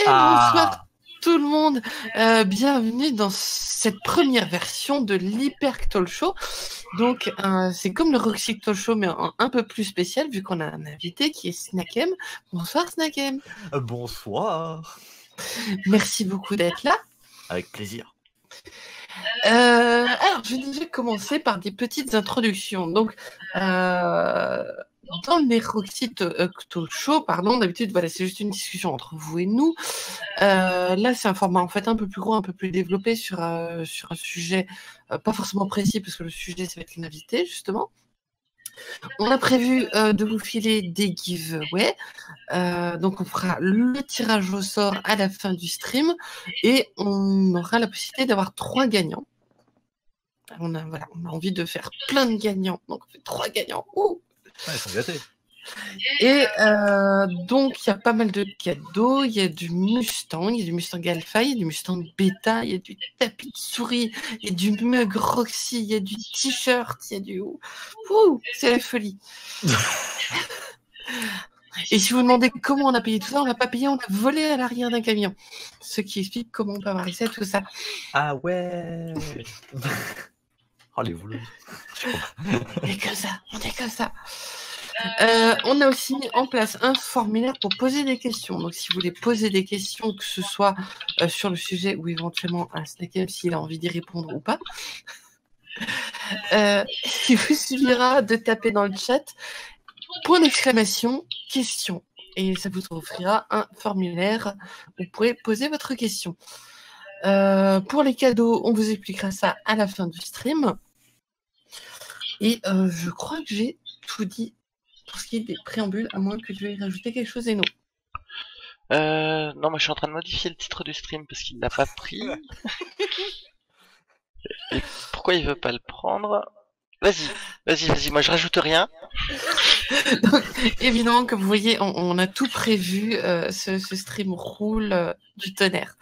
Et bonsoir tout le monde, bienvenue dans cette première version de l'Hyper Talk Show. Donc c'est comme le Roxy Talk Show mais un peu plus spécial vu qu'on a un invité qui est Snakem. Bonsoir Snakem. Bonsoir. Merci beaucoup d'être là. Avec plaisir. Alors je vais déjà commencer par des petites introductions. Donc dans le Roxy Talk Show, pardon, d'habitude, voilà, c'est juste une discussion entre vous et nous. Là, c'est un format en fait un peu plus gros, un peu plus développé sur un sujet pas forcément précis, parce que le sujet, ça va être une invitée, justement. On a prévu de vous filer des giveaways. Donc, on fera le tirage au sort à la fin du stream et on aura la possibilité d'avoir 3 gagnants. On a envie de faire plein de gagnants, donc on fait 3 gagnants. Ouh. Ah, ils sont gâtés. Et donc, il y a pas mal de cadeaux. Il y a du Mustang, il y a du Mustang Alpha, il y a du Mustang Beta, il y a du tapis de souris, il y a du mug Roxy, il y a du t-shirt, il y a du... Ouh, c'est la folie. Et si vous demandez comment on a payé tout ça, on n'a pas payé, on a volé à l'arrière d'un camion. Ce qui explique comment on peut avoir accès à tout ça. Ah ouais. Oh, les voleurs. On est comme ça, on est comme ça. On a aussi mis en place un formulaire pour poser des questions. Donc, si vous voulez poser des questions, que ce soit sur le sujet ou éventuellement à Snakem, s'il a envie d'y répondre ou pas, il vous suffira de taper dans le chat point d'exclamation question. Et ça vous offrira un formulaire où vous pouvez poser votre question. Pour les cadeaux, on vous expliquera ça à la fin du stream. Et je crois que j'ai tout dit pour ce qui est des préambules, à moins que tu veuilles rajouter quelque chose, Eno. Non, moi je suis en train de modifier le titre du stream parce qu'il n'a pas pris. Et pourquoi il veut pas le prendre? Vas-y, moi je rajoute rien. Donc, évidemment, comme vous voyez, on a tout prévu, ce stream roule du tonnerre.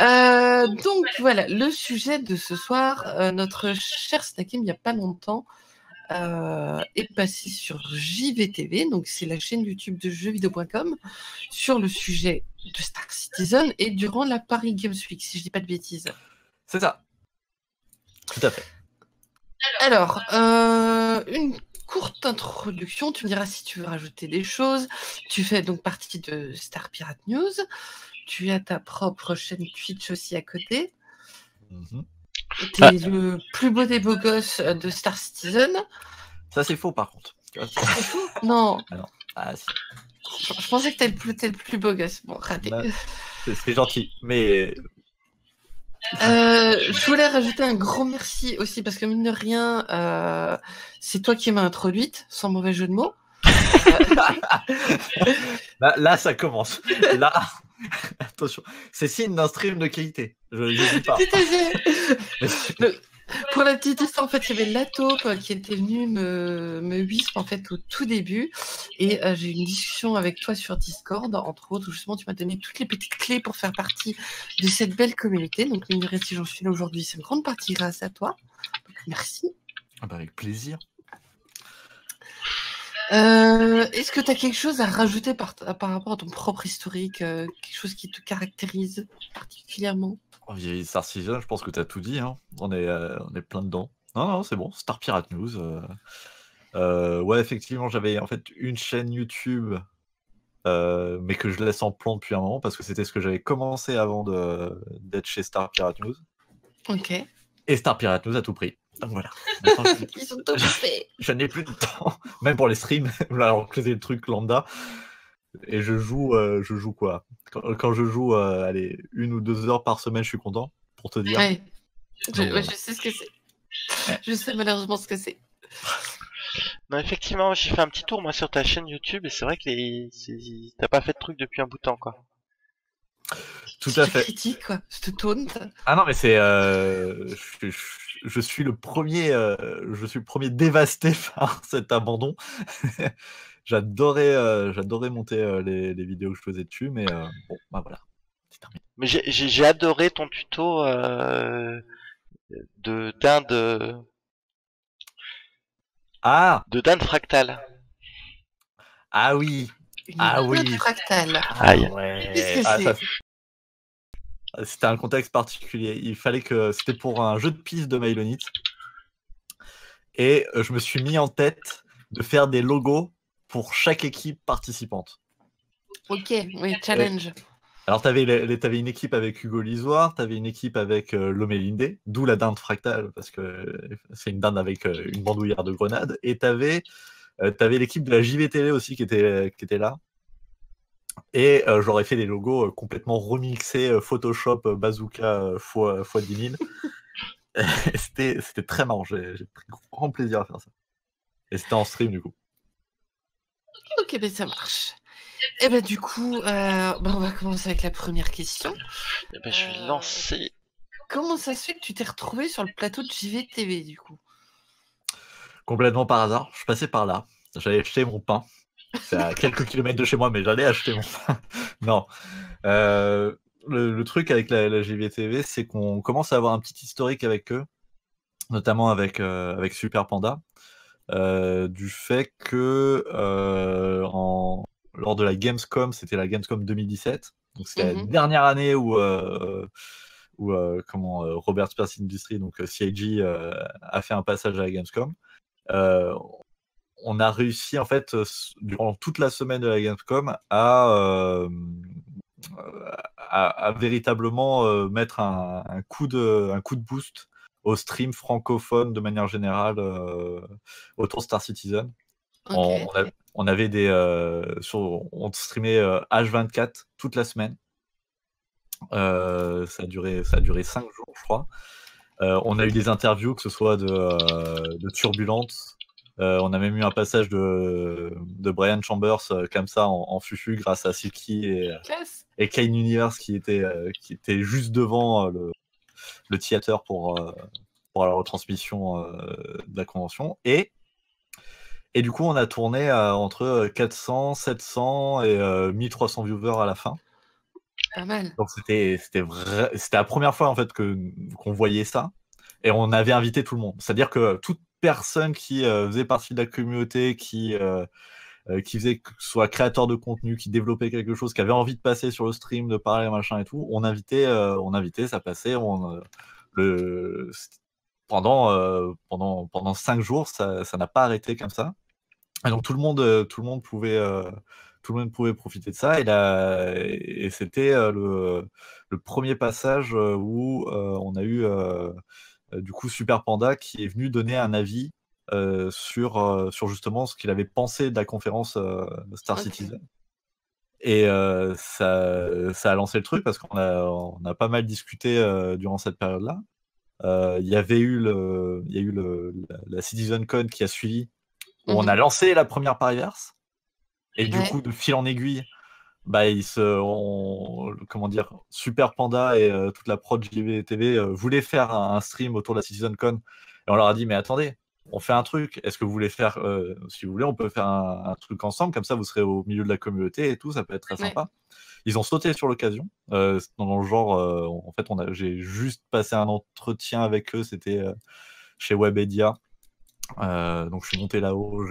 Donc voilà, le sujet de ce soir, notre cher Snakem, il n'y a pas longtemps, est passé sur JVTV, donc c'est la chaîne YouTube de jeuxvideo.com, sur le sujet de Star Citizen et durant la Paris Games Week, si je ne dis pas de bêtises. C'est ça. Tout à fait. Alors, une courte introduction, tu me diras si tu veux rajouter des choses. Tu fais donc partie de Star Pirate News. Tu as ta propre chaîne Twitch aussi à côté. T'es le plus beau des beaux gosses de Star Citizen. Ça, c'est faux, par contre. C'est faux? Non. Alors, je pensais que t'es le plus beau gosse. Bon, raté. Bah, c'est gentil, mais... je voulais rajouter un gros merci aussi, parce que mine de rien, c'est toi qui m'as introduite, sans mauvais jeu de mots. Là, ça commence. Là... Attention, c'est signe d'un stream de qualité. Je n'hésite pas. Pour la petite histoire, en fait, il y avait Lato qui était venu me wisp en fait au tout début, et j'ai eu une discussion avec toi sur Discord, entre autres, où justement tu m'as donné toutes les petites clés pour faire partie de cette belle communauté. Donc, si j'en suis là aujourd'hui, c'est une grande partie grâce à toi. Donc, merci. Ah bah avec plaisir. Est-ce que tu as quelque chose à rajouter par rapport à ton propre historique, quelque chose qui te caractérise particulièrement? Star Citizen, je pense que tu as tout dit, hein. On est plein dedans. Non, c'est bon, Star Pirate News. Ouais, effectivement, j'avais en fait une chaîne YouTube, mais que je laisse en plan depuis un moment, parce que c'était ce que j'avais commencé avant d'être chez Star Pirate News. Ok. Et Star Pirate News à tout prix. Donc voilà. Ils sont tous faits. Je n'ai plus de temps, même pour les streams. Alors que c'est le truc lambda. Et je joue quoi? Quand je joue, allez, 1 ou 2 heures par semaine, je suis content, pour te dire. Ouais. Je sais ce que c'est. Ouais. Je sais malheureusement ce que c'est. Non, effectivement, j'ai fait un petit tour moi sur ta chaîne YouTube et c'est vrai que t'as pas fait de truc depuis un bout de temps, quoi. Tout à fait. Critique, quoi. Je te taunte. Ah non, mais c'est... Je suis le premier dévasté par cet abandon. J'adorais monter les vidéos que je faisais dessus, mais bon, bah voilà, c'est terminé. Mais j'ai adoré ton tuto de dinde fractale. Ah oui, fractale. Aïe. Ouais. Ah, c'était un contexte particulier. Il fallait que c'était pour un jeu de piste de Mylonite. Et je me suis mis en tête de faire des logos pour chaque équipe participante. Ok, oui, challenge. Alors, tu avais, une équipe avec Hugo Lisoir, tu avais une équipe avec Lomé, d'où la dinde fractale, parce que c'est une dinde avec une bandoulière de grenade. Et tu avais, l'équipe de la JVTV aussi qui était là. Et j'aurais fait des logos complètement remixés, Photoshop, Bazooka x 10 000. C'était très marrant, j'ai pris grand plaisir à faire ça. Et c'était en stream du coup. Ok, mais ça marche. Et bah du coup, on va commencer avec la première question. Je suis lancé. Comment ça se fait que tu t'es retrouvé sur le plateau de JVTV du coup? Complètement par hasard, je passais par là. J'allais acheter mon pain. C'est à quelques kilomètres de chez moi, mais j'allais acheter mon pain. Non. Le truc avec la JVTV, c'est qu'on commence à avoir un petit historique avec eux, notamment avec Super Panda, du fait que lors de la Gamescom, c'était la Gamescom 2017, donc c'est la dernière année où Robert Spurs Industries, donc CIG, a fait un passage à la Gamescom. On a réussi en fait durant toute la semaine de la Gamescom à véritablement mettre un coup de boost au stream francophone de manière générale autour de Star Citizen. Okay. On avait des on streamait H24 toute la semaine. Ça a duré 5 jours, je crois. On a eu des interviews, que ce soit de Turbulence. On a même eu un passage de Brian Chambers comme ça en fufu grâce à Silky et Kane Universe qui était juste devant le theater pour la retransmission de la convention. Et du coup, on a tourné entre 400, 700 et 1300 viewers à la fin. Pas mal. Donc c'était la première fois en fait qu'on voyait ça. Et on avait invité tout le monde. C'est-à-dire que toute personne qui faisait partie de la communauté, qui faisait que soit créateur de contenu, qui développait quelque chose, qui avait envie de passer sur le stream, de parler machin et tout, on invitait, ça passait. Pendant 5 jours, ça n'a pas arrêté comme ça. Et donc tout le monde pouvait profiter de ça. Et c'était le premier passage où on a eu du coup Super Panda qui est venu donner un avis sur justement ce qu'il avait pensé de la conférence Star Citizen. Et ça a lancé le truc parce qu'on a pas mal discuté durant cette période-là. Il y a eu la CitizenCon qui a suivi, où on a lancé la première Pariverse. Et du coup, de fil en aiguille, Super Panda et toute la prod JVTV voulaient faire un stream autour de la CitizenCon. Et on leur a dit, mais attendez, on fait un truc. Est-ce que vous voulez faire, si vous voulez, on peut faire un truc ensemble. Comme ça, vous serez au milieu de la communauté et tout. Ça peut être très sympa. Ils ont sauté sur l'occasion. Dans le genre, en fait, j'ai juste passé un entretien avec eux. C'était chez Webédia. Donc je suis monté là-haut,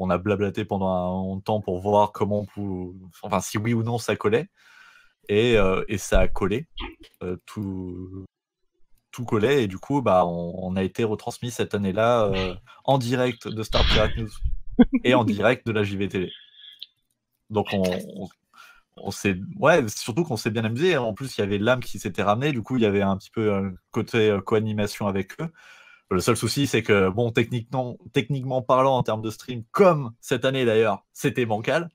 on a blablaté pendant un long temps pour voir comment si oui ou non ça collait, et ça a collé, tout collait, et du coup on a été retransmis cette année-là en direct de Star Pirate News et en direct de la JVTV. Donc on s'est, surtout qu'on s'est bien amusé. En plus il y avait l'âme qui s'était ramenée, du coup il y avait un petit peu un côté co-animation avec eux. Le seul souci, c'est que, bon, techniquement parlant, en termes de stream, comme cette année d'ailleurs, c'était bancal.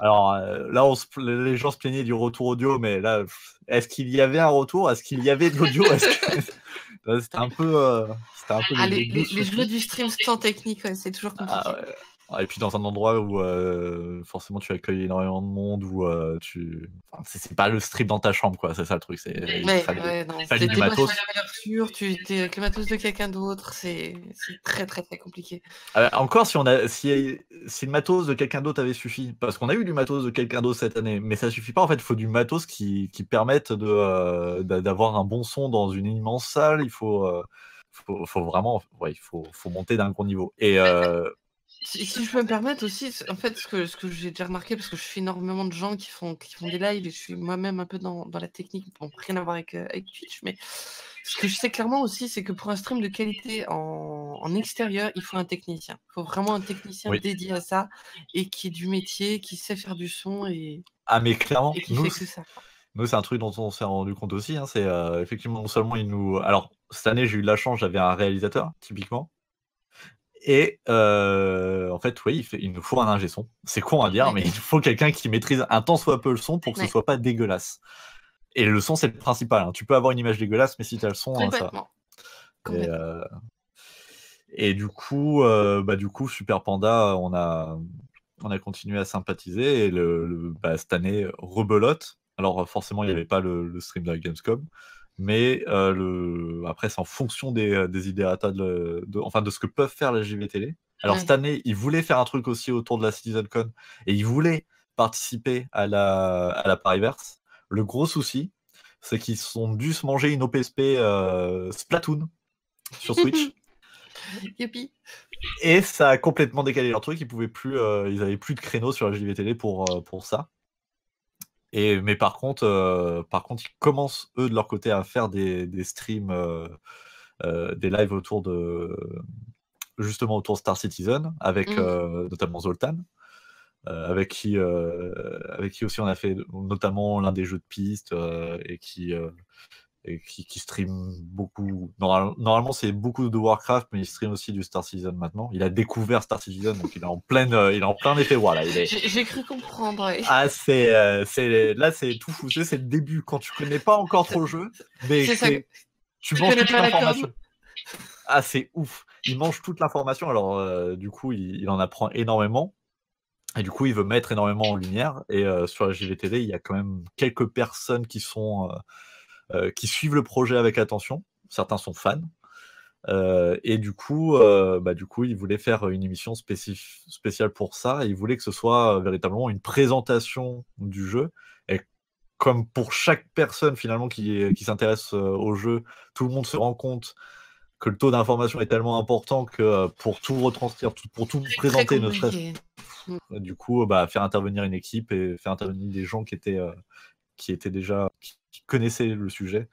Alors là, les gens se plaignaient du retour audio, mais là, est-ce qu'il y avait un retour? Est-ce qu'il y avait de l'audio? C'était un peu... les jeux du stream sans technique, c'est toujours compliqué. Ah, ouais. Et puis dans un endroit où forcément tu accueilles énormément de monde, où c'est pas le stream dans ta chambre, quoi. C'est ça le truc. Il fallait du matos. Tu étais avec le matos de quelqu'un d'autre, c'est très très très compliqué. Encore si le matos de quelqu'un d'autre avait suffi, parce qu'on a eu du matos de quelqu'un d'autre cette année, mais ça suffit pas en fait. Il faut du matos qui permette d'avoir un bon son dans une immense salle. Il faut vraiment, il faut monter d'un gros niveau. Et Si je peux me permettre aussi, en fait, ce que j'ai déjà remarqué, parce que je suis énormément de gens qui font des lives, et je suis moi-même un peu dans la technique, bon, rien à voir avec Twitch, mais ce que je sais clairement aussi, c'est que pour un stream de qualité en extérieur, il faut un technicien. Il faut vraiment un technicien dédié à ça, et qui est du métier, qui sait faire du son, et, ah, mais clairement, et qui fait que ça. Nous, c'est un truc dont on s'est rendu compte aussi, hein, c'est effectivement, non seulement il nous... Alors, cette année, j'ai eu de la chance, j'avais un réalisateur, typiquement, et en fait, oui, il nous faut un ingé son. C'est con à dire, mais il faut quelqu'un qui maîtrise un tant soit peu le son pour que ce soit pas dégueulasse. Et le son, c'est le principal. Hein. Tu peux avoir une image dégueulasse, mais si tu as le son, hein, ça va. Et du coup, Super Panda, on a continué à sympathiser. Et cette année, rebelote. Alors forcément, il n'y avait pas le stream de la Gamescom. Mais après, c'est en fonction des idéatas de ce que peuvent faire la JVTV. Alors cette année, ils voulaient faire un truc aussi autour de la CitizenCon et ils voulaient participer à la Pariverse. Le gros souci, c'est qu'ils sont dû se manger une OPSP Splatoon sur Switch. Youpi. Et ça a complètement décalé leur truc. Ils avaient plus de créneaux sur la JVTV pour ça. Mais par contre, ils commencent, eux, de leur côté, à faire des streams, des lives autour de Star Citizen, avec notamment Zoltan, avec qui aussi on a fait notamment l'un des jeux de piste, et qui stream beaucoup. Normalement, c'est beaucoup de Warcraft, mais il stream aussi du Star Citizen maintenant. Il a découvert Star Citizen, donc il est en plein effet war, là. J'ai cru comprendre. Oui. Ah, là, c'est tout fou. C'est le début, quand tu connais pas encore trop le jeu, mais tu manges toute l'information. Ah, c'est ouf. Il mange toute l'information, alors du coup, il en apprend énormément. Et du coup, il veut mettre énormément en lumière. Et sur la JVTV, il y a quand même quelques personnes qui suivent le projet avec attention. Certains sont fans. Et du coup, ils voulaient faire une émission spéciale pour ça. Ils voulaient que ce soit véritablement une présentation du jeu. Et comme pour chaque personne finalement qui s'intéresse au jeu, tout le monde se rend compte que le taux d'information est tellement important que pour tout retranscrire, pour tout présenter, ne serait-ce... Du coup, faire intervenir une équipe et faire intervenir des gens qui connaissaient le sujet,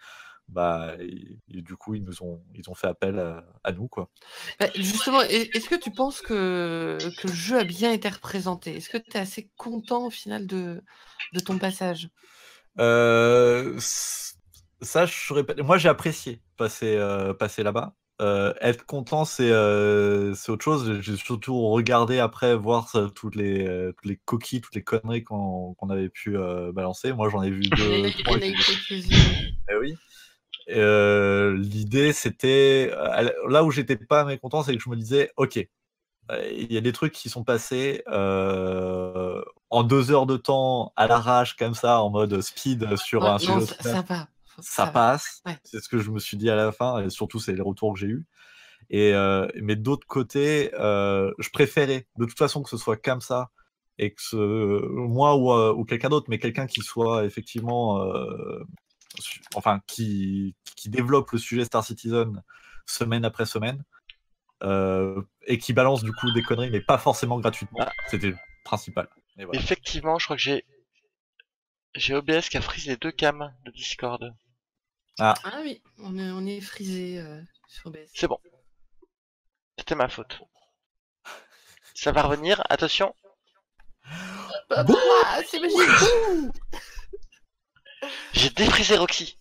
et du coup ils ont fait appel à nous, quoi. Justement, est-ce que tu penses que le jeu a bien été représenté? Est-ce que tu es assez content au final de ton passage? Ça, je répète, moi j'ai apprécié passer là-bas. Être content, c'est autre chose. J'ai surtout regardé après, voir ça, toutes les coquilles, toutes les conneries qu'on avait pu balancer. Moi, j'en ai vu deux. Oui. L'idée, c'était... Là où j'étais pas mécontent, c'est que je me disais, OK, il y a des trucs qui sont passés en 2 heures de temps, à l'arrache, comme ça, en mode speed sur un sujet. Ça passe, c'est ce que je me suis dit à la fin, et surtout c'est les retours que j'ai eus. Mais d'autre côté, je préférais de toute façon que ce soit comme ça, et que moi ou quelqu'un d'autre, mais quelqu'un qui soit effectivement, qui développe le sujet Star Citizen semaine après semaine, et qui balance du coup des conneries, mais pas forcément gratuitement. C'était le principal. Et voilà. Effectivement, je crois que j'ai OBS qui a frise les 2 cams de Discord. Ah oui, on est frisé sur OBS. C'est bon. C'était ma faute. Ça va revenir, attention. C'est magique. J'ai défrisé Roxy.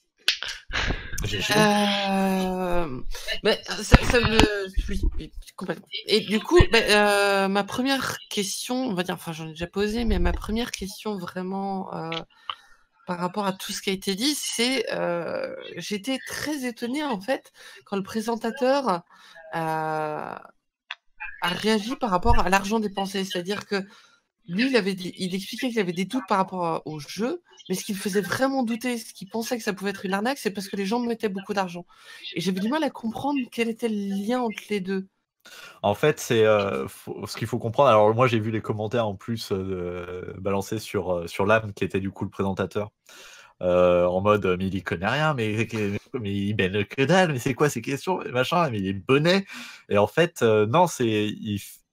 Oui, complètement. Et du coup, ma première question, on va dire, enfin j'en ai déjà posé, mais ma première question vraiment par rapport à tout ce qui a été dit, c'est j'étais très étonnée en fait quand le présentateur a réagi par rapport à l'argent dépensé, c'est-à-dire que lui, il expliquait qu'il avait des doutes par rapport au jeu, mais ce qui le faisait vraiment douter, ce qu'il pensait que ça pouvait être une arnaque, c'est parce que les gens mettaient beaucoup d'argent. Et j'avais du mal à comprendre quel était le lien entre les deux. En fait, c'est ce qu'il faut comprendre. Alors moi, j'ai vu les commentaires en plus balancés sur l'âme, qui était du coup le présentateur, en mode « mais il y connaît rien, mais il baigne que dalle, mais c'est quoi ces questions ?» machin, « mais il est bonnet !» Et en fait, non, c'est...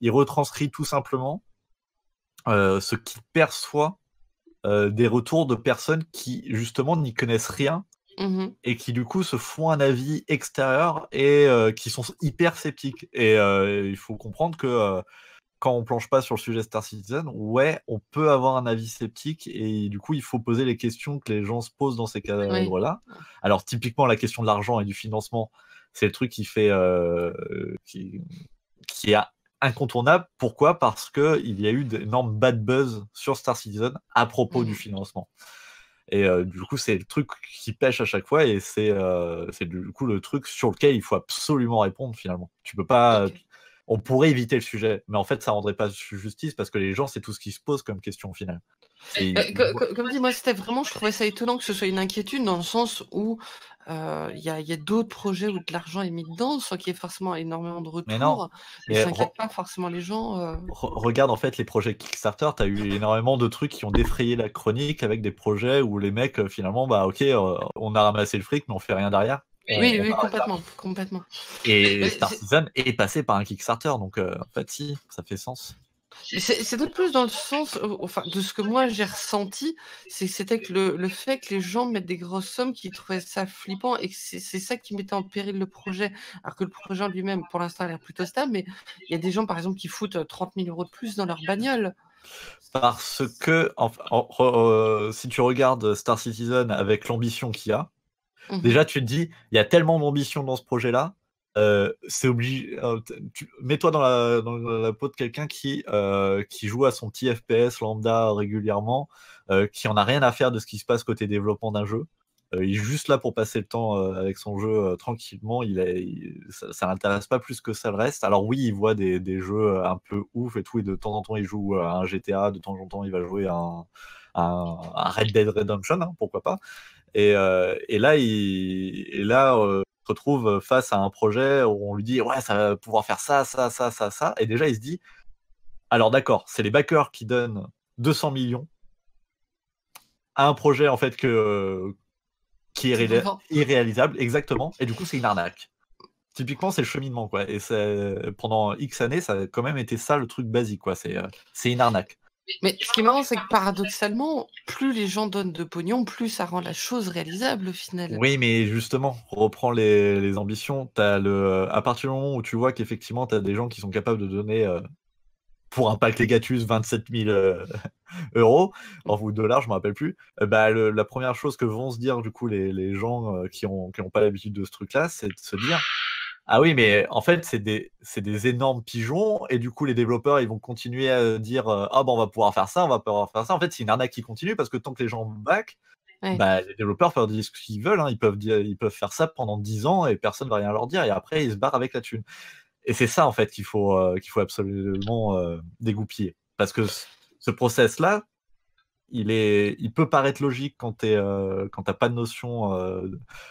il retranscrit tout simplement ce qu'il perçoit des retours de personnes qui, justement, n'y connaissent rien et qui, du coup, se font un avis extérieur et qui sont hyper sceptiques. Et il faut comprendre que quand on planche pas sur le sujet Star Citizen, ouais, on peut avoir un avis sceptique et du coup, il faut poser les questions que les gens se posent dans ces cadres-là. Oui. Alors, typiquement, la question de l'argent et du financement, c'est le truc qui fait qui est incontournable. Pourquoi? Parce qu'il y a eu d'énormes bad buzz sur Star Citizen à propos du financement. Et du coup, c'est le truc qui pêche à chaque fois et c'est du coup le truc sur lequel il faut absolument répondre finalement. Tu peux pas... Okay. On pourrait éviter le sujet, mais en fait, ça ne rendrait pas justice parce que les gens, c'est tout ce qui se pose comme question au final. Et... Comme dit, moi, c'était vraiment, je trouvais ça étonnant que ce soit une inquiétude dans le sens où il y a d'autres projets où de l'argent est mis dedans, sans qu'il y ait forcément énormément de retours. Mais non, mais ça n'inquiète pas forcément les gens. Regarde, en fait, les projets Kickstarter, tu as eu énormément de trucs qui ont défrayé la chronique avec des projets où les mecs, finalement, bah, ok, on a ramassé le fric, mais on ne fait rien derrière. Oui, oui, complètement. Et Star Citizen est passé par un Kickstarter, donc en fait, si, ça fait sens. C'est d'autant plus dans le sens, enfin, de ce que moi j'ai ressenti, c'était que le fait que les gens mettent des grosses sommes, qu'ils trouvaient ça flippant, et que c'est ça qui mettait en péril le projet, alors que le projet en lui-même, pour l'instant, a l'air plutôt stable, mais il y a des gens, par exemple, qui foutent 30 000 euros de plus dans leur bagnole. Parce que, si tu regardes Star Citizen avec l'ambition qu'il y a, déjà, tu te dis, il y a tellement d'ambition dans ce projet-là, c'est obligé. Mets-toi dans la peau de quelqu'un qui joue à son petit FPS lambda régulièrement, qui en a rien à faire de ce qui se passe côté développement d'un jeu. Il est juste là pour passer le temps avec son jeu tranquillement. Ça ne l'intéresse pas plus que ça le reste. Alors oui, il voit des jeux un peu ouf et tout, et de temps en temps, il joue à un GTA, de temps en temps, il va jouer à un Red Dead Redemption, hein, pourquoi pas. Et là, se retrouve face à un projet où on lui dit « Ouais, ça va pouvoir faire ça, ça, ça, ça, ça. » Et déjà, il se dit « Alors d'accord, c'est les backers qui donnent 200 millions à un projet en fait qui est irréalisable. » Exactement. Et du coup, c'est une arnaque. Typiquement, c'est le cheminement, quoi. Et pendant X années, ça a quand même été ça le truc basique, quoi. C'est une arnaque. Mais ce qui est marrant, c'est que paradoxalement, plus les gens donnent de pognon, plus ça rend la chose réalisable au final. Oui, mais justement, on reprend les ambitions. À partir du moment où tu vois qu'effectivement, tu as des gens qui sont capables de donner, pour un pack Legatus, 27 000 euros, ou $, je ne me rappelle plus, bah, la première chose que vont se dire du coup les gens qui n'ont pas l'habitude de ce truc-là, c'est de se dire... Ah oui, mais en fait, c'est des énormes pigeons, et du coup, les développeurs, ils vont continuer à dire « Ah, ben, on va pouvoir faire ça, on va pouvoir faire ça ». En fait, c'est une arnaque qui continue, parce que tant que les gens back, ouais. Bah, les développeurs peuvent dire ce qu'ils veulent, hein. Ils peuvent faire ça pendant 10 ans, et personne ne va rien leur dire, et après, ils se barrent avec la thune. Et c'est ça, en fait, qu'il faut absolument dégoupiller. Parce que ce process-là, il peut paraître logique quand tu n'as pas de notion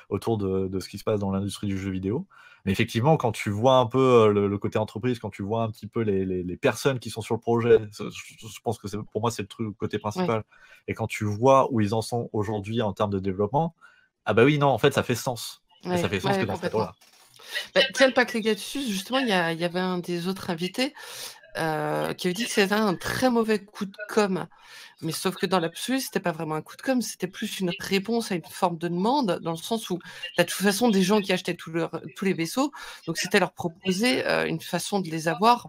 autour de ce qui se passe dans l'industrie du jeu vidéo. Mais effectivement, quand tu vois un peu le côté entreprise, quand tu vois un petit peu les personnes qui sont sur le projet, je pense que pour moi, c'est le truc, le côté principal. Ouais. Et quand tu vois où ils en sont aujourd'hui en termes de développement, ah bah oui, non, en fait, ça fait sens. Ouais, ça fait sens que dans ce cas-là. Bah, tiens, le pack Legatus, justement, il y avait un des autres invités qui avait dit que c'était un très mauvais coup de com'. Mais sauf que dans l'absolu, c'était pas vraiment un coup de com', c'était plus une réponse à une forme de demande, dans le sens où t'as de toute façon des gens qui achetaient tous les vaisseaux, donc c'était leur proposer une façon de les avoir,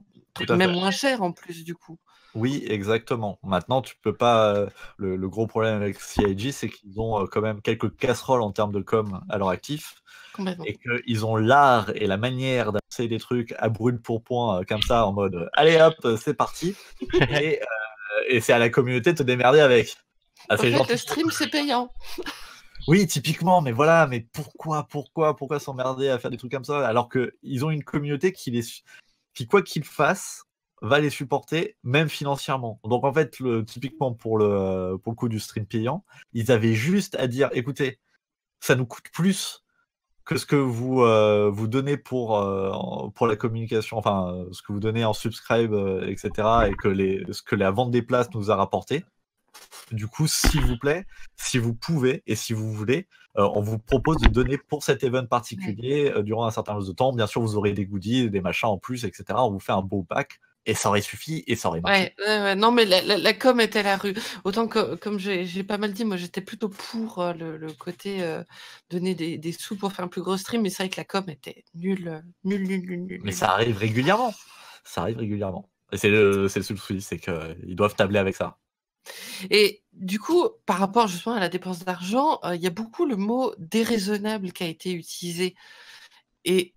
même moins cher en plus du coup. Oui, exactement. Maintenant, tu peux pas. Le gros problème avec CIG, c'est qu'ils ont quand même quelques casseroles en termes de com à leur actif, et qu'ils ont l'art et la manière d'annoncer des trucs à brûle pour point comme ça, en mode allez hop, c'est parti. Et c'est à la communauté de te démerder avec. En fait, le stream, c'est payant. Oui, typiquement, mais voilà, mais pourquoi s'emmerder à faire des trucs comme ça alors qu'ils ont une communauté qui quoi qu'ils fassent, va les supporter, même financièrement. Donc, en fait, typiquement, pour le coup du stream payant, ils avaient juste à dire, écoutez, ça nous coûte plus que ce que vous donnez pour la communication, enfin ce que vous donnez en subscribe, etc., et que ce que la vente des places nous a rapporté. Du coup, s'il vous plaît, si vous pouvez et si vous voulez, on vous propose de donner pour cet event particulier durant un certain nombre de temps. Bien sûr, vous aurez des goodies, des machins en plus, etc. On vous fait un beau pack et ça aurait suffi et ça aurait marché. Ouais, non, mais la com était à la rue. Autant que, comme j'ai pas mal dit, moi j'étais plutôt pour le côté donner des sous pour faire un plus gros stream, mais c'est vrai que la com était nulle. Mais ça arrive régulièrement. Ça arrive régulièrement. Et c'est le souci, c'est qu'ils doivent tabler avec ça. Et du coup, par rapport justement à la dépense d'argent, il y a beaucoup le mot déraisonnable qui a été utilisé. Et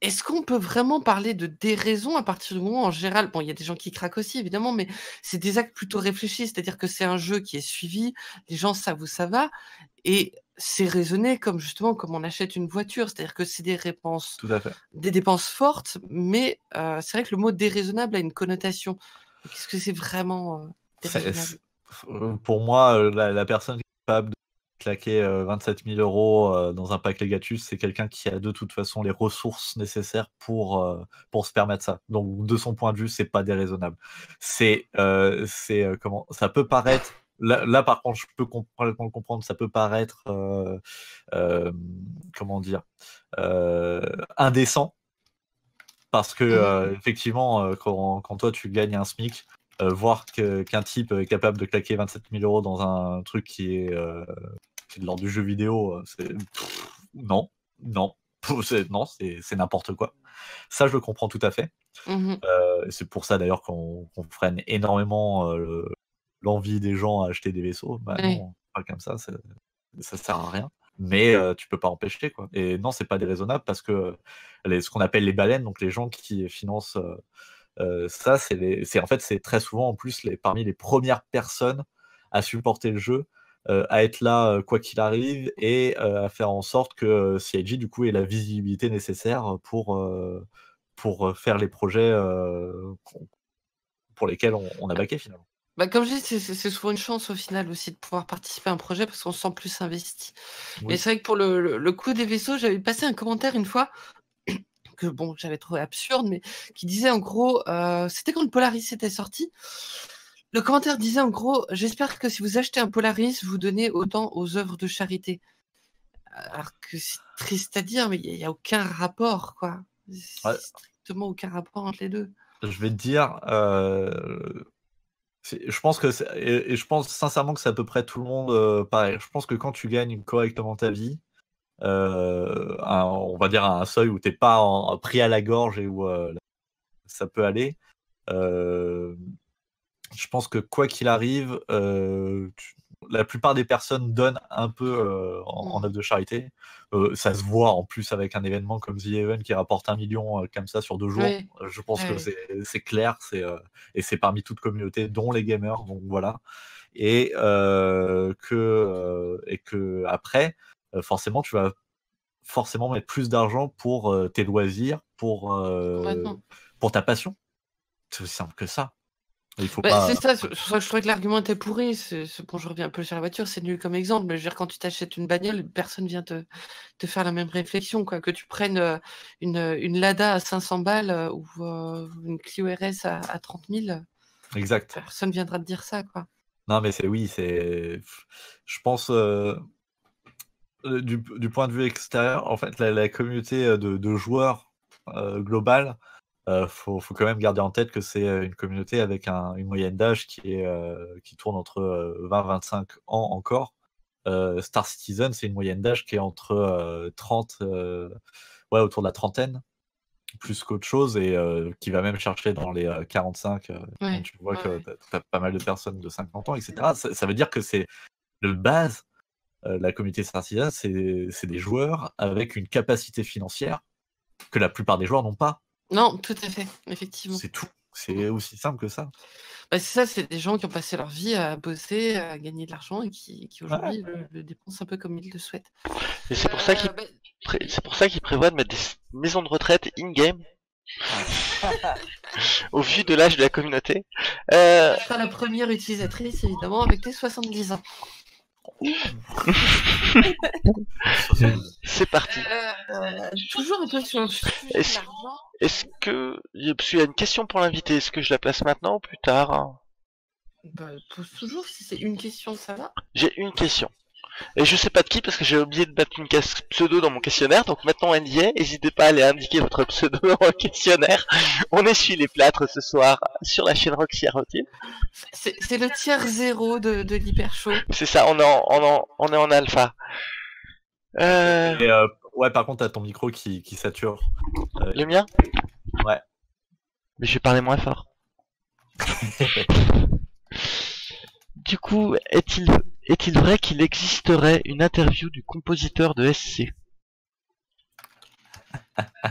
est-ce qu'on peut vraiment parler de déraison à partir du moment en général, bon, il y a des gens qui craquent aussi évidemment, mais c'est des actes plutôt réfléchis, c'est-à-dire que c'est un jeu qui est suivi, les gens savent où ça va, et c'est raisonné comme justement comme on achète une voiture, c'est-à-dire que c'est des dépenses fortes, mais c'est vrai que le mot déraisonnable a une connotation. Qu'est-ce que c'est vraiment déraisonnable ? Pour moi, la personne qui est capable de claquer 27 000 € dans un pack Legatus, c'est quelqu'un qui a de toute façon les ressources nécessaires pour se permettre ça. Donc, de son point de vue, c'est pas déraisonnable. Comment ça peut paraître. Là, par contre, je peux complètement le comprendre. Ça peut paraître, comment dire, indécent, parce que effectivement, quand toi tu gagnes un SMIC. Voir qu'un type est capable de claquer 27 000 € dans un truc qui est de l'ordre du jeu vidéo, c'est... Non, c'est n'importe quoi. Ça, je le comprends tout à fait. C'est pour ça d'ailleurs qu'on freine énormément l'envie des gens à acheter des vaisseaux. Bah, non, pas comme ça, ça sert à rien. Mais tu peux pas empêcher, quoi. Et non, c'est pas déraisonnable parce que ce qu'on appelle les baleines, donc les gens qui financent... ça, c'est très souvent en plus parmi les premières personnes à supporter le jeu, à être là quoi qu'il arrive et à faire en sorte que CIG du coup ait la visibilité nécessaire pour faire les projets pour lesquels on a backé finalement. Bah, comme je dis, c'est souvent une chance au final aussi de pouvoir participer à un projet parce qu'on se sent plus investi. Oui. Mais c'est vrai que pour le coup des vaisseaux, j'avais passé un commentaire une fois que bon, j'avais trouvé absurde, mais qui disait en gros, c'était quand le Polaris était sorti, le commentaire disait en gros, j'espère que si vous achetez un Polaris, vous donnez autant aux œuvres de charité. Alors que c'est triste à dire, mais il n'y a aucun rapport, quoi. Ouais. Strictement aucun rapport entre les deux. Je vais te dire, je pense que, et je pense sincèrement que c'est à peu près tout le monde pareil. Je pense que quand tu gagnes correctement ta vie, on va dire un seuil où t'es pas pris à la gorge et où ça peut aller, je pense que quoi qu'il arrive, la plupart des personnes donnent un peu en œuvre de charité. Ça se voit en plus avec un événement comme The Event qui rapporte 1 million comme ça sur 2 jours. Oui. Je pense que c'est clair, et c'est parmi toute communauté, dont les gamers, donc voilà. Et que après, forcément, tu vas forcément mettre plus d'argent pour tes loisirs, pour ta passion. C'est aussi simple que ça. C'est ça, je trouvais que l'argument était pourri. Bon, je reviens un peu sur la voiture, c'est nul comme exemple, mais je veux dire, quand tu t'achètes une bagnole, personne vient te faire la même réflexion, quoi. Que tu prennes une Lada à 500 balles ou une Clio RS à 30 000, exact. Personne viendra te dire ça, quoi. Non, mais c'est... Je pense... Du point de vue extérieur, en fait, la communauté de joueurs globale, faut quand même garder en tête que c'est une communauté avec une moyenne d'âge qui tourne entre 20-25 ans encore. Star Citizen, c'est une moyenne d'âge qui est entre 30, autour de la trentaine, plus qu'autre chose, et qui va même chercher dans les 45. Tu vois que t'as pas mal de personnes de 50 ans, etc. Ça veut dire que c'est de base. La communauté Star Citizen, c'est des joueurs avec une capacité financière que la plupart des joueurs n'ont pas. Non, tout à fait, effectivement. C'est tout. C'est aussi simple que ça. Bah, c'est ça, c'est des gens qui ont passé leur vie à bosser, à gagner de l'argent et qui aujourd'hui le dépensent un peu comme ils le souhaitent. Et c'est pour ça qu'ils prévoient de mettre des maisons de retraite in-game. Au vu de l'âge de la communauté. Tu seras la première utilisatrice, évidemment, avec tes 70 ans. C'est parti. Toujours un peu sur le sujet de l'argent. Est-ce que... Parce qu'il y a une question pour l'invité, est-ce que je la place maintenant ou plus tard? Pose toujours, si c'est une question, ça va. J'ai une question. Et je sais pas de qui parce que j'ai oublié de mettre une case pseudo dans mon questionnaire. Donc maintenant NDA, n'hésitez pas à aller indiquer votre pseudo dans le questionnaire. On essuie les plâtres ce soir sur la chaîne Roxy Routine. C'est le tiers zéro de l'hyper show. C'est ça, on est en alpha. Et ouais, par contre, t'as ton micro qui sature. Le mien? Ouais. Mais je vais parler moins fort. Du coup, est-il vrai qu'il existerait une interview du compositeur de SC?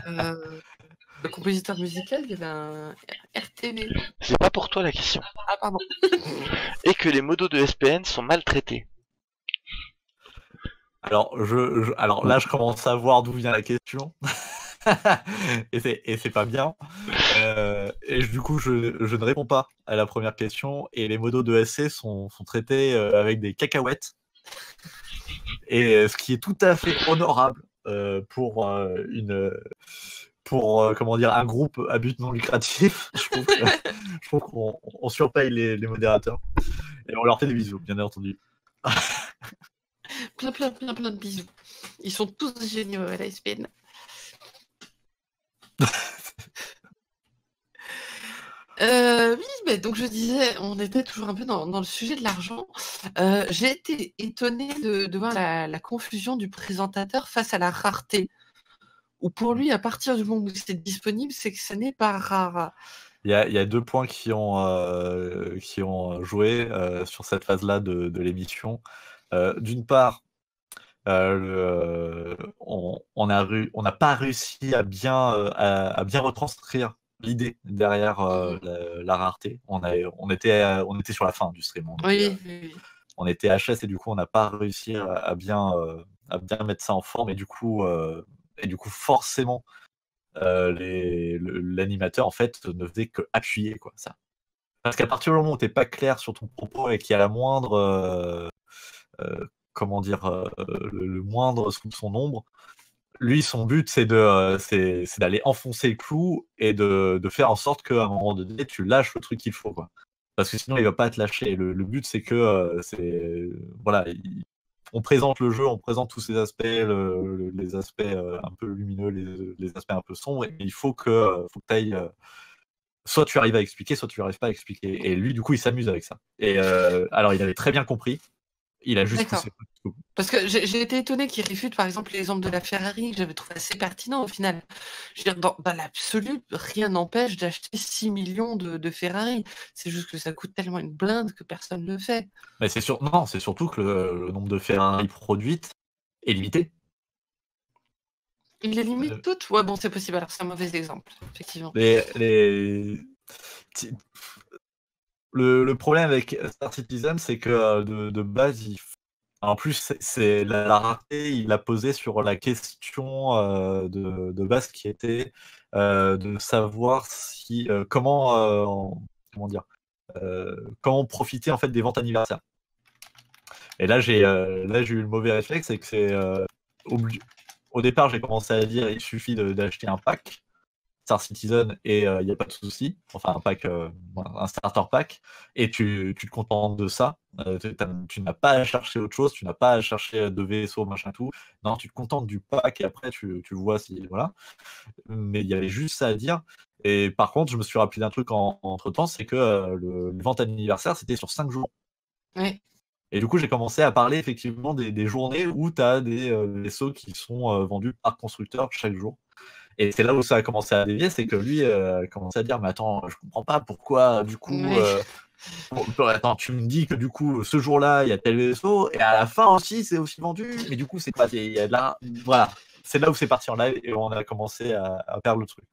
Le compositeur musical, il y avait un RTB. C'est pas pour toi la question. Ah, pardon. Et que les modos de SPN sont maltraités. Alors, alors là, je commence à voir d'où vient la question. Et c'est pas bien. Et du coup, je ne réponds pas à la première question. Et les modos de SC sont traités avec des cacahuètes. Et ce qui est tout à fait honorable pour comment dire, un groupe à but non lucratif. Je trouve qu'on surpaye les modérateurs. Et on leur fait des bisous, bien entendu. Plein de bisous. Ils sont tous géniaux à la SPN. Oui, mais donc je disais, on était toujours un peu dans le sujet de l'argent. J'ai été étonnée de voir la confusion du présentateur face à la rareté. Ou pour lui, à partir du moment où c'est disponible, c'est que ce n'est pas rare. Il y a deux points qui ont joué sur cette phase-là de l'émission. D'une part, on n'a pas réussi à bien retranscrire l'idée derrière la rareté. On était sur la fin du stream. Oui. On était HS et du coup on n'a pas réussi à bien mettre ça en forme et du coup forcément l'animateur en fait ne faisait que appuyer quoi ça. Parce qu'à partir du moment où t'es pas clair sur ton propos et qu'il y a la moindre comment dire, le moindre sous son ombre, lui, son but, c'est d'aller enfoncer le clou et de faire en sorte qu'à un moment donné, tu lâches le truc qu'il faut, quoi. Parce que sinon, il va pas te lâcher. Le but, c'est que, voilà, on présente le jeu, on présente tous ses aspects, les aspects un peu lumineux, les aspects un peu sombres, et il faut que tu ailles... soit tu arrives à expliquer, soit tu n'arrives pas à expliquer. Et lui, du coup, il s'amuse avec ça. Et alors, il avait très bien compris. Il a juste poussé. Parce que j'ai été étonné qu'il réfute par exemple l'exemple de la Ferrari que j'avais trouvé assez pertinent au final. Je veux dire, dans l'absolu, rien n'empêche d'acheter 6 millions de Ferrari. C'est juste que ça coûte tellement une blinde que personne ne le fait. Mais c'est surtout que le nombre de Ferrari produites est limité. Il les limite toutes? Ouais, bon, c'est possible. Alors, c'est un mauvais exemple, effectivement. Le problème avec Star Citizen, c'est que de base, en plus, c'est la rareté, il l'a posé sur la question de base qui était de savoir si comment profiter en fait des ventes anniversaires. Et là, j'ai eu le mauvais réflexe, c'est que c'est au départ, j'ai commencé à dire il suffit d'acheter un pack. Star Citizen et il n'y a pas de souci, enfin un pack, un starter pack, et tu te contentes de ça, tu n'as pas à chercher autre chose, tu n'as pas à chercher de vaisseau, machin tout, non, tu te contentes du pack et après tu vois si, voilà, mais il y avait juste ça à dire, et par contre, je me suis rappelé d'un truc entre-temps, c'est que le vente anniversaire, c'était sur 5 jours. Oui. Et du coup, j'ai commencé à parler effectivement des journées où tu as des vaisseaux qui sont vendus par constructeur chaque jour. Et c'est là où ça a commencé à dévier, c'est que lui a commencé à dire « Mais attends, je comprends pas pourquoi, du coup... Oui. Attends, tu me dis que du coup, ce jour-là, il y a tel vaisseau, et à la fin aussi, c'est aussi vendu, mais du coup, c'est pas... » là... Voilà, c'est là où c'est parti en live, et on a commencé à perdre le truc.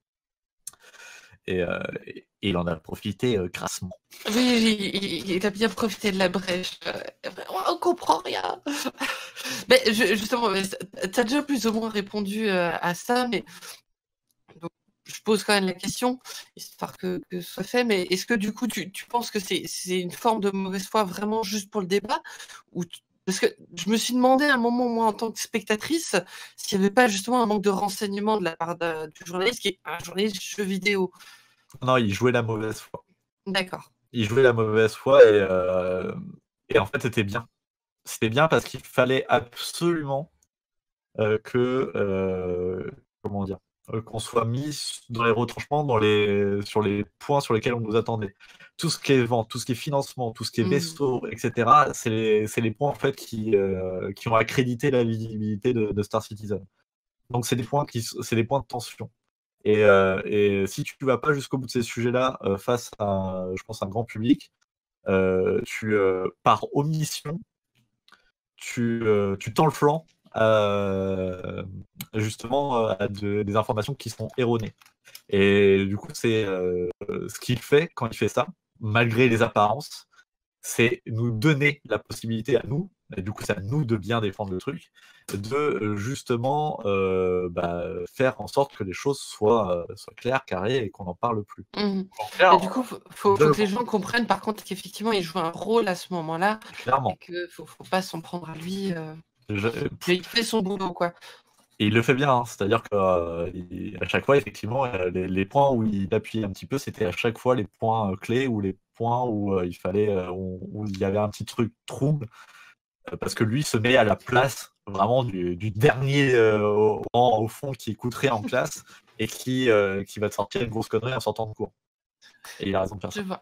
Et il en a profité grassement. Oui, il a bien profité de la brèche. On comprend rien. Mais justement, tu as déjà plus ou moins répondu à ça, mais donc, je pose quand même la question, histoire que ce soit fait, mais est-ce que du coup, tu penses que c'est une forme de mauvaise foi vraiment juste pour le débat ou parce que je me suis demandé à un moment, moi, en tant que spectatrice, s'il n'y avait pas justement un manque de renseignement de la part du journaliste, qui est un journaliste jeu vidéo. Non, il jouait la mauvaise foi. D'accord. Il jouait la mauvaise foi et en fait, c'était bien. c'était bien parce qu'il fallait absolument qu'on soit mis dans les retranchements, sur les points sur lesquels on nous attendait. Tout ce qui est vente, tout ce qui est financement, tout ce qui est vaisseau, etc., c'est les points en fait, qui ont accrédité la visibilité de Star Citizen. Donc c'est des points de tension. Et si tu ne vas pas jusqu'au bout de ces sujets-là face à, je pense, un grand public, par omission, tu tends le flanc justement à des informations qui sont erronées. Et du coup, c'est ce qu'il fait quand il fait ça, malgré les apparences, c'est nous donner la possibilité à nous, et du coup c'est à nous de bien défendre le truc, de justement faire en sorte que les choses soient claires, carrées, et qu'on n'en parle plus. Du coup, faut que les gens comprennent par contre qu'effectivement il joue un rôle à ce moment-là, et qu'il faut pas s'en prendre à lui. Il fait son boulot, quoi. Et il le fait bien, hein. C'est-à-dire qu'à chaque fois, effectivement, les points où il appuyait un petit peu, c'était à chaque fois les points clés ou les points où il fallait, où il y avait un petit truc trouble, parce que lui se met à la place vraiment du dernier au fond qui écouterait en classe et qui va te sortir une grosse connerie en sortant de cours. Et il a raison de faire ça. Je vois.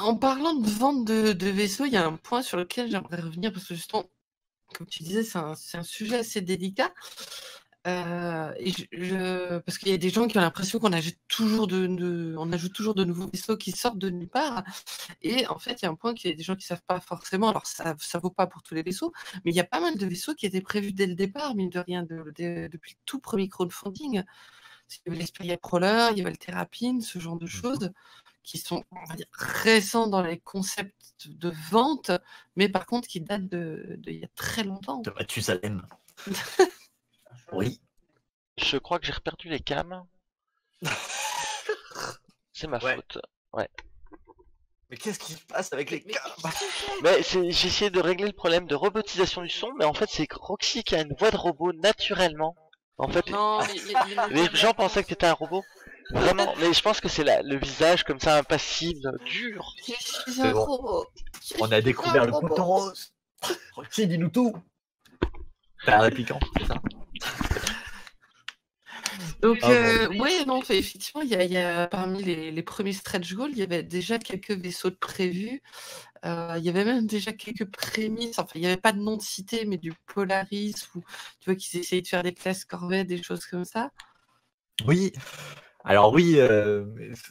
En parlant de vente de vaisseaux, il y a un point sur lequel j'aimerais revenir parce que justement, comme tu disais, c'est un sujet assez délicat. Parce qu'il y a des gens qui ont l'impression qu'on ajoute toujours de nouveaux vaisseaux qui sortent de nulle part. Et en fait, il y a un point qu'il y a des gens qui ne savent pas forcément. Alors, ça ne vaut pas pour tous les vaisseaux, mais il y a pas mal de vaisseaux qui étaient prévus dès le départ, mine de rien, depuis le tout premier crowdfunding. Il y avait l'Espéria Crawler, il y avait le Terrapin, ce genre de choses qui sont, on va dire, récents dans les concepts de vente, mais par contre qui datent d'il y a très longtemps. De Mathusalem. Oui. Je crois que j'ai reperdu les cams. C'est ma faute. Ouais. Mais qu'est-ce qui se passe avec les cams? J'ai essayé de régler le problème de robotisation du son, mais en fait c'est Roxy qui a une voix de robot naturellement. En fait, non, les gens pensaient que t'étais un robot. Vraiment, mais je pense que c'est le visage comme ça impassible, dur. Je suis un robot. On a découvert le coton rose. Roxy, dis-nous tout. T'as un répliquant, c'est ça. Donc, effectivement, il y a parmi les premiers stretch goals, il y avait déjà quelques vaisseaux de prévus. Il y avait même déjà quelques prémices. Enfin, il n'y avait pas de nom de cité, mais du Polaris, où tu vois qu'ils essayaient de faire des classes corvettes, des choses comme ça. Oui. Alors oui,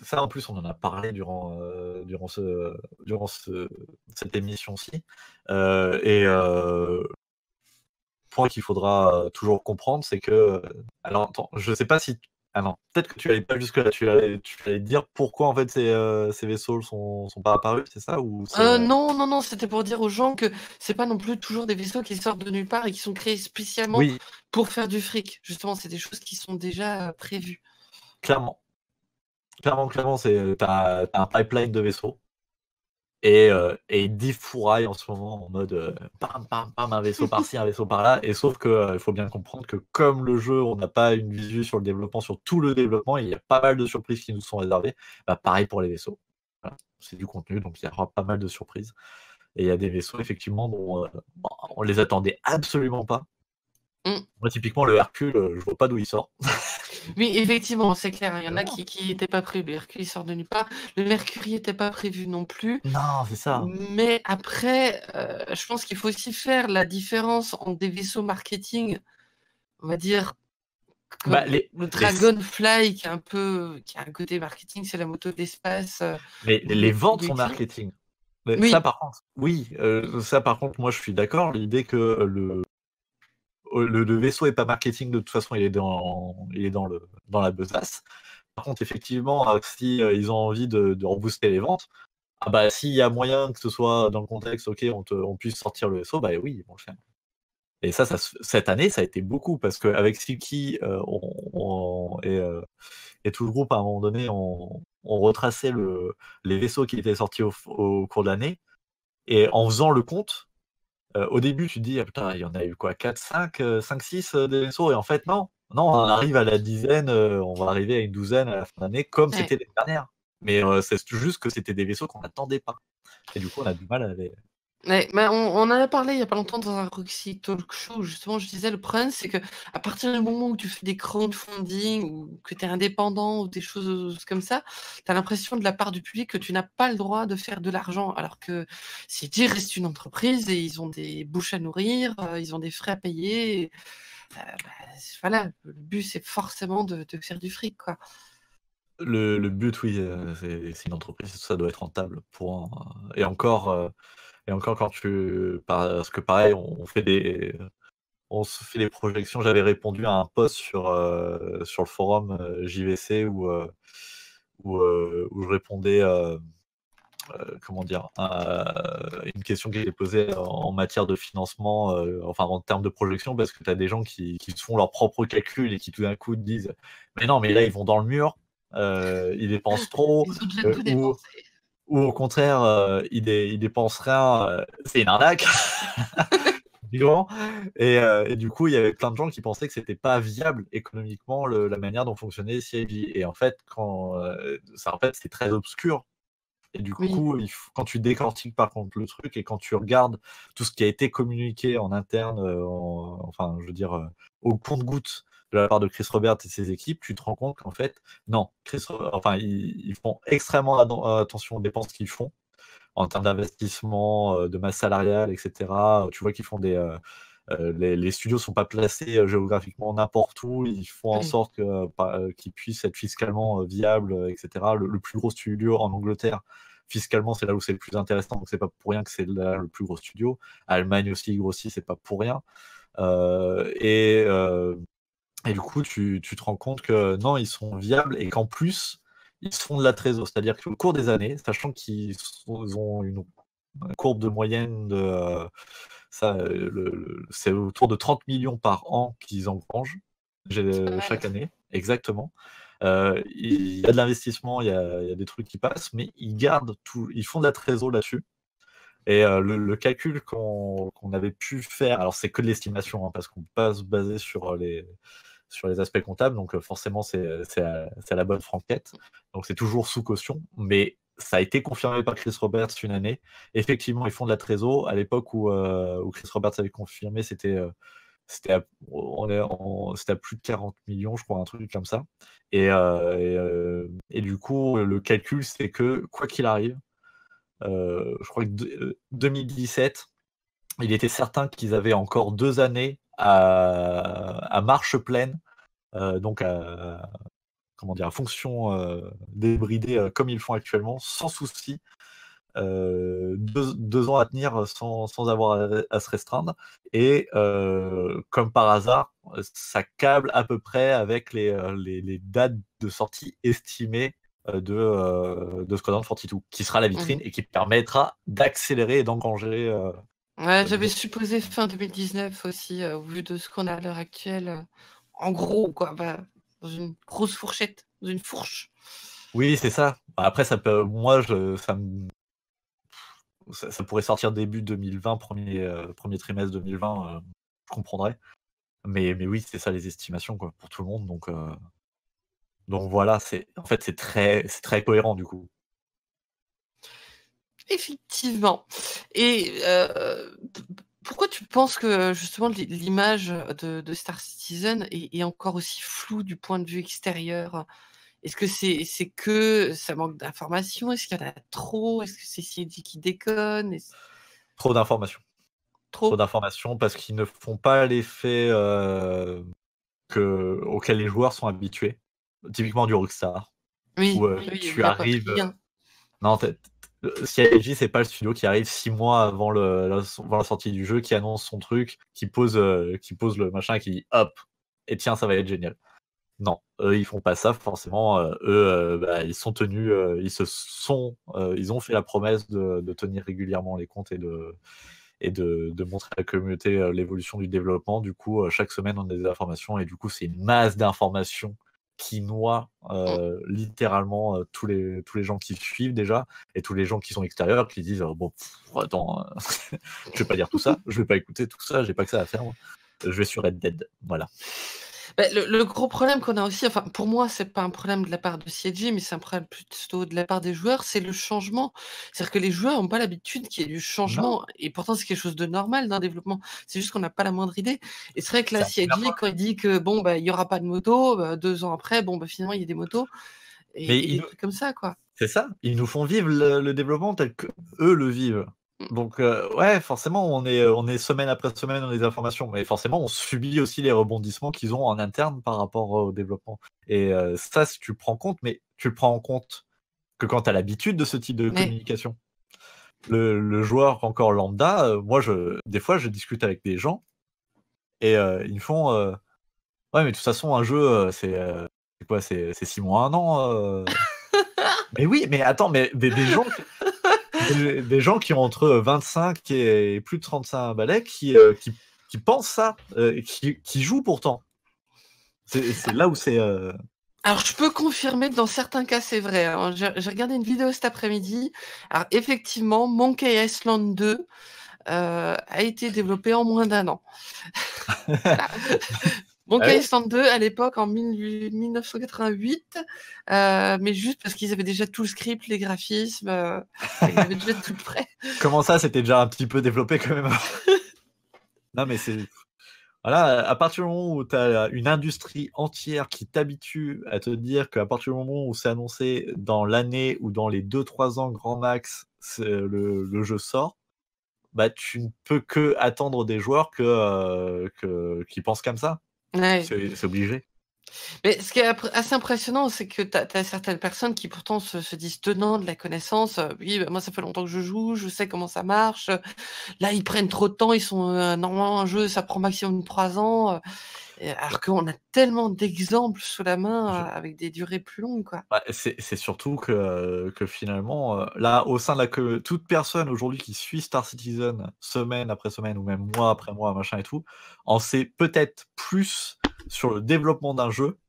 ça en plus on en a parlé durant cette émission-ci. Point qu'il faudra toujours comprendre, c'est que... Alors attends, je sais pas si... Ah non, peut-être que tu n'allais pas jusque-là, tu allais dire pourquoi en fait ces vaisseaux ne sont pas apparus, c'est ça ou Non, c'était pour dire aux gens que c'est pas non plus toujours des vaisseaux qui sortent de nulle part et qui sont créés spécialement pour faire du fric. Justement, c'est des choses qui sont déjà prévues. Clairement, t'as un pipeline de vaisseaux et ils défouraillent en ce moment en mode bam, un vaisseau par-ci, un vaisseau par-là. Et sauf qu'il faut bien comprendre que comme le jeu, on n'a pas une visu sur le développement, sur tout le développement, il y a pas mal de surprises qui nous sont réservées. Bah, pareil pour les vaisseaux. Voilà. C'est du contenu, donc il y aura pas mal de surprises. Et il y a des vaisseaux, effectivement, dont on les attendait absolument pas. Moi, typiquement, le Hercule, je vois pas d'où il sort. Oui, effectivement, c'est clair. Il y en a qui n'étaient pas prévus. Le Hercule, il sort de nulle part. Le Mercury n'était pas prévu non plus. Non, c'est ça. Mais après, je pense qu'il faut aussi faire la différence entre des vaisseaux marketing, on va dire, comme le Dragonfly, qui a un côté marketing, c'est la moto d'espace. Les ventes sont marketing. Ça, par contre, moi, je suis d'accord. L'idée que le vaisseau n'est pas marketing, de toute façon, il est dans la besace. Par contre, effectivement, si ils ont envie de rebooster les ventes, s'il y a moyen que ce soit dans le contexte, ok, on puisse sortir le vaisseau, oui, ils vont le faire. Et ça, cette année, ça a été beaucoup, parce qu'avec Silky et tout le groupe, à un moment donné, on retraçait les vaisseaux qui étaient sortis au cours de l'année, et en faisant le compte, au début, tu te dis, putain, il y en a eu quoi, 4, 5, 5, 6 des vaisseaux, et en fait, non, on arrive à la dizaine, on va arriver à une douzaine à la fin d'année, comme c'était les dernières. Mais c'est juste que c'était des vaisseaux qu'on n'attendait pas. Et du coup, on a du mal à les Ouais, mais on en a parlé il n'y a pas longtemps dans un Roxy Talk Show, justement, je disais, le problème, c'est qu'à partir du moment où tu fais des crowdfunding ou que tu es indépendant ou des choses comme ça, tu as l'impression de la part du public que tu n'as pas le droit de faire de l'argent, alors que CIG reste une entreprise et ils ont des bouches à nourrir, ils ont des frais à payer. Et, voilà, le but, c'est forcément de faire du fric, quoi. Le but, oui, c'est une entreprise, ça doit être rentable. Et encore quand tu... Parce que pareil, on se fait des projections. J'avais répondu à un post sur le forum JVC où je répondais, comment dire, une question qui était posée en matière de financement, enfin en termes de projection, parce que tu as des gens qui font leurs propres calculs et qui tout d'un coup te disent « Mais non, mais là, ils vont dans le mur. » Il dépense trop, ou au contraire, il dépensera, c'est une arnaque. Et du coup, il y avait plein de gens qui pensaient que c'était pas viable économiquement la manière dont fonctionnait CIG. Et en fait, c'est très obscur. Et du coup, quand tu décortiques par contre le truc et quand tu regardes tout ce qui a été communiqué en interne, enfin, je veux dire, au compte-gouttes de la part de Chris Robert et ses équipes, tu te rends compte qu'en fait, non, ils font extrêmement attention aux dépenses qu'ils font en termes d'investissement, de masse salariale, etc. Tu vois qu'ils font les studios ne sont pas placés géographiquement n'importe où, ils font en sorte qu'ils puissent être fiscalement viables, etc. Le plus gros studio en Angleterre, fiscalement, c'est là où c'est le plus intéressant, donc c'est pas pour rien que c'est là le plus gros studio. Allemagne aussi grossit, c'est pas pour rien. Et du coup, tu te rends compte que non, ils sont viables et qu'en plus, ils se font de la trésor. C'est-à-dire qu'au cours des années, sachant qu'ils ont une courbe de moyenne de... c'est autour de 30 millions par an qu'ils engrangent chaque année. Exactement. Il y a de l'investissement, il y a des trucs qui passent, mais ils gardent tout, ils font de la trésor là-dessus. Et le calcul qu'on avait pu faire, alors c'est que de l'estimation, hein, parce qu'on ne peut pas se baser sur les aspects comptables, donc forcément c'est à la bonne franquette, donc c'est toujours sous caution, mais ça a été confirmé par Chris Roberts une année. Effectivement, ils font de la trésor, à l'époque où Chris Roberts avait confirmé, c'était à plus de 40 millions, je crois, un truc comme ça. Et du coup, le calcul, c'est que quoi qu'il arrive, je crois que 2017, il était certain qu'ils avaient encore 2 années à marche pleine, donc à fonction débridée comme ils le font actuellement, sans souci, 2 ans à tenir sans avoir à se restreindre. Et comme par hasard, ça câble à peu près avec les dates de sortie estimées de Squadron 42, qui sera la vitrine et qui permettra d'accélérer et d'engranger. Ouais, j'avais supposé fin 2019 aussi, au vu de ce qu'on a à l'heure actuelle, en gros, quoi, dans une grosse fourchette, dans une fourche. Oui, c'est ça. Après, ça pourrait sortir début 2020, premier trimestre 2020, je comprendrais. Mais oui, c'est ça les estimations, quoi, pour tout le monde, donc. Donc voilà, c'est très cohérent du coup. Effectivement. Et pourquoi tu penses que justement l'image de Star Citizen est encore aussi floue du point de vue extérieur? Est-ce que c'est que ça manque d'informations? Est-ce qu'il y en a trop? Est-ce que c'est CIG qui déconne? Trop d'informations. Trop d'informations parce qu'ils ne font pas l'effet auquel les joueurs sont habitués. Typiquement du Rockstar. Oui, où tu arrives. Non, CIG, c'est pas le studio qui arrive 6 mois avant la sortie du jeu, qui annonce son truc, qui pose le machin, qui dit hop, et tiens, ça va être génial. Non, eux, ils font pas ça, forcément. Ils sont tenus, ils ont fait la promesse de tenir régulièrement les comptes et de montrer à la communauté l'évolution du développement. Du coup, chaque semaine, on a des informations, et du coup, c'est une masse d'informations qui noie littéralement tous les gens qui suivent déjà, et tous les gens qui sont extérieurs qui disent bon, attends, je vais pas lire tout ça, je vais pas écouter tout ça, j'ai pas que ça à faire, moi. Je vais sur Red Dead, voilà. Le gros problème qu'on a aussi, enfin pour moi, c'est pas un problème de la part de CIG, mais c'est un problème plutôt de la part des joueurs, c'est le changement. C'est-à-dire que les joueurs n'ont pas l'habitude qu'il y ait du changement, et pourtant c'est quelque chose de normal d'un développement. C'est juste qu'on n'a pas la moindre idée. Et c'est vrai que là, CIG, quand il dit que bon, bah, il n'y aura pas de moto, bah, 2 ans après, bon, bah, finalement, il y a des motos. Et des trucs comme ça, quoi. C'est ça. Ils nous font vivre le développement tel qu'eux le vivent. Donc, ouais, forcément, on est semaine après semaine dans les informations, mais forcément, on subit aussi les rebondissements qu'ils ont en interne par rapport au développement. Et ça, si tu prends compte, mais tu prends en compte que quand tu as l'habitude de ce type de communication, le joueur encore lambda, moi, des fois, je discute avec des gens et ils me font ouais, mais de toute façon, un jeu, c'est quoi, c'est 6 mois, 1 an Mais oui, mais attends, mais des gens... Des gens qui ont entre 25 et plus de 35 balais qui pensent ça, qui jouent pourtant. C'est là où c'est... Alors, je peux confirmer que dans certains cas, c'est vrai. J'ai regardé une vidéo cet après-midi. Alors, effectivement, Monkey Island 2 a été développé en moins d'un an. Monkey Island 2, à l'époque, en 1988, mais juste parce qu'ils avaient déjà tout le script, les graphismes, ils avaient déjà tout prêt. Comment ça, c'était déjà un petit peu développé quand même? Non, mais c'est... Voilà, à partir du moment où tu as une industrie entière qui t'habitue à te dire qu'à partir du moment où c'est annoncé dans l'année ou dans les 2-3 ans grand max, le jeu sort, bah, tu ne peux que attendre des joueurs qui pensent comme ça. Ouais. C'est obligé. Mais ce qui est assez impressionnant, c'est que tu as certaines personnes qui pourtant se disent tenants de la connaissance. Oui, bah, moi ça fait longtemps que je joue, je sais comment ça marche. Là, ils prennent trop de temps, ils sont normalement un jeu, ça prend maximum 3 ans. Alors qu'on a tellement d'exemples sous la main avec des durées plus longues, quoi. Bah, c'est surtout que finalement, là, au sein de toute personne aujourd'hui qui suit Star Citizen semaine après semaine ou même mois après mois, machin et tout, on sait peut-être plus sur le développement d'un jeu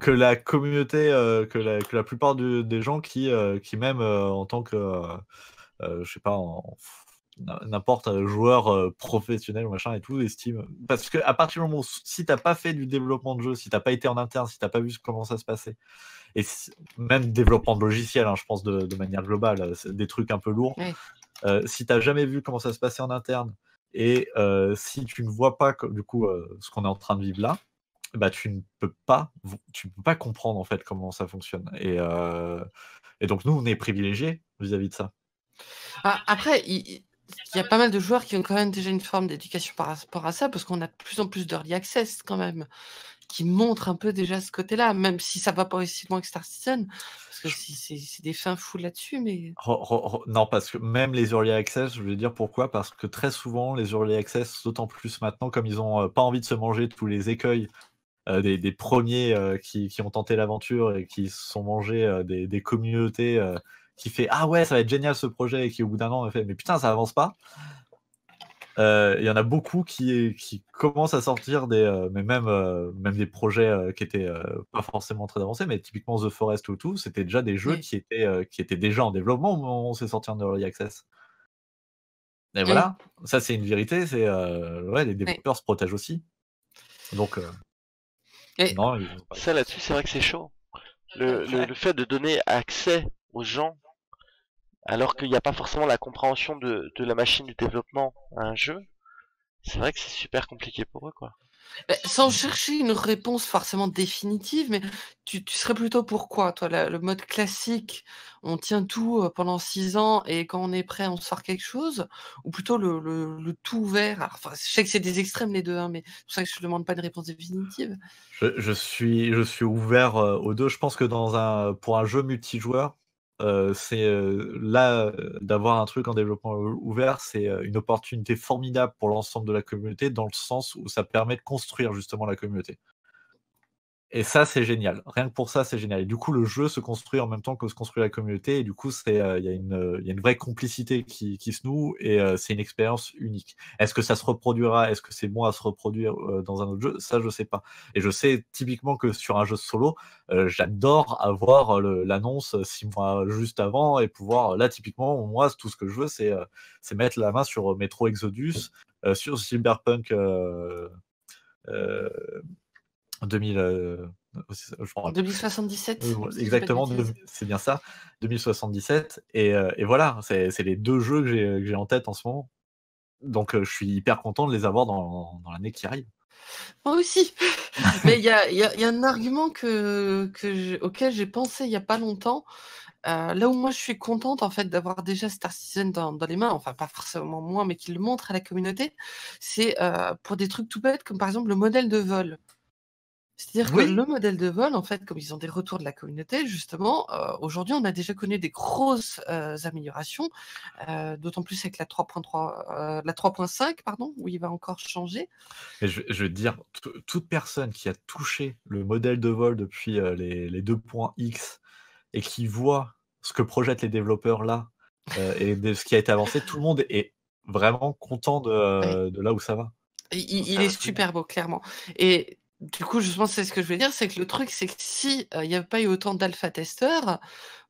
que la communauté, que la plupart des gens qui même en tant que, je sais pas, n'importe joueur professionnel machin et tout estime, parce que à partir du moment où, si t'as pas fait du développement de jeu, si t'as pas été en interne, si t'as pas vu comment ça se passait, et même développement de logiciel, hein, je pense de manière globale, des trucs un peu lourds, si t'as jamais vu comment ça se passait en interne et si tu ne vois pas du coup ce qu'on est en train de vivre là, bah tu ne peux pas comprendre en fait comment ça fonctionne, et donc nous on est privilégiés vis-à-vis de ça. Ah, après, il y a pas mal de joueurs qui ont quand même déjà une forme d'éducation par rapport à ça, parce qu'on a de plus en plus d'early access quand même, qui montrent un peu déjà ce côté-là, même si ça va pas aussi loin que Star Citizen, parce que c'est des fins fous là-dessus, mais... Non, parce que même les early access, je veux dire pourquoi, parce que très souvent, les early access, d'autant plus maintenant, comme ils ont pas envie de se manger tous les écueils des premiers qui ont tenté l'aventure et qui se sont mangés des communautés... qui fait ah ouais, ça va être génial ce projet, et qui au bout d'un an fait mais putain, ça avance pas. Il y en a beaucoup qui commencent à sortir mais même des projets qui étaient pas forcément très avancés, mais typiquement The Forest ou tout, c'était déjà des jeux qui étaient déjà en développement au moment où on s'est sorti en early access. Et voilà, ça c'est une vérité, c'est ouais, les développeurs se protègent aussi. Donc non, ça là-dessus, c'est vrai que c'est chaud. Le fait de donner accès aux gens, alors qu'il n'y a pas forcément la compréhension de la machine du développement à un jeu, c'est vrai que c'est super compliqué pour eux, quoi. Bah, sans chercher une réponse forcément définitive, mais tu serais plutôt pourquoi, toi, le mode classique, on tient tout pendant 6 ans et quand on est prêt, on sort quelque chose, ou plutôt le tout ouvert. Alors, enfin, je sais que c'est des extrêmes les deux, hein, mais c'est pour ça que je ne demande pas de réponse définitive. Je suis ouvert aux deux. Je pense que pour un jeu multijoueur, c'est là d'avoir un truc en développement ouvert, c'est une opportunité formidable pour l'ensemble de la communauté, dans le sens où ça permet de construire justement la communauté, et ça c'est génial, rien que pour ça c'est génial, et du coup le jeu se construit en même temps que se construit la communauté, et du coup il y a une vraie complicité qui se noue, et c'est une expérience unique. Est-ce que ça se reproduira, est-ce que c'est bon à se reproduire dans un autre jeu, ça je sais pas, et je sais typiquement que sur un jeu solo, j'adore avoir l'annonce 6 mois juste avant et pouvoir, là typiquement moi tout ce que je veux c'est mettre la main sur Metro Exodus, sur Cyberpunk 2077. Exactement, c'est bien ça, 2077. Et voilà, c'est les deux jeux que j'ai en tête en ce moment. Donc je suis hyper content de les avoir dans l'année qui arrive. Moi aussi. Mais il y a un argument auquel j'ai pensé il n'y a pas longtemps. Là où moi je suis contente en fait d'avoir déjà Star Citizen dans les mains, enfin pas forcément moi, mais qu'il le montre à la communauté, c'est pour des trucs tout bêtes comme par exemple le modèle de vol. C'est-à-dire que le modèle de vol, en fait, comme ils ont des retours de la communauté, justement, aujourd'hui, on a déjà connu des grosses améliorations, d'autant plus avec la 3.5, pardon, où il va encore changer. Et je veux dire, toute personne qui a touché le modèle de vol depuis les 2.x et qui voit ce que projettent les développeurs là et de ce qui a été avancé, tout le monde est vraiment content de là où ça va. Il est super beau, clairement. Et du coup, justement, c'est ce que je voulais dire, c'est que le truc, c'est que s'il n'y avait pas eu autant d'alpha-testeurs,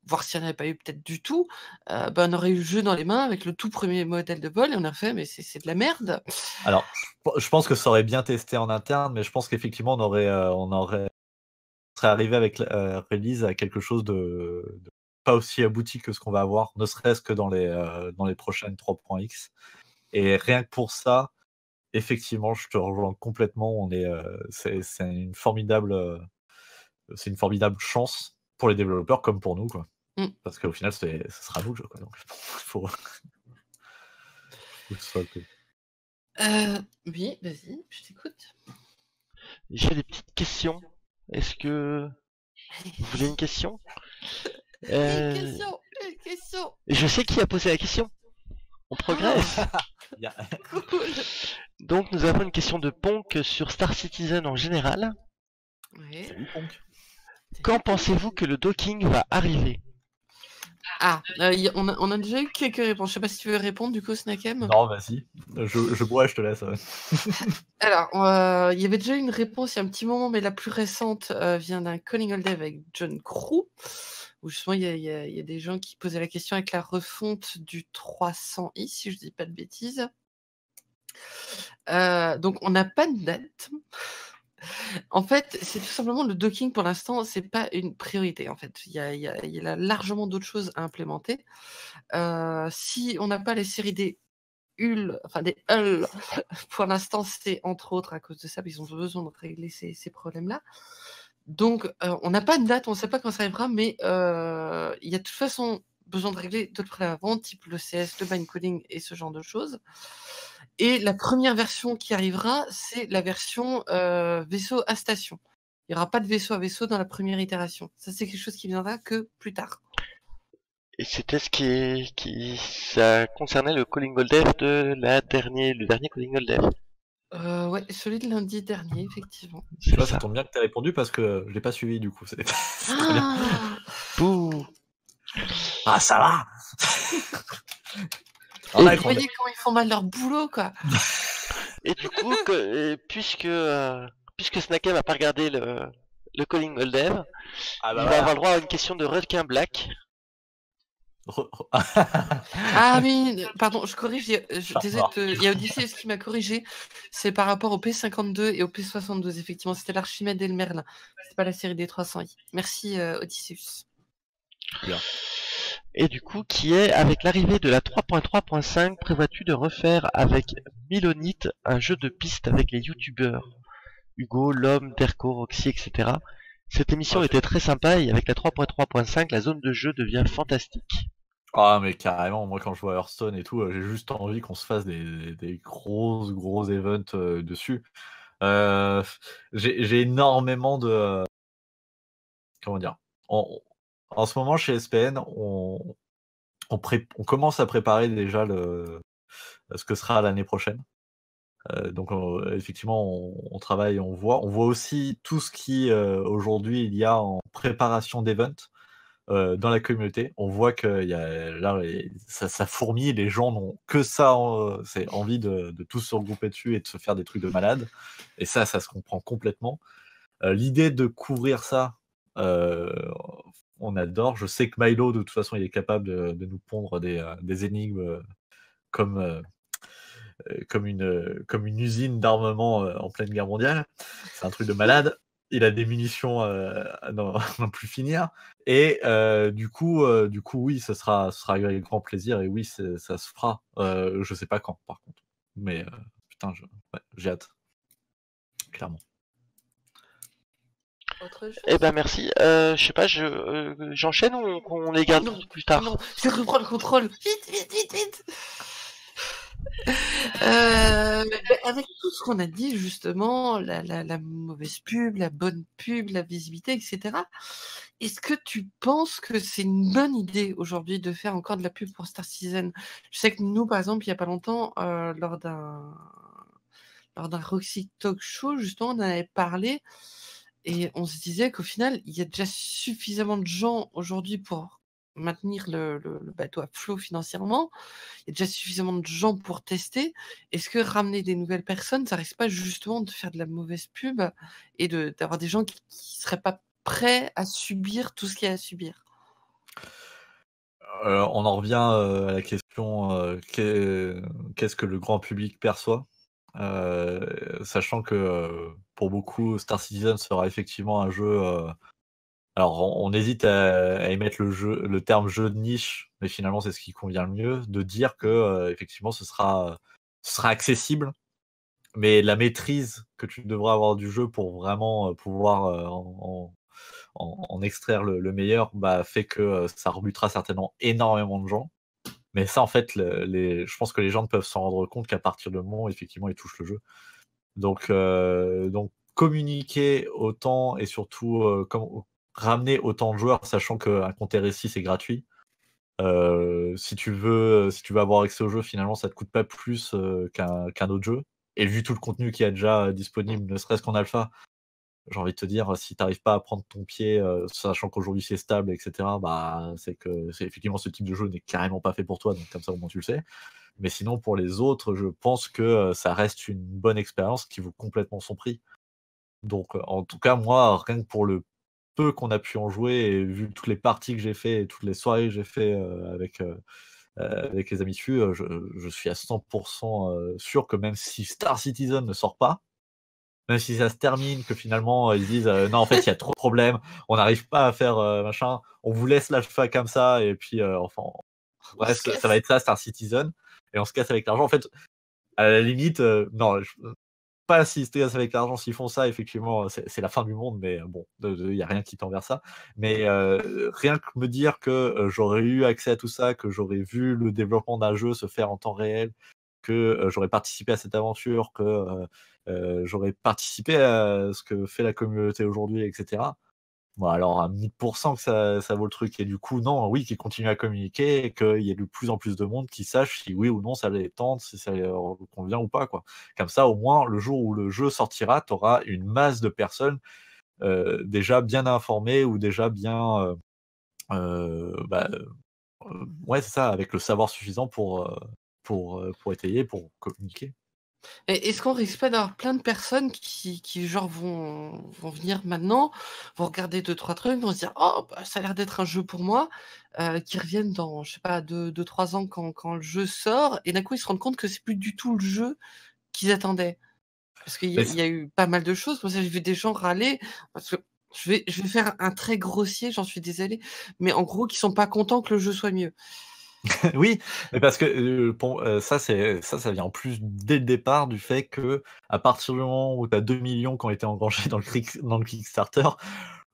voire s'il n'y en avait pas eu peut-être du tout, ben, on aurait eu le jeu dans les mains avec le tout premier modèle de vol et on aurait fait, mais c'est de la merde. Alors, je pense que ça aurait bien testé en interne, mais je pense qu'effectivement, on serait arrivé avec la release à quelque chose de pas aussi abouti que ce qu'on va avoir, ne serait-ce que dans les prochaines 3.x. Et rien que pour ça, effectivement, je te rejoins complètement. C'est une formidable chance pour les développeurs comme pour nous, quoi. Parce qu'au final, ce sera nous le jeu, quoi. Donc, faut que ce soit OK. Oui, vas-y, je t'écoute. J'ai des petites questions. Est-ce que vous voulez une question? Une question. Je sais qui a posé la question. On progresse. Yeah. Cool. Donc nous avons une question de Ponk sur Star Citizen en général. Oui. Salut Ponk. Quand pensez-vous que le docking va arriver? On a déjà eu quelques réponses. Je sais pas si tu veux répondre du coup, Snakem. Non, vas-y. Je bois, je te laisse. Alors, il y avait déjà une réponse il y a un petit moment, mais la plus récente vient d'un Calling All Day avec John Crew, où justement il y a des gens qui posaient la question avec la refonte du 300i, si je dis pas de bêtises. Donc on n'a pas de date. En fait, c'est tout simplement le docking pour l'instant, c'est pas une priorité. En fait, il y a largement d'autres choses à implémenter. Si on n'a pas les séries des Hull, enfin des Hull, pour l'instant, c'est entre autres à cause de ça, ils ont besoin de régler ces problèmes-là. Donc, on n'a pas de date, on ne sait pas quand ça arrivera, mais il y a de toute façon besoin de régler d'autres problèmes avant, type le CS, le binecoding et ce genre de choses. Et la première version qui arrivera, c'est la version vaisseau à station. Il n'y aura pas de vaisseau à vaisseau dans la première itération. Ça, c'est quelque chose qui viendra que plus tard. Et c'était ce qui ça concernait le Calling All Dev de le dernier Calling All Dev. Ouais, celui de lundi dernier, effectivement. Tu vois, ça tombe bien que tu as répondu parce que je l'ai pas suivi du coup. Ah, ça va. Vous voyez comment ils font mal leur boulot, quoi. Et du coup, puisque Snakem n'a pas regardé le Calling All Dev, il va avoir le droit à une question de Requin Black. Ah oui, pardon, je corrige, il y a Odysseus qui m'a corrigé, c'est par rapport au P52 et au P72, effectivement, c'était l'Archimède et le Merlin, c'est pas la série des 300i. Merci Odysseus. Bien. Et du coup, qui est, avec l'arrivée de la 3.3.5, prévois-tu de refaire avec Mylonite un jeu de piste avec les youtubeurs Hugo, Lomé, Derco, Roxy, etc. Cette émission était très sympa et avec la 3.3.5, la zone de jeu devient fantastique. Ah mais carrément, moi quand je vois Hearthstone et tout, j'ai juste envie qu'on se fasse des gros events dessus. J'ai énormément de... Comment dire, en ce moment chez SPN, on commence à préparer déjà ce que sera l'année prochaine. Donc effectivement on travaille, on voit aussi tout ce qui aujourd'hui il y a en préparation d'event dans la communauté. On voit que ça fourmille, les gens n'ont que ça, c'est envie de tous se regrouper dessus et de se faire des trucs de malade, et ça se comprend complètement. L'idée de couvrir ça, on adore. Je sais que Milo de toute façon il est capable de nous pondre des énigmes comme comme une usine d'armement en pleine guerre mondiale. C'est un truc de malade. Il a des munitions à n'en plus finir. Et du coup, oui, ce sera avec grand plaisir. Et oui, ça se fera. Je sais pas quand, par contre. Mais putain, j'ai hâte. Clairement. Eh ben merci. Je sais pas, j'enchaîne ou on les garde plus tard? Non, je reprends le contrôle. Vite. Avec tout ce qu'on a dit justement, la mauvaise pub, la bonne pub, la visibilité, etc. Est-ce que tu penses que c'est une bonne idée aujourd'hui de faire encore de la pub pour Star Citizen? Je sais que nous, par exemple, il n'y a pas longtemps, lors d'un Roxy Talk Show, justement, on en avait parlé. Et on se disait qu'au final, il y a déjà suffisamment de gens aujourd'hui pour maintenir le bateau à flot financièrement. Il y a déjà suffisamment de gens pour tester. Est-ce que ramener des nouvelles personnes, ça risque pas justement de faire de la mauvaise pub et d'avoir des gens qui ne seraient pas prêts à subir tout ce qu'il y a à subir? On en revient à la question qu'est-ce que le grand public perçoit? Sachant que pour beaucoup Star Citizen sera effectivement un jeu alors on hésite à émettre le terme jeu de niche, mais finalement c'est ce qui convient le mieux de dire que effectivement ce sera accessible, mais la maîtrise que tu devras avoir du jeu pour vraiment pouvoir en extraire le meilleur, bah, fait que ça rebutera certainement énormément de gens. Mais ça, en fait, je pense que les gens ne peuvent s'en rendre compte qu'à partir du moment où, effectivement, ils touchent le jeu. Donc communiquer autant et surtout ramener autant de joueurs, sachant qu'un compte RSI, c'est gratuit. Si tu veux avoir accès au jeu, finalement, ça ne te coûte pas plus qu'un autre jeu. Et vu tout le contenu qu'il y a déjà disponible, ne serait-ce qu'en alpha, j'ai envie de te dire, si tu n'arrives pas à prendre ton pied, sachant qu'aujourd'hui c'est stable, etc., bah, c'est que effectivement ce type de jeu n'est carrément pas fait pour toi, donc comme ça au moins tu le sais. Mais sinon, pour les autres, je pense que ça reste une bonne expérience qui vaut complètement son prix. Donc en tout cas, moi, rien que pour le peu qu'on a pu en jouer, et vu toutes les parties que j'ai fait et toutes les soirées que j'ai fait avec les amis dessus, je suis à 100% sûr que même si Star Citizen ne sort pas, même si ça se termine, que finalement ils disent non, en fait il y a trop de problèmes, on n'arrive pas à faire machin, on vous laisse l'alpha comme ça, et puis enfin bref, ça va être ça Star Citizen, et on se casse avec l'argent. En fait, à la limite, non, pas s'ils se cassent avec l'argent, s'ils font ça, effectivement c'est la fin du monde, mais bon, il n'y a rien qui tend vers ça. Mais rien que me dire que j'aurais eu accès à tout ça, que j'aurais vu le développement d'un jeu se faire en temps réel, que j'aurais participé à cette aventure, que j'aurais participé à ce que fait la communauté aujourd'hui, etc. Bon, alors à 1000% que ça vaut le truc. Et du coup, non, oui, qu'ils continuent à communiquer, et qu'il y ait de plus en plus de monde qui sache si oui ou non ça les tente, si ça leur convient ou pas, quoi. Comme ça, au moins, le jour où le jeu sortira, tu auras une masse de personnes déjà bien informées ou déjà bien... ouais, c'est ça, avec le savoir suffisant pour étayer, pour communiquer. Est-ce qu'on risque pas d'avoir plein de personnes qui genre vont venir maintenant, vont regarder 2-3 trucs, vont se dire oh bah, ça a l'air d'être un jeu pour moi, qui reviennent dans, je sais pas, 2-3 ans quand le jeu sort, et d'un coup ils se rendent compte que c'est plus du tout le jeu qu'ils attendaient, parce qu'il y a eu pas mal de choses. Pour ça, j'ai vu des gens râler, parce que je vais faire un trait grossier, j'en suis désolé, mais en gros qu'ils sont pas contents que le jeu soit mieux. Oui, mais parce que ça vient en plus dès le départ du fait que à partir du moment où tu as 2 millions qui ont été engrangés dans le Kickstarter,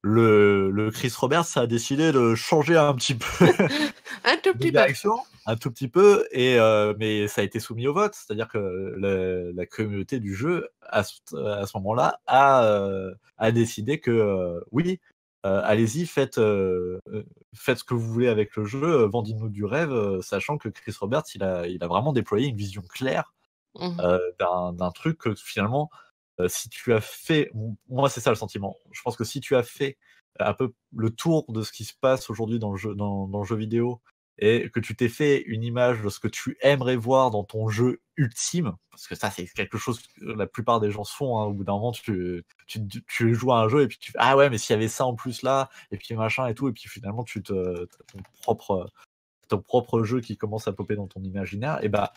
le Chris Roberts a décidé de changer un petit peu de direction, un tout petit peu, et mais ça a été soumis au vote, c'est-à-dire que la communauté du jeu à ce moment-là a décidé que oui. Allez-y, faites ce que vous voulez avec le jeu, vendez-nous du rêve, sachant que Chris Roberts, il a vraiment déployé une vision claire d'un truc que finalement, si tu as fait, moi c'est ça le sentiment, je pense que si tu as fait un peu le tour de ce qui se passe aujourd'hui dans le jeu vidéo, et que tu t'es fait une image de ce que tu aimerais voir dans ton jeu ultime, parce que ça, c'est quelque chose que la plupart des gens font, hein, au bout d'un moment, tu joues à un jeu, et puis tu fais « Ah ouais, mais s'il y avait ça en plus là, et puis machin et tout », et puis finalement, t'as ton propre jeu qui commence à popper dans ton imaginaire, et bah,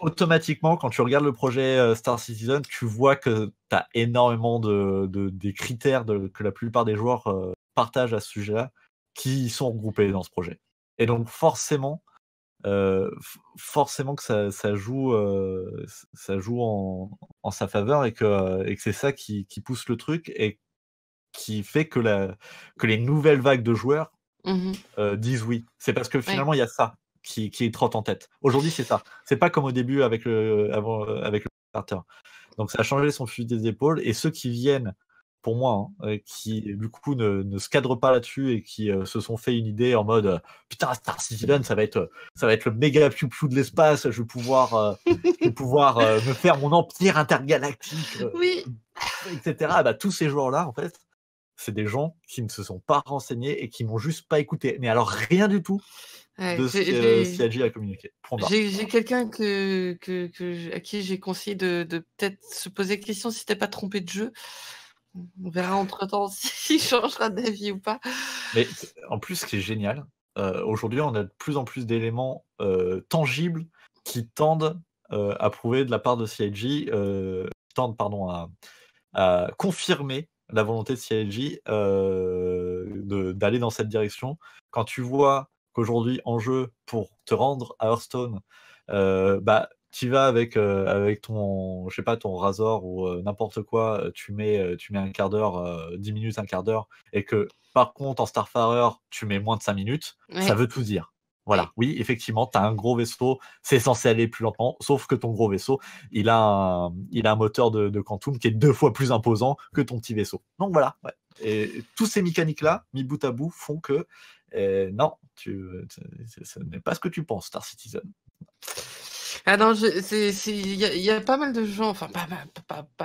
automatiquement, quand tu regardes le projet Star Citizen, tu vois que tu as énormément des critères que la plupart des joueurs partagent à ce sujet-là, qui sont regroupés dans ce projet. Et donc forcément que ça joue en sa faveur, et que c'est ça qui pousse le truc et qui fait que les nouvelles vagues de joueurs disent oui. C'est parce que finalement, il y a ça qui trotte en tête. Aujourd'hui, c'est ça. C'est pas comme au début avec le starter. Donc, ça a changé son fusil des épaules. Et ceux qui viennent, pour moi, hein, qui du coup ne se cadrent pas là-dessus et qui se sont fait une idée en mode putain, Star Citizen, ça va être le méga piou-piou de l'espace. Je vais pouvoir, me faire mon empire intergalactique, etc. Bah, tous ces joueurs-là, en fait, c'est des gens qui ne se sont pas renseignés et qui m'ont juste pas écouté. Mais alors, rien du tout de ce que CIG a communiqué. J'ai quelqu'un à qui j'ai conseillé de peut-être se poser la question si t'es pas trompé de jeu. On verra entre-temps s'il changera d'avis ou pas. Mais en plus, ce qui est génial, aujourd'hui, on a de plus en plus d'éléments tangibles qui tendent à prouver de la part de CIG, à confirmer la volonté de CIG d'aller dans cette direction. Quand tu vois qu'aujourd'hui, en jeu, pour te rendre à Hearthstone, tu vas avec ton, je sais pas, ton Razor ou n'importe quoi, tu mets un quart d'heure, 10 minutes, un quart d'heure, et que par contre, en Starfarer, tu mets moins de 5 minutes, ça veut tout dire. Voilà, oui, effectivement, tu as un gros vaisseau, c'est censé aller plus lentement, sauf que ton gros vaisseau, il a un moteur de quantum qui est 2 fois plus imposant que ton petit vaisseau. Donc voilà, et tous ces mécaniques-là, mis bout à bout, font que non, ce n'est pas ce que tu penses, Star Citizen. Ah non, il y a pas mal de gens, enfin pas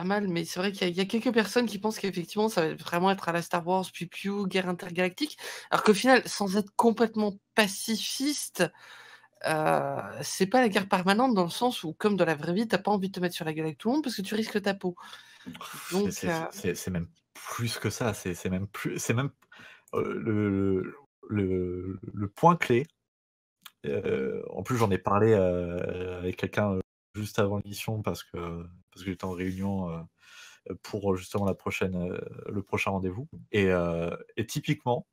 mal, mais c'est vrai qu'il y a quelques personnes qui pensent qu'effectivement ça va vraiment être à la Star Wars, puis guerre intergalactique, alors qu'au final, sans être complètement pacifiste, c'est pas la guerre permanente dans le sens où, comme dans la vraie vie, t'as pas envie de te mettre sur la gueule avec tout le monde parce que tu risques ta peau. Donc c'est même plus que ça, c'est même le point clé. En plus, j'en ai parlé avec quelqu'un juste avant l'émission parce que j'étais en réunion pour justement le prochain rendez-vous. Et typiquement,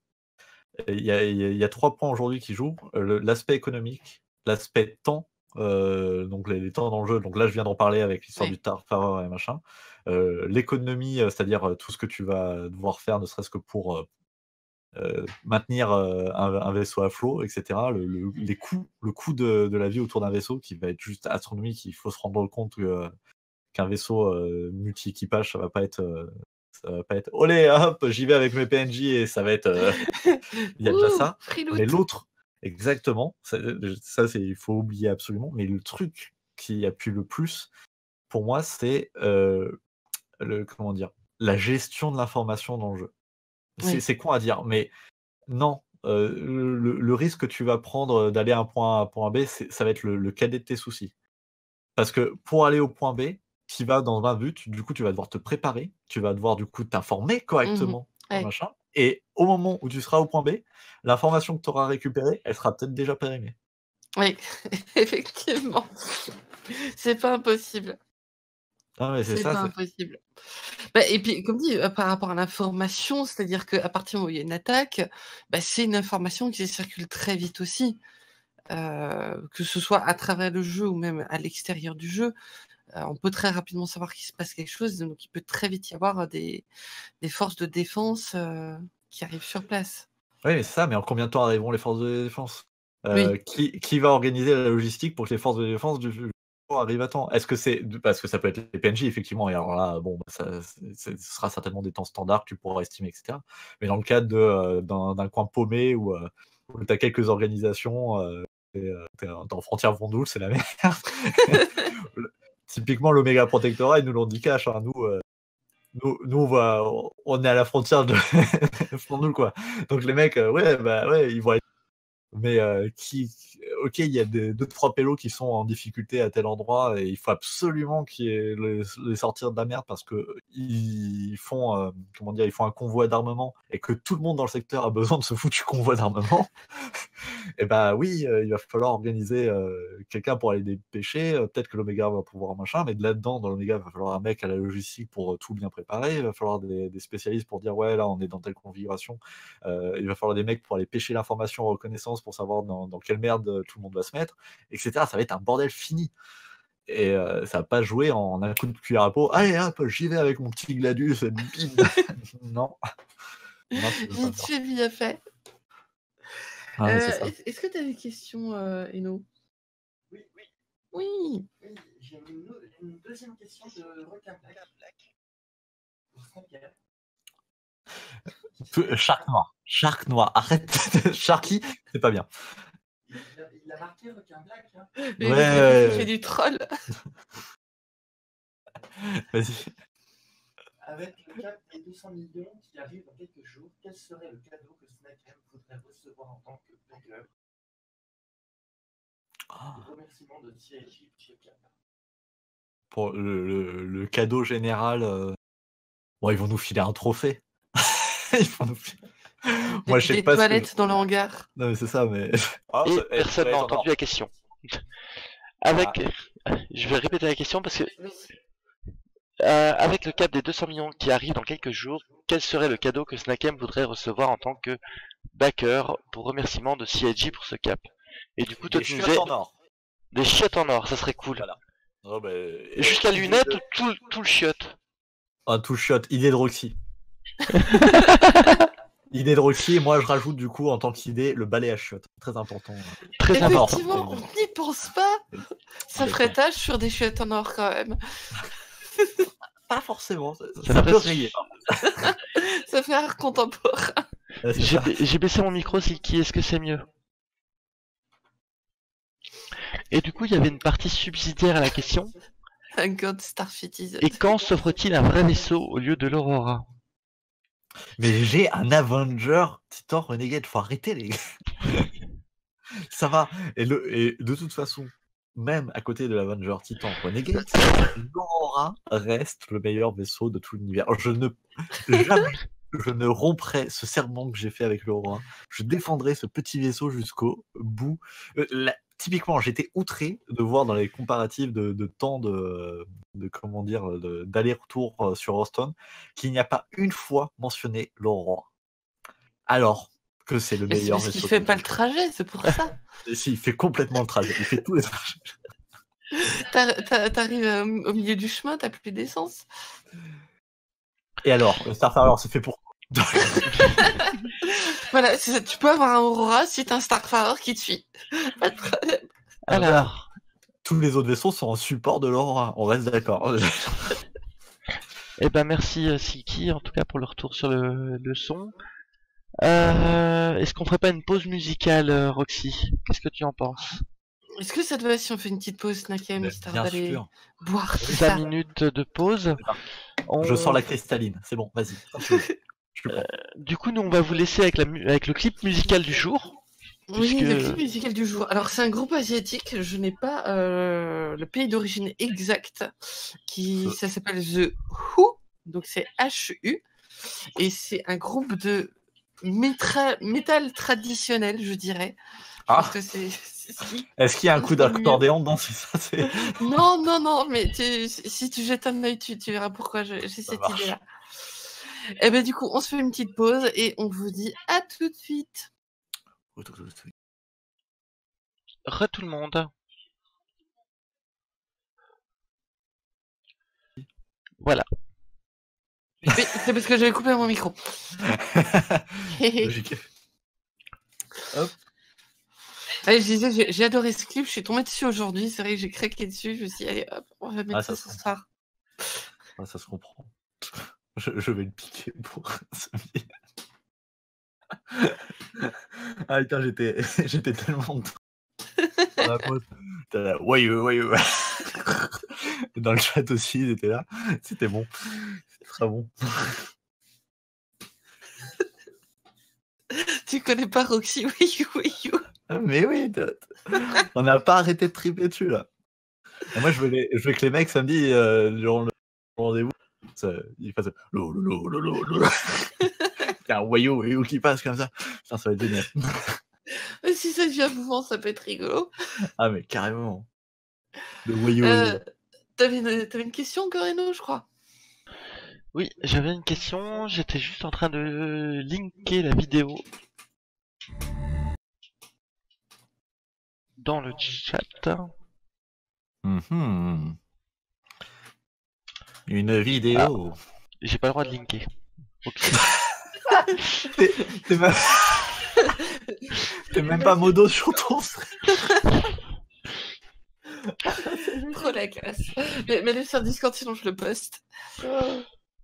il y a 3 points aujourd'hui qui jouent. L'aspect économique, l'aspect temps, donc les temps dans le jeu. Donc là, je viens d'en parler avec l'histoire du Starfarer et machin. L'économie, c'est-à-dire tout ce que tu vas devoir faire, ne serait-ce que pour... maintenir un vaisseau à flot, etc. Le coût de la vie autour d'un vaisseau qui va être juste astronomique. Il faut se rendre compte qu'un vaisseau multi-équipage, ça va pas être olé, hop, j'y vais avec mes PNJ et ça va être il y a déjà ça. Mais l'autre, exactement, ça c'est, il faut oublier absolument. Mais le truc qui appuie le plus pour moi, c'est la gestion de l'information dans le jeu. C'est con à dire, mais non, le risque que tu vas prendre d'aller à un point A à un point B, ça va être le cadet de tes soucis. Parce que pour aller au point B, tu vas dans un but, du coup tu vas devoir te préparer, tu vas devoir du coup t'informer correctement, et au moment où tu seras au point B, l'information que tu auras récupérée, elle sera peut-être déjà périmée. Oui, effectivement, c'est pas impossible. Ah ouais, c'est pas impossible. Bah, et puis, comme dit, par rapport à l'information, c'est-à-dire qu'à partir du moment où il y a une attaque, bah, c'est une information qui circule très vite aussi, que ce soit à travers le jeu ou même à l'extérieur du jeu. On peut très rapidement savoir qu'il se passe quelque chose, donc il peut très vite y avoir des forces de défense qui arrivent sur place. Oui, mais ça, mais en combien de temps arriveront les forces de défense? Qui va organiser la logistique pour que les forces de défense du jeu arrive à temps? Est-ce que c'est parce que ça peut être les PNJ, effectivement, et alors là, bon, ce sera certainement des temps standards que tu pourras estimer, etc. Mais dans le cadre d'un coin paumé où tu as quelques organisations, dans Frontières Vondoul, c'est la merde. Typiquement, l'Omega Protectorat, ils nous l'ont dit cash. Hein, nous on est à la frontière de Vondoul, quoi. Donc les mecs, ils vont être. Mais il y a 2-3 pélos qui sont en difficulté à tel endroit et il faut absolument les sortir de la merde parce que ils font un convoi d'armement et que tout le monde dans le secteur a besoin de ce foutu convoi d'armement. eh ben oui, il va falloir organiser quelqu'un pour aller dépêcher, peut-être que l'Oméga va pouvoir machin, mais de là-dedans, dans l'Oméga, il va falloir un mec à la logistique pour tout bien préparer, il va falloir des spécialistes pour dire, ouais, là, on est dans telle configuration, il va falloir des mecs pour aller pêcher l'information en reconnaissance, pour savoir dans quelle merde tout le monde va se mettre, etc. Ça va être un bordel fini. Et ça va pas jouer en un coup de cuillère à peau, allez hop, j'y vais avec mon petit Gladius, bim. Non. Vite fait, bien fait. Ah, est-ce que tu as des questions, Eno? Oui. J'ai une deuxième question de Roca Black. Shark noir. Arrête. Sharky, c'est pas bien. Il a marqué Roca Black. Hein. Ouais. Il fait du troll. Vas-y. Avec le cap des 200 millions qui arrive dans quelques jours, quel serait le cadeau que Snakem voudrait recevoir en tant que blogueur? Remerciement de CIG pour le cadeau général. Bon, ils vont nous filer un trophée. Ils vont nous filer... Moi, je sais pas. Des toilettes dans le hangar. Non, mais c'est ça, mais. Oh, personne n'a entendu la question. Avec. Je vais répéter la question parce que. Avec le cap des 200 millions qui arrive dans quelques jours, quel serait le cadeau que Snakem voudrait recevoir en tant que backer pour remerciement de CIG pour ce cap? Et du coup, toi, tu disais... Des chiottes en or, ça serait cool. Voilà. Oh, bah... Juste la lunette ou tout le chiotte? Ah, tout le chiotte, idée de Roxy. Idée de Roxy, et moi je rajoute du coup en tant qu'idée le balai à chiottes. Très important. Très important. Effectivement, on n'y pense pas. Ça ferait tâche sur des chiottes en or quand même. Pas forcément, ça peut briller. Ça fait art contemporain. J'ai baissé mon micro, Silky, est-ce que c'est mieux? Et du coup, il y avait une partie subsidiaire à la question. Et quand s'offre-t-il un vrai vaisseau au lieu de l'Aurora? Mais j'ai un Avenger Titan Renegade, faut arrêter les gars. Ça va, et de toute façon... Même à côté de l'Avenger Titan Renegade, l'Aurora reste le meilleur vaisseau de tout l'univers. Je ne romprai ce serment que j'ai fait avec l'Aurora. Je défendrai ce petit vaisseau jusqu'au bout. Typiquement, j'étais outré de voir dans les comparatifs de temps d'aller-retour sur Houston qu'il n'y a pas une fois mentionné l'Aurora. Alors que c'est le meilleur vaisseau. Il fait pas le trajet, c'est pour ça. Si, il fait complètement le trajet, il fait tous les trajets. T'arrives au milieu du chemin, t'as plus d'essence. Et alors, Starfarer, c'est fait pour... Voilà, tu peux avoir un Aurora si t'as un Starfarer qui te suit. Pas de problème. Alors, tous les autres vaisseaux sont en support de l'Aurora, on reste d'accord. Eh ben merci Silky, en tout cas pour le retour sur le son. Est-ce qu'on ferait pas une pause musicale, Roxy? Qu'est-ce que tu en penses? Est-ce que ça te va si on fait une petite pause, Snakem, histoire d'aller boire 5 minutes de pause? Je sors la cristalline, c'est bon, vas-y. Du coup, nous, on va vous laisser avec le clip musical du jour. Oui, puisque... le clip musical du jour. Alors, c'est un groupe asiatique, je n'ai pas le pays d'origine exact. Ça s'appelle The Who, donc c'est H-U. Et c'est un groupe de... métal traditionnel, je dirais. Ah. Est-ce qu'il y a un coup d'accordéon dedans? Non, mais si tu jettes un œil, tu verras pourquoi j'ai cette idée-là. Et ben du coup, on se fait une petite pause et on vous dit à tout de suite. Re tout le monde. Voilà. Oui, c'est parce que j'avais coupé mon micro. Logique. Hop. Allez, je disais, j'ai adoré ce clip, je suis tombée dessus aujourd'hui, c'est vrai que j'ai craqué dessus, je me suis dit, allez hop, on va mettre ça ce soir. Ah, ça se comprend. Je vais le piquer pour ce billet. Ah putain, j'étais tellement... Ouais. Dans le chat aussi, ils étaient là. C'était bon. C'était très bon. Tu connais pas Roxy? Oui. Mais oui, on n'a pas arrêté de triper dessus, là. Et moi, je veux que les mecs, samedi, durant le rendez-vous, ils fassent lolo. Il y a un voyou qui passe comme ça. Putain, ça va être génial. si ça devient mouvant, ça peut être rigolo. Ah, mais carrément. Le voyou. T'avais une question, Coreno, je crois. Oui, j'avais une question. J'étais juste en train de linker la vidéo dans le chat. Mm-hmm. Une vidéo. Ah, j'ai pas le droit de linker. Okay. T'es même pas modo sur ton stream. Trop la classe. Mais sur Discord, sinon je le poste.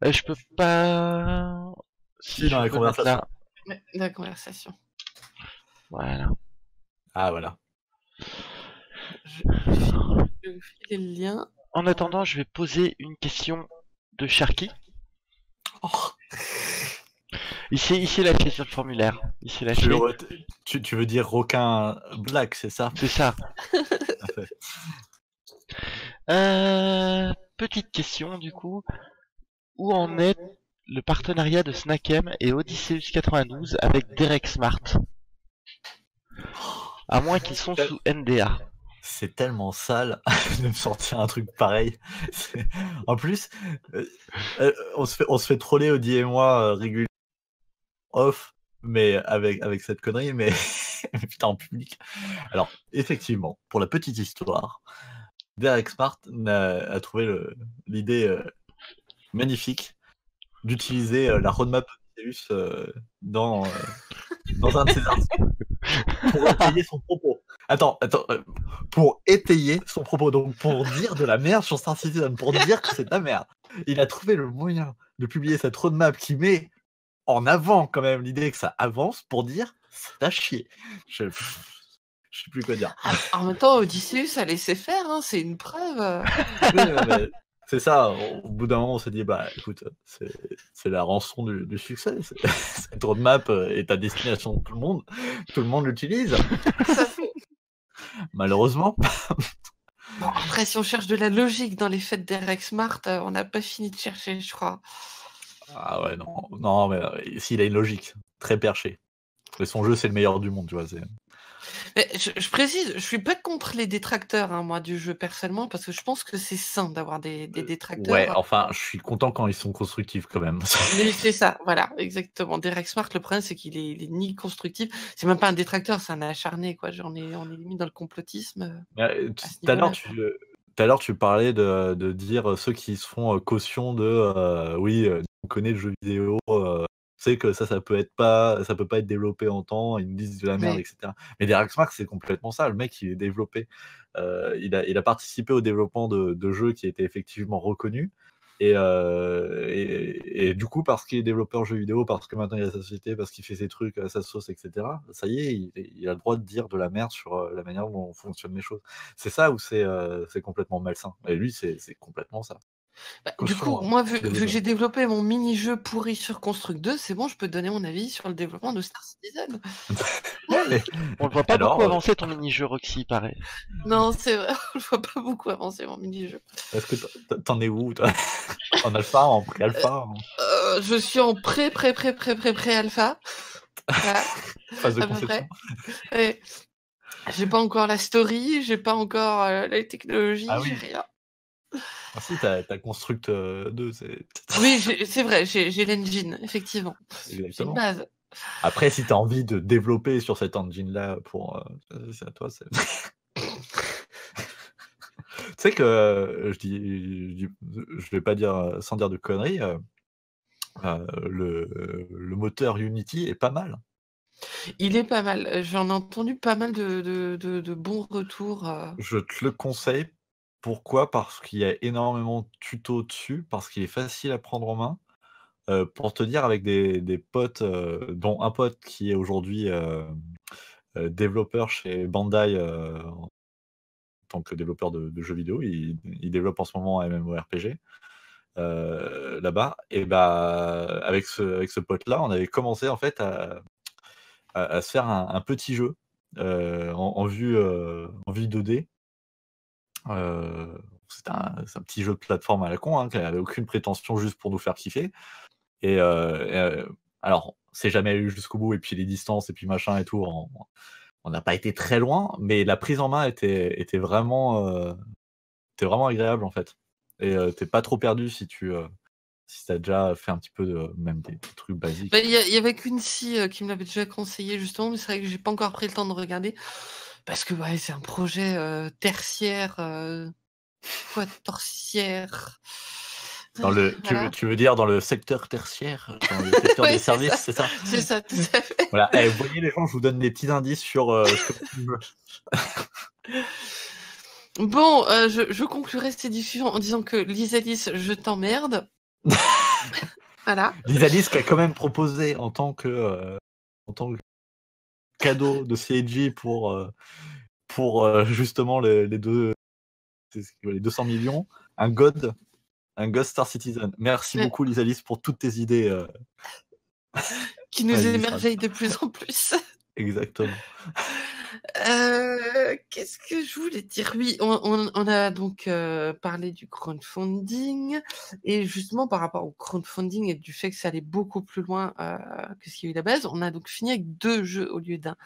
Je peux pas. Si, dans la conversation. La conversation. Voilà. Ah, voilà. Je vous file le lien. En attendant, je vais poser une question de Sharky. Oh. Il s'est lâché sur le formulaire. Il s'est lâché. Tu veux dire requin black, c'est ça? C'est ça. Petite question du coup. Où en est le partenariat de Snakem et Odysseus 92 avec Derek Smart? À moins qu'ils sont sous NDA. C'est tellement sale de me sortir un truc pareil. En plus, on se fait troller, Audi et moi, régulièrement off, mais avec cette connerie, mais putain, en public. Alors, effectivement, pour la petite histoire, Derek Smart a trouvé l'idée magnifique d'utiliser la roadmap Odysseus dans un de ses articles pour étayer son propos. Attends, pour étayer son propos, donc pour dire de la merde sur Star Citizen, pour dire que c'est de la merde. Il a trouvé le moyen de publier cette roadmap qui met en avant quand même l'idée que ça avance pour dire c'est à chier. Je sais plus quoi dire. En même temps, Odysseus a laissé faire, hein, c'est une preuve. Oui, c'est ça, au bout d'un moment on s'est dit bah écoute, c'est la rançon du succès, cette roadmap est à destination de tout le monde l'utilise. Malheureusement. Bon, après si on cherche de la logique dans les faits d'Eric Smart, on n'a pas fini de chercher je crois. Ah ouais non mais s'il a une logique, très perchée. Son jeu c'est le meilleur du monde, tu vois, c'est... Mais je précise, je suis pas contre les détracteurs, hein, moi, du jeu personnellement, parce que je pense que c'est sain d'avoir des détracteurs. Ouais, enfin, je suis content quand ils sont constructifs quand même. C'est ça, voilà, exactement. Derek Smart, le problème, c'est qu'il est ni constructif, c'est même pas un détracteur, c'est un acharné, quoi. Genre, on est limite dans le complotisme. Tout à l'heure, tu parlais de dire ceux qui se font caution de oui, on connaît le jeu vidéo. Que ça peut pas être développé en temps, ils nous disent de la merde, etc. Mais Derek Smart, c'est complètement ça. Le mec, il est développé. Il a participé au développement de jeux qui étaient effectivement reconnus. Et du coup, parce qu'il est développeur jeu vidéo, parce que maintenant il a sa société, parce qu'il fait ses trucs à sa sauce, etc. Ça y est, il a le droit de dire de la merde sur la manière dont fonctionnent les choses. C'est ça où c'est complètement malsain. Et lui, c'est complètement ça. Bah, du coup, moi, vu que j'ai développé mon mini-jeu pourri sur Construct 2, c'est bon, je peux te donner mon avis sur le développement de Star Citizen. Ouais, mais... On le voit pas beaucoup avancer, ton mini-jeu, Roxy, il paraît. Non, c'est vrai, on le voit pas beaucoup avancer, mon mini-jeu. Est-ce que t'en es où, toi? En alpha, en pré-alpha en... Je suis en pré-alpha. Voilà. Phase de conception. Ouais. J'ai pas encore la story, j'ai pas encore la technologie, j'ai rien. Ah si, t'as Construct 2, c'est... Oui, c'est vrai, j'ai l'engine, effectivement. Exactement. Une base. Après, si t'as envie de développer sur cette engine-là, pour... c'est à toi, c'est... Tu sais que, je vais pas dire, sans dire de conneries, le moteur Unity est pas mal. Il est pas mal, j'en ai entendu pas mal de bons retours. Je te le conseille. Pourquoi? Parce qu'il y a énormément de tutos dessus, parce qu'il est facile à prendre en main. Pour te dire, avec des potes, dont un pote qui est aujourd'hui développeur chez Bandai en tant que développeur de jeux vidéo, il développe en ce moment un MMORPG là-bas. Et bah, avec ce pote-là, on avait commencé en fait à se faire un petit jeu en vue 2D. C'est un petit jeu de plateforme à la con, hein, qui n'avait aucune prétention, juste pour nous faire kiffer. Et alors, c'est jamais allé jusqu'au bout, et puis les distances, et puis machin et tout. on n'a pas été très loin, mais la prise en main était vraiment agréable en fait. Et t'es pas trop perdu si tu si t'as déjà fait un petit peu de, même des trucs basiques. Bah, y avait Quincy qui me l'avait déjà conseillé justement, mais c'est vrai que j'ai pas encore pris le temps de regarder parce que ouais, c'est un projet tertiaire, quatorciaire. Dans le, voilà. Tu veux dire dans le secteur tertiaire, dans le secteur des services, c'est ça? C'est ça, tout à fait. Voilà. Et vous voyez les gens, je vous donne des petits indices sur ce que... Bon, je conclurai ces diffusions en disant que Lisalis, je t'emmerde. Voilà. Lisalis qui a quand même proposé en tant que cadeau de CIG pour justement les 200 millions, un God Star Citizen. Merci beaucoup, Lisalis, pour toutes tes idées. Qui nous émerveillent de plus en plus. Exactement. Qu'est-ce que je voulais dire? Oui, on a donc parlé du crowdfunding. Et justement, par rapport au crowdfunding et du fait que ça allait beaucoup plus loin que ce qu'il y a eu à la base, on a donc fini avec 2 jeux au lieu d'un.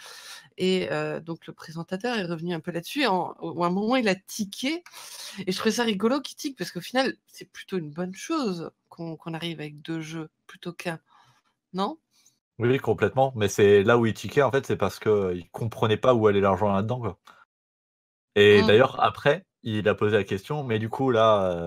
Et donc, le présentateur est revenu un peu là-dessus. À un moment, il a tiqué. Et je trouvais ça rigolo qu'il tique, parce qu'au final, c'est plutôt une bonne chose qu'on arrive avec 2 jeux plutôt qu'un. Non ? Oui, complètement. Mais c'est là où il tiquait, en fait, c'est parce qu'il ne comprenait pas où allait l'argent là-dedans, quoi. Et d'ailleurs, après, il a posé la question, mais du coup, là,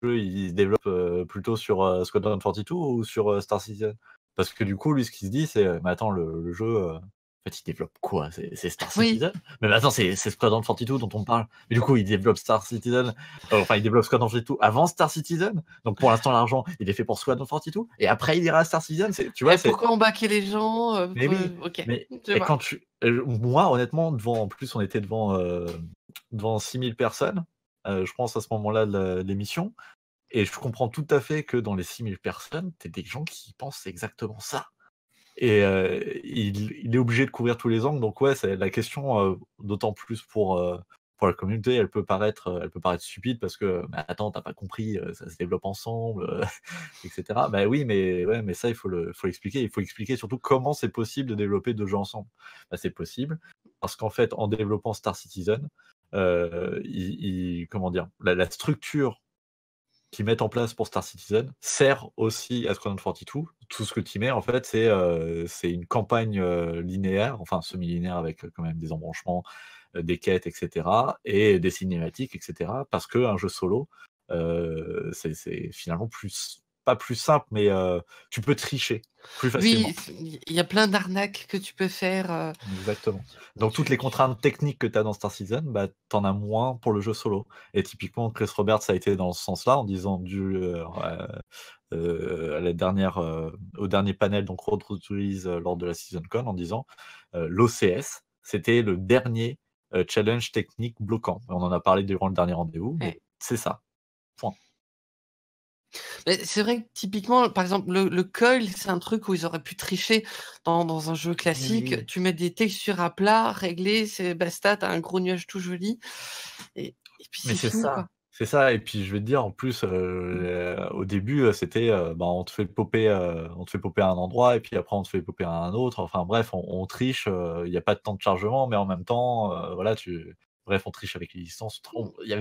le jeu, il se développe plutôt sur Squadron 42 ou sur Star Citizen? Parce que du coup, lui, ce qu'il se dit, c'est mais attends, le jeu, en fait, il développe quoi? C'est Star Citizen? Mais attends, c'est Squadron 42 dont on parle. Mais du coup, il développe Star Citizen. Enfin, il développe Squadron 42 avant Star Citizen. Donc, pour l'instant, l'argent, il est fait pour Squadron 42. Et après, il ira à Star Citizen. Tu vois, pourquoi on baquait les gens mais oui. Okay. Mais, et quand tu... Moi, honnêtement, en plus, on était devant 6000 personnes, je pense, à ce moment-là de l'émission. Et je comprends tout à fait que dans les 6000 personnes, tu as des gens qui pensent exactement ça. Et il est obligé de couvrir tous les angles, donc ouais, c'est la question, d'autant plus pour la communauté, elle peut paraître stupide parce que mais attends, t'as pas compris, ça se développe ensemble, etc. Bah oui, mais ça il faut l'expliquer, surtout comment c'est possible de développer 2 jeux ensemble. Bah, c'est possible parce qu'en fait, en développant Star Citizen, comment dire, la structure qu'ils mettent en place pour Star Citizen sert aussi à Squadron 42. Tout ce que tu mets, en fait, c'est une campagne linéaire, enfin semi-linéaire avec quand même des embranchements, des quêtes, etc. et des cinématiques, etc. Parce qu'un jeu solo, c'est finalement pas plus simple, mais tu peux tricher plus facilement. Oui, il y a plein d'arnaques que tu peux faire. Exactement. Donc, toutes les contraintes techniques que tu as dans Star Citizen, bah, tu en as moins pour le jeu solo. Et typiquement, Chris Roberts a été dans ce sens-là, en disant au dernier panel, donc Road to Release lors de la CitizenCon, en disant l'OCS, c'était le dernier challenge technique bloquant. On en a parlé durant le dernier rendez-vous, mais c'est ça. Point. C'est vrai que typiquement, par exemple, le coil, c'est un truc où ils auraient pu tricher dans un jeu classique. Oui. Tu mets des textures à plat, réglées, c'est basta, t'as un gros nuage tout joli. Et puis c'est ça. Quoi. C'est ça, et puis je vais te dire, en plus, au début, c'était on te fait popper à un endroit, et puis après on te fait popper à un autre. Enfin bref, on triche, il n'y a pas de temps de chargement, mais en même temps, voilà, tu... Bref, on triche avec les distances. Il y a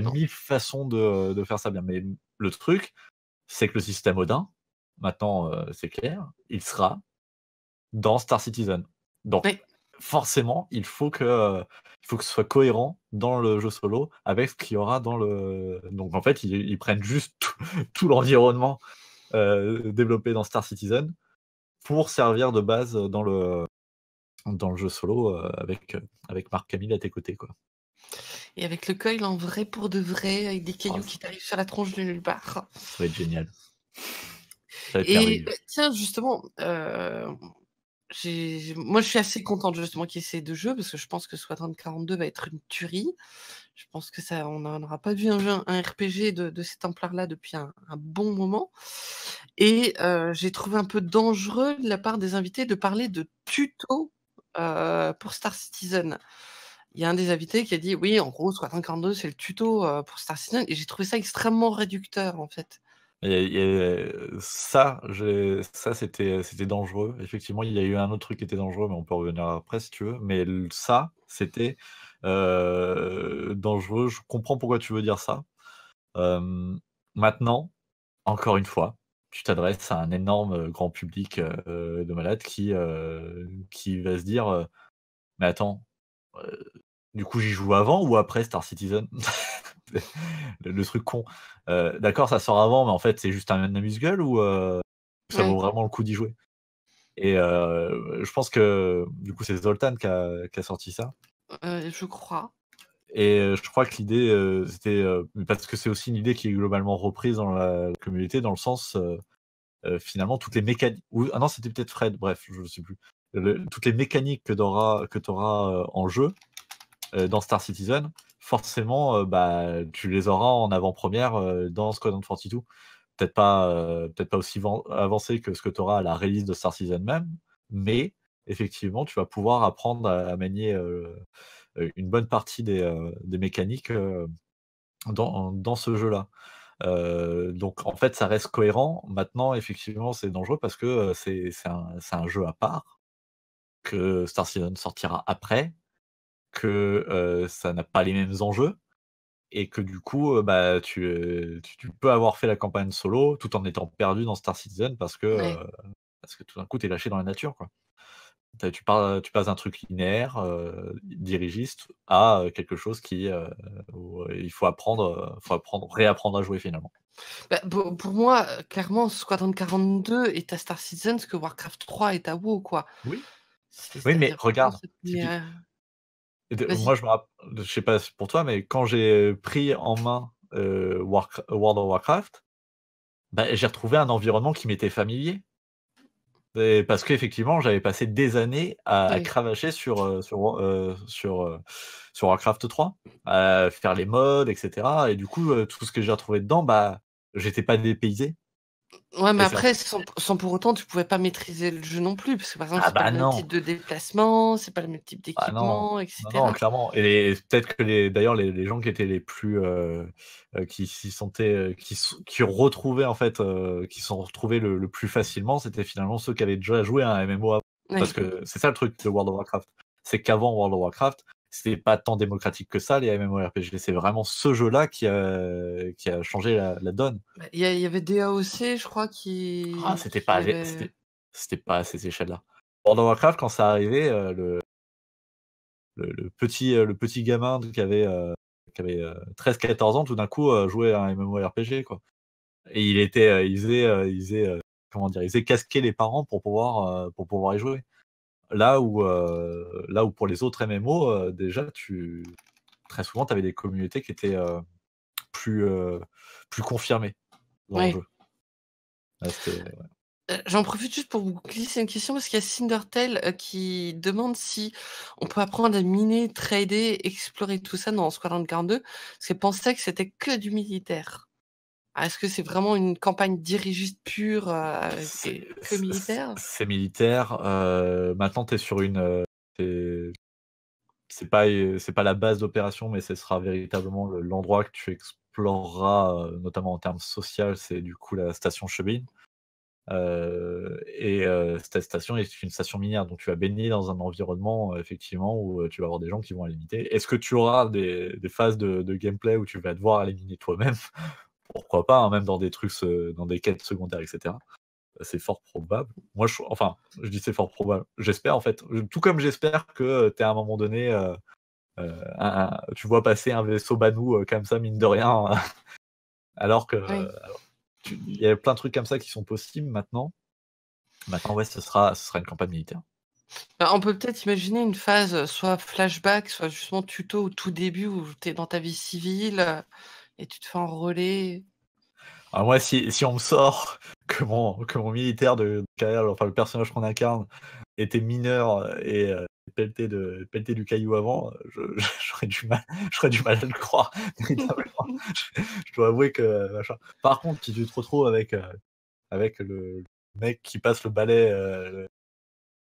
1000 façons de faire ça bien. Mais le truc, c'est que le système Odin, maintenant, c'est clair, il sera dans Star Citizen. Donc, forcément, il faut que ce soit cohérent dans le jeu solo avec ce qu'il y aura dans le... Donc, en fait, ils prennent juste tout l'environnement développé dans Star Citizen pour servir de base dans le jeu solo avec Marc Camille à tes côtés, quoi. Et avec le coil en vrai pour de vrai, avec des cailloux qui t'arrivent sur la tronche de nulle part. Ça va être génial. Et tiens, justement, moi je suis assez contente justement qu'il y ait ces 2 jeux, parce que je pense que Squadron 42 va être une tuerie. Je pense que ça, on n'aura pas vu un RPG de cet ampleur-là depuis un bon moment. Et j'ai trouvé un peu dangereux de la part des invités de parler de tuto pour Star Citizen. Il y a un des invités qui a dit oui, en gros, Squadron 42, c'est le tuto pour Star Citizen, et j'ai trouvé ça extrêmement réducteur en fait. Et ça c'était dangereux. Effectivement, il y a eu un autre truc qui était dangereux, mais on peut revenir après si tu veux. Mais ça, c'était dangereux. Je comprends pourquoi tu veux dire ça. Maintenant, encore une fois, tu t'adresses à un énorme grand public de malades qui va se dire mais attends, du coup j'y joue avant ou après Star Citizen? Le truc con. D'accord, ça sort avant, mais en fait c'est juste un amuse-gueule ou ça vaut vraiment le coup d'y jouer? Et je pense que du coup c'est Zoltan qui a sorti ça. Je crois. Et je crois que l'idée, c'était... parce que c'est aussi une idée qui est globalement reprise dans la communauté, dans le sens, finalement, toutes les mécaniques... Ah non, c'était peut-être Fred, bref, je ne sais plus. Toutes les mécaniques que tu auras en jeu, dans Star Citizen, forcément, tu les auras en avant-première dans Squadron 42. Peut-être pas aussi avancé que ce que tu auras à la release de Star Citizen même, mais effectivement, tu vas pouvoir apprendre à manier... une bonne partie des mécaniques dans ce jeu-là. Donc, en fait, ça reste cohérent. Maintenant, effectivement, c'est dangereux parce que c'est un jeu à part, que Star Citizen sortira après, que ça n'a pas les mêmes enjeux, et que du coup, tu peux avoir fait la campagne solo tout en étant perdu dans Star Citizen parce que tout d'un coup, tu es lâché dans la nature, quoi. Tu passes d'un truc linéaire, dirigiste, à quelque chose où il faut réapprendre à jouer finalement. Pour moi, clairement, Squadron 42 est à Star Citizen ce que Warcraft 3 est à WoW, quoi. Oui, mais regarde. Moi, je sais pas pour toi, mais quand j'ai pris en main World of Warcraft, j'ai retrouvé un environnement qui m'était familier. Parce qu'effectivement, j'avais passé des années à cravacher sur Warcraft 3, à faire les mods, etc. Et du coup, tout ce que j'ai retrouvé dedans, j'étais pas dépaysé. Ouais, mais après, sans pour autant, tu pouvais pas maîtriser le jeu non plus, parce que par exemple, c'est pas le même type de déplacement, c'est pas le même type d'équipement, etc. Non, clairement. Et peut-être que les gens qui étaient les plus qui s'y sentaient, qui retrouvaient en fait, qui s'en retrouvaient le plus facilement, c'était finalement ceux qui avaient déjà joué à un MMO avant. Ouais. Parce que c'est ça le truc de World of Warcraft, c'est qu'avant World of Warcraft, c'était pas tant démocratique que ça, les MMORPG. C'est vraiment ce jeu-là qui a changé la donne. Il y avait DAOC, je crois, qui... Ah, c'était pas à ces échelles-là. World of Warcraft, quand ça arrivait, le petit gamin qui avait 13-14 ans, tout d'un coup, jouait à un MMORPG, quoi. Et il faisait casquer les parents pour pouvoir y jouer. Là où pour les autres MMO, déjà, très souvent, tu avais des communautés qui étaient plus confirmées dans le jeu. J'en profite juste pour vous glisser une question, parce qu'il y a Cindertel qui demande si on peut apprendre à miner, trader, explorer tout ça dans Squadron 42, parce qu'elle pensait que c'était que du militaire. Est-ce que c'est vraiment une campagne dirigiste pure que militaire ? C'est militaire. Maintenant, tu es sur une... C'est pas la base d'opération, mais ce sera véritablement l'endroit que tu exploreras, notamment en termes social. C'est du coup la station Chebin. Cette station est une station minière, donc tu vas baigner dans un environnement effectivement où tu vas avoir des gens qui vont aller miner. Est-ce que tu auras des phases de gameplay où tu vas devoir aller miner toi-même ? Pourquoi pas, hein, même dans des trucs, dans des quêtes secondaires, etc. C'est fort probable. Moi, je dis c'est fort probable. J'espère, en fait. Tout comme j'espère que tu es à un moment donné, tu vois passer un vaisseau Banou comme ça, mine de rien, hein, alors que il y a plein de trucs comme ça qui sont possibles maintenant. Maintenant, ouais, ce sera une campagne militaire. On peut peut-être imaginer une phase, soit flashback, soit justement tuto au tout début où tu es dans ta vie civile... Et tu te fais enrôler. Alors moi, si on me sort que mon militaire de carrière, enfin le personnage qu'on incarne, était mineur et pelleté du caillou avant, j'aurais du mal à le croire. Je dois avouer que machin. Par contre, si tu te retrouves avec le mec qui passe le balai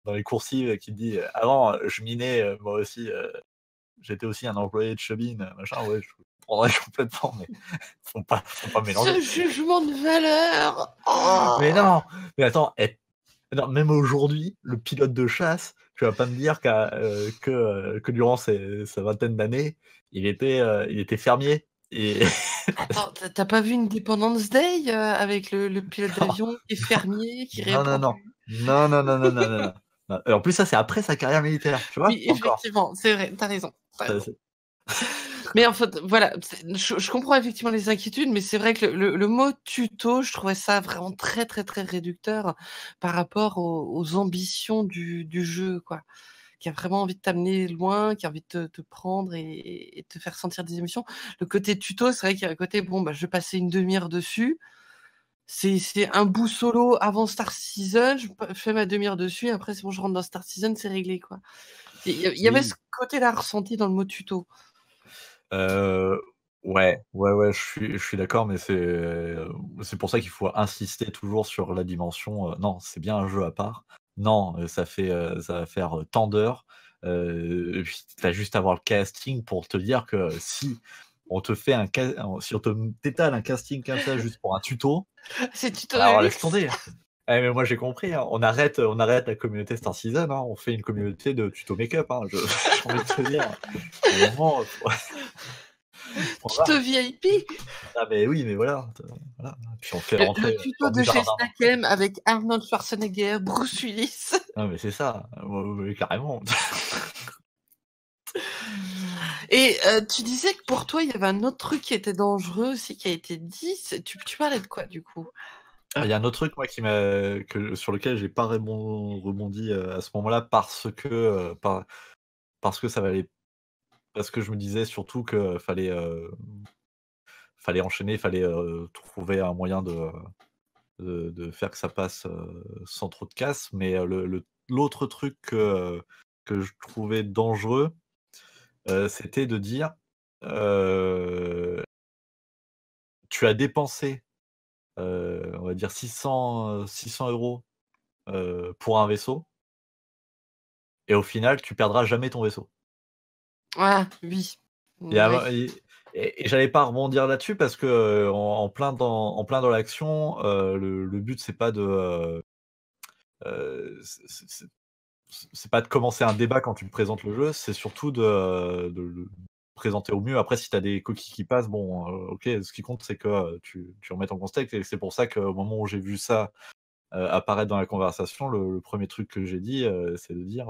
dans les coursives et qui te dit « Avant, je minais, moi aussi, j'étais aussi un employé de Chebin, machin, ouais. » comprendrais complètement, mais faut pas mélanger. Ce jugement de valeur. Oh mais non, mais attends, non, même aujourd'hui, le pilote de chasse, tu vas pas me dire que durant sa vingtaine d'années, il était fermier. Et... Attends, t'as pas vu une Independence Day avec le pilote d'avion qui est fermier qui répond... Non. En plus, ça, c'est après sa carrière militaire, tu vois. Oui, effectivement, c'est vrai, t'as raison. Mais en fait, voilà, je comprends effectivement les inquiétudes, mais c'est vrai que le mot tuto, je trouvais ça vraiment très, très, très réducteur par rapport aux ambitions du jeu, quoi. Qui a vraiment envie de t'amener loin, qui a envie de te prendre et te faire sentir des émotions. Le côté tuto, c'est vrai qu'il y a un côté, bon, bah, je vais passer une demi-heure dessus. C'est un bout solo avant Star Citizen, je fais ma demi-heure dessus, et après, c'est bon, je rentre dans Star Citizen, c'est réglé, quoi. Il y avait ce côté-là ressenti dans le mot tuto. Ouais, je suis d'accord, mais c'est pour ça qu'il faut insister toujours sur la dimension. Non, c'est bien un jeu à part. Non, ça va faire tant d'heures. Tu as juste à voir le casting pour te dire que si on te détale un casting comme ça juste pour un tuto, c'est tuto. Alors laisse tomber. Eh, mais moi j'ai compris. Hein. On arrête la communauté Star Citizen. Hein. On fait une communauté de tuto make-up. Hein. J'ai envie de te dire. Vraiment, tuto VIP. Ah mais oui, mais voilà. Puis on fait rentrer le tuto de chez Snakem avec Arnold Schwarzenegger, Bruce Willis. Ah mais c'est ça, carrément. Et tu disais que pour toi, il y avait un autre truc qui était dangereux aussi, qui a été dit. Tu parlais de quoi, du coup? Il y a un autre truc, moi, sur lequel j'ai pas rebondi à ce moment-là, parce que ça valait... Parce que je me disais surtout qu'il fallait enchaîner, trouver un moyen de faire que ça passe sans trop de casse. Mais l'autre truc que je trouvais dangereux, c'était de dire tu as dépensé on va dire 600 € pour un vaisseau et au final tu perdras jamais ton vaisseau. Ah oui. Et j'allais pas rebondir là-dessus parce que en plein dans l'action, le but c'est pas de c'est pas de commencer un débat quand tu me présentes le jeu, c'est surtout de le présenter au mieux. Après, si tu as des coquilles qui passent, bon, ok, ce qui compte, c'est que tu remettes en contexte. Et c'est pour ça qu'au moment où j'ai vu ça apparaître dans la conversation, le premier truc que j'ai dit, c'est de dire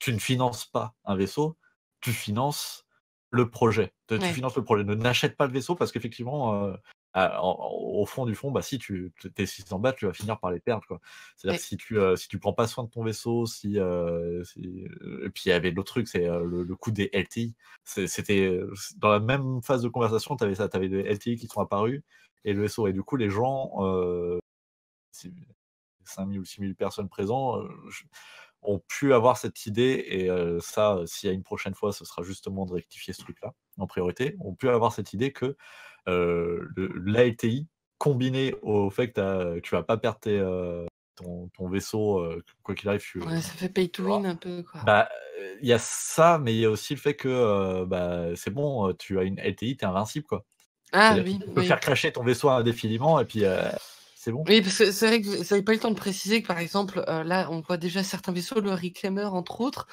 tu ne finances pas un vaisseau, tu finances le projet. Tu finances le projet. Ne n'achète pas le vaisseau parce qu'effectivement, au fond du fond, bah, si tu t'es 600 bahts, tu vas finir par les perdre, quoi. C'est-à-dire que si tu prends pas soin de ton vaisseau, et puis il y avait l'autre truc, c'est le coût des LTI. C'était dans la même phase de conversation, t'avais des LTI qui sont apparus et le vaisseau. Et du coup, les gens, 5000 ou 6000 personnes présentes, ont pu avoir cette idée, et ça, s'il y a une prochaine fois, ce sera justement de rectifier ce truc-là en priorité, ont pu avoir cette idée que l'ALTI, combiné au fait que tu vas pas perdre ton vaisseau, quoi qu'il arrive. Ça fait pay to win un peu, quoi. Bah, il y a ça, mais il y a aussi le fait que c'est bon, tu as une LTI, tu es invincible, quoi. Ah oui. Tu peux faire cracher ton vaisseau indéfiniment, et puis... bon. Oui, parce que c'est vrai que vous n'avez pas eu le temps de préciser que, par exemple, là, on voit déjà certains vaisseaux, le Reclaimer, entre autres.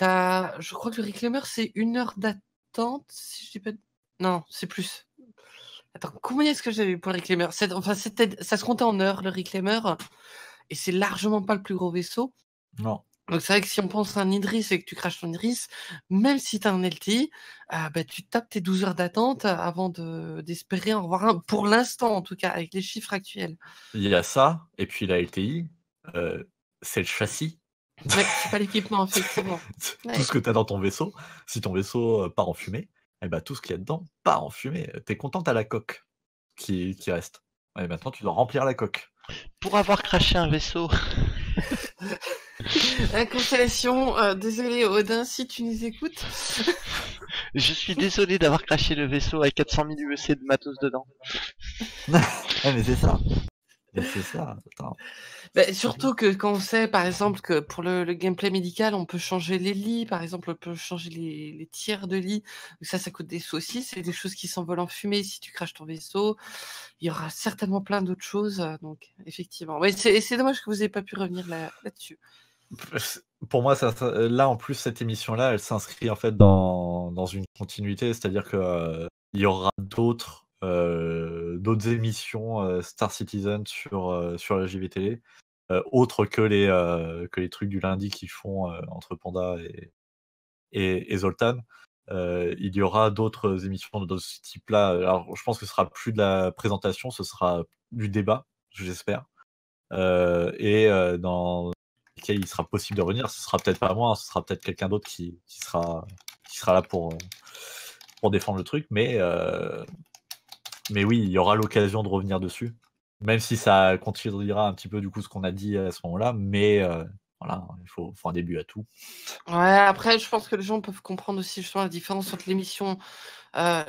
Je crois que le Reclaimer, c'est 1 heure d'attente, si je dis pas... Non, c'est plus. Attends, combien est-ce que j'avais eu pour le Reclaimer? Ça se comptait en heures, le Reclaimer, et c'est largement pas le plus gros vaisseau. Non. Donc c'est vrai que si on pense à un Idris et que tu craches ton Idris, même si tu as un LTI, tu tapes tes 12 heures d'attente avant d'espérer en revoir un, pour l'instant en tout cas, avec les chiffres actuels. Il y a ça, et puis la LTI, c'est le châssis. Ouais, c'est pas l'équipement, effectivement. Tout ce que tu as dans ton vaisseau, si ton vaisseau part en fumée, eh ben, tout ce qu'il y a dedans part en fumée. Tu es content, tu as la coque qui reste. Et maintenant, tu dois remplir la coque. Pour avoir craché un vaisseau... La constellation, désolé Odin si tu nous écoutes. Je suis désolé d'avoir craché le vaisseau avec 400 000 UEC de matos dedans. Ah mais c'est ça. C'est ça. Bah, surtout que quand on sait, par exemple, que pour le gameplay médical, on peut changer les lits, par exemple, on peut changer les tiers de lit. Ça coûte des saucisses. C'est des choses qui s'envolent en fumée si tu craches ton vaisseau. Il y aura certainement plein d'autres choses. Donc, effectivement. Ouais, c'est dommage que vous n'ayez pas pu revenir là-dessus. Pour moi, là, en plus, cette émission-là, elle s'inscrit en fait dans une continuité. C'est-à-dire que il y aura d'autres émissions Star Citizen sur la JVTV, autres que les trucs du lundi qu'ils font entre Panda et Zoltan. Il y aura d'autres émissions de ce type-là. Alors, je pense que ce sera plus de la présentation, ce sera du débat, j'espère. Dans lesquels il sera possible de revenir. Ce sera peut-être pas moi, hein, ce sera peut-être quelqu'un d'autre qui sera là pour défendre le truc, mais oui, il y aura l'occasion de revenir dessus, même si ça continuera un petit peu du coup ce qu'on a dit à ce moment-là, mais voilà, il faut un début à tout. Ouais, après, je pense que les gens peuvent comprendre aussi justement la différence entre l'émission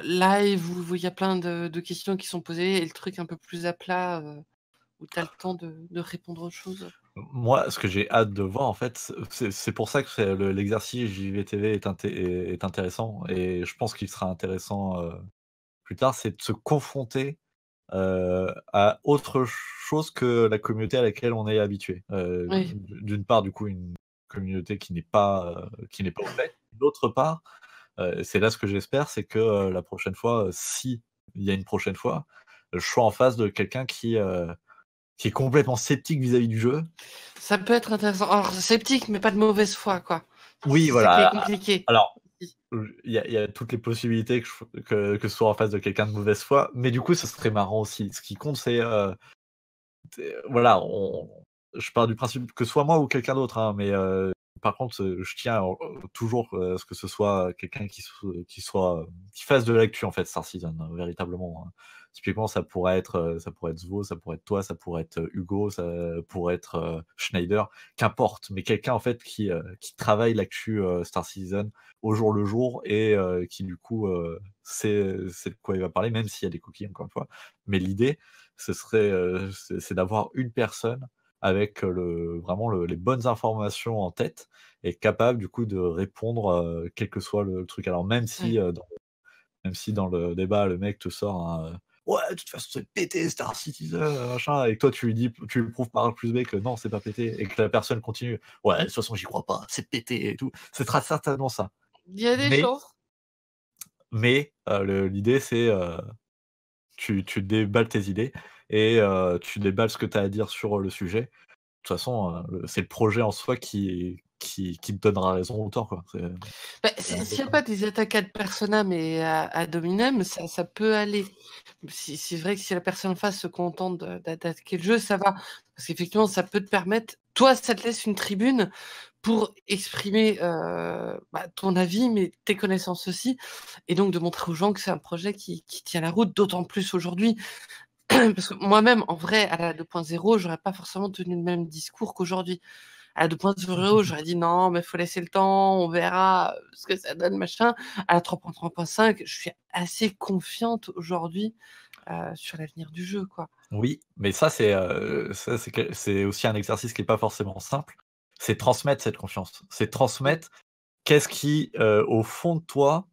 live où il y a plein de questions qui sont posées et le truc un peu plus à plat où tu as le temps de répondre aux choses. Moi, ce que j'ai hâte de voir, en fait, c'est pour ça que l'exercice JVTV est intéressant, et je pense qu'il sera intéressant plus tard, c'est de se confronter à autre chose que la communauté à laquelle on est habitué. Oui. D'une part, du coup, une communauté qui n'est pas au fait. D'autre part, c'est là ce que j'espère, c'est que la prochaine fois, si il y a une prochaine fois, je sois en face de quelqu'un qui est complètement sceptique vis-à-vis du jeu. Ça peut être intéressant. Alors, sceptique, mais pas de mauvaise foi, quoi. Oui, voilà. C'est compliqué. Alors, il y a toutes les possibilités que ce soit en face de quelqu'un de mauvaise foi, mais du coup, ça serait marrant aussi. Ce qui compte, c'est... voilà, je pars du principe que ce soit moi ou quelqu'un d'autre, hein, mais par contre, je tiens toujours à ce que ce soit quelqu'un qui fasse de l'actu, en fait, Star Citizen, véritablement. Hein. Typiquement, ça pourrait être Zvo, ça pourrait être toi, ça pourrait être Hugo, ça pourrait être Schneider, qu'importe, mais quelqu'un en fait qui travaille l'actu Star Citizen au jour le jour et qui du coup sait de quoi il va parler, même s'il y a des cookies encore une fois. Mais l'idée, ce serait c'est d'avoir une personne avec vraiment les bonnes informations en tête et capable du coup de répondre quel que soit le truc. Alors même si dans le débat le mec te sort un ouais, de toute façon, c'est pété, Star Citizen, machin, et que toi, tu lui prouves par A plus B que non, c'est pas pété, et que la personne continue. Ouais, de toute façon, j'y crois pas, c'est pété et tout. Ce sera certainement ça. Il y a des chances. Mais l'idée, c'est tu déballes tes idées et tu déballes ce que tu as à dire sur le sujet. De toute façon, c'est le projet en soi qui te donnera raison autant, quoi. S'il n'y a pas des attaques à persona mais à Dominem, ça peut aller. C'est vrai que si la personne en face se contente d'attaquer le jeu, ça va. Parce qu'effectivement, ça peut te permettre... Toi, ça te laisse une tribune pour exprimer ton avis, mais tes connaissances aussi, et donc de montrer aux gens que c'est un projet qui tient la route, d'autant plus aujourd'hui. Parce que moi-même, en vrai, à la 2.0, j'aurais pas forcément tenu le même discours qu'aujourd'hui. À la 2.0, j'aurais dit non, mais il faut laisser le temps, on verra ce que ça donne, machin. À la 3.3.5, je suis assez confiante aujourd'hui sur l'avenir du jeu, quoi. Oui, mais ça, c'est aussi un exercice qui n'est pas forcément simple. C'est transmettre cette confiance. C'est transmettre qu'est-ce qui, au fond de toi,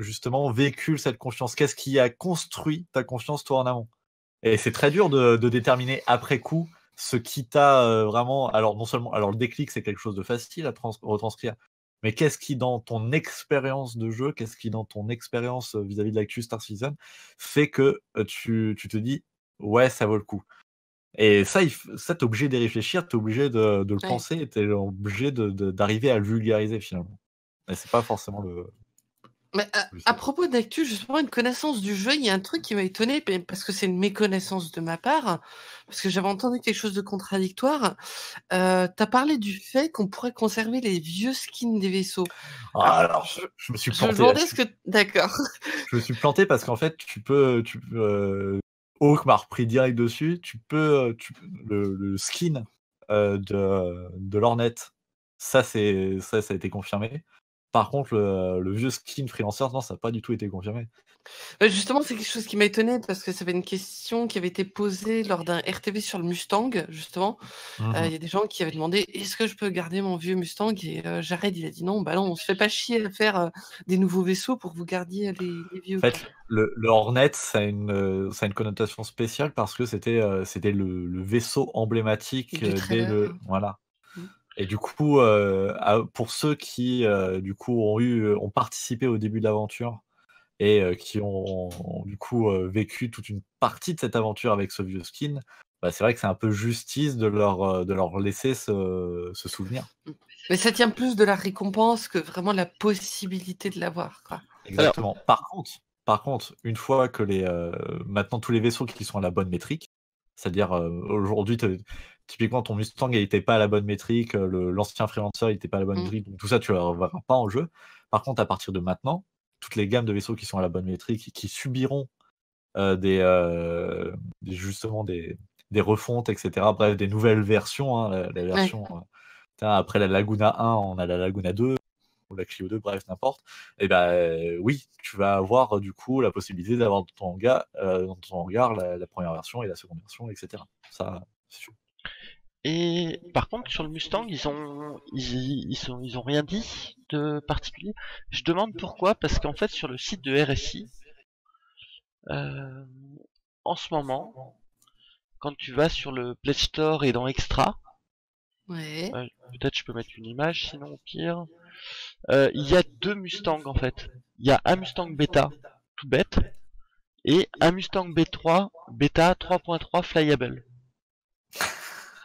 justement, véhicule cette confiance. Qu'est-ce qui a construit ta confiance, toi, en amont. Et c'est très dur de déterminer après coup ce qui t'a vraiment... Alors, non seulement... Alors, le déclic, c'est quelque chose de facile à retranscrire, mais qu'est-ce qui, dans ton expérience de jeu, qu'est-ce qui, dans ton expérience vis-à-vis de l'actu Star Citizen, fait que tu te dis, ouais, ça vaut le coup. Et ça, t'es obligé d'y réfléchir, t'es obligé de le penser, t'es obligé d'arriver à le vulgariser, finalement. Et c'est pas forcément le... Mais à propos d'actu, justement, une connaissance du jeu, il y a un truc qui m'a étonné parce que c'est une méconnaissance de ma part, parce que j'avais entendu quelque chose de contradictoire. T'as parlé du fait qu'on pourrait conserver les vieux skins des vaisseaux. Alors, je me suis planté. Je me demandais ce que... D'accord. Je me suis planté parce qu'en fait, tu peux Hawk m'a repris direct dessus. Le skin de l'Ornette. Ça a été confirmé. Par contre, le vieux skin freelancer, non, ça n'a pas du tout été confirmé. Justement, c'est quelque chose qui m'a étonné parce que ça avait une question qui avait été posée lors d'un RTV sur le Mustang, justement. Il y a des gens qui avaient demandé « Est-ce que je peux garder mon vieux Mustang ?» Et Jared, il a dit « Non, bah non, on ne se fait pas chier à faire des nouveaux vaisseaux pour que vous gardiez les vieux. » En fait, le Hornet, ça a une connotation spéciale parce que c'était le vaisseau emblématique dès le... Voilà. Et du coup, pour ceux qui du coup, ont participé au début de l'aventure et qui ont du coup vécu toute une partie de cette aventure avec ce vieux skin, bah, c'est vrai que c'est un peu justice de leur laisser ce souvenir. Mais ça tient plus de la récompense que vraiment la possibilité de l'avoir. Exactement. Alors... Par contre, une fois que maintenant tous les vaisseaux qui sont à la bonne métrique, c'est-à-dire aujourd'hui, typiquement, ton Mustang n'était pas à la bonne métrique, l'ancien freelancer n'était pas à la bonne métrique, donc tout ça, tu ne le verras pas en jeu. Par contre, à partir de maintenant, toutes les gammes de vaisseaux qui sont à la bonne métrique et qui subiront justement des refontes, etc., bref, des nouvelles versions, hein, la version après la Laguna 1, on a la Laguna 2, ou la Clio 2, bref, n'importe, et ben oui, tu vas avoir du coup la possibilité d'avoir dans ton hangar la première version et la seconde version, etc. Ça, c'est sûr. Et par contre, sur le Mustang, ils ont rien dit de particulier. Je demande pourquoi, parce qu'en fait, sur le site de RSI, en ce moment, quand tu vas sur le Play Store et dans Extra, peut-être je peux mettre une image, sinon au pire... Il y a deux Mustangs en fait. Il y a un Mustang Beta tout bête et un Mustang B3 Beta 3.3 Flyable.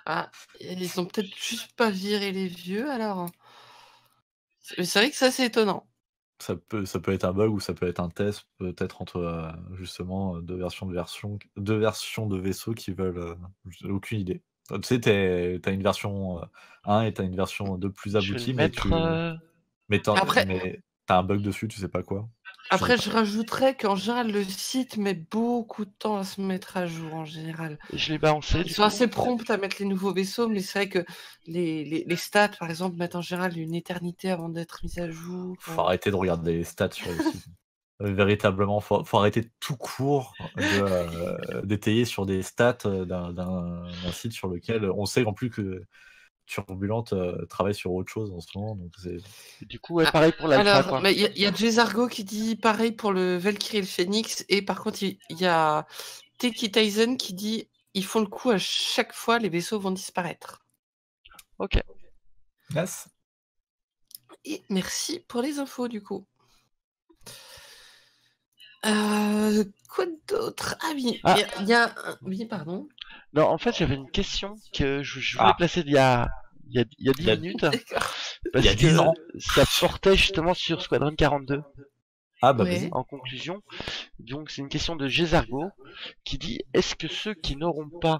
Ah, ils ont peut-être juste pas viré les vieux alors. C'est vrai que ça c'est étonnant. Ça peut être un bug ou ça peut être un test peut-être entre justement deux versions de vaisseaux qui veulent aucune idée. Tu sais, t'as une version 1 et t'as une version 2 plus aboutie, mais t'as un bug dessus, tu sais pas quoi. Après, je rajouterais qu'en général, le site met beaucoup de temps à se mettre à jour, en général. Je l'ai balancé. Ils sont assez prompts à mettre les nouveaux vaisseaux, mais c'est vrai que les stats, par exemple, mettent en général une éternité avant d'être mis à jour. Faut arrêter de regarder les stats sur le site. Véritablement, faut arrêter tout court d'étayer sur des stats d'un site sur lequel on sait en plus que Turbulente travaille sur autre chose en ce moment. Donc du coup, pareil pour l'Alpha. Il y a Jezargo qui dit pareil pour le Valkyrie et le Phoenix. Et par contre, il y a Teki Tyson qui dit ils font le coup à chaque fois, les vaisseaux vont disparaître. Ok. Yes. Et merci pour les infos du coup. Quoi d'autre? Ah oui, il y a... Oui, pardon. Non, en fait, j'avais une question que je voulais placer il y a 10 minutes. Parce que ça portait justement sur Squadron 42. Ah bah oui. En conclusion, donc c'est une question de Jezargo qui dit « Est-ce que ceux qui n'auront pas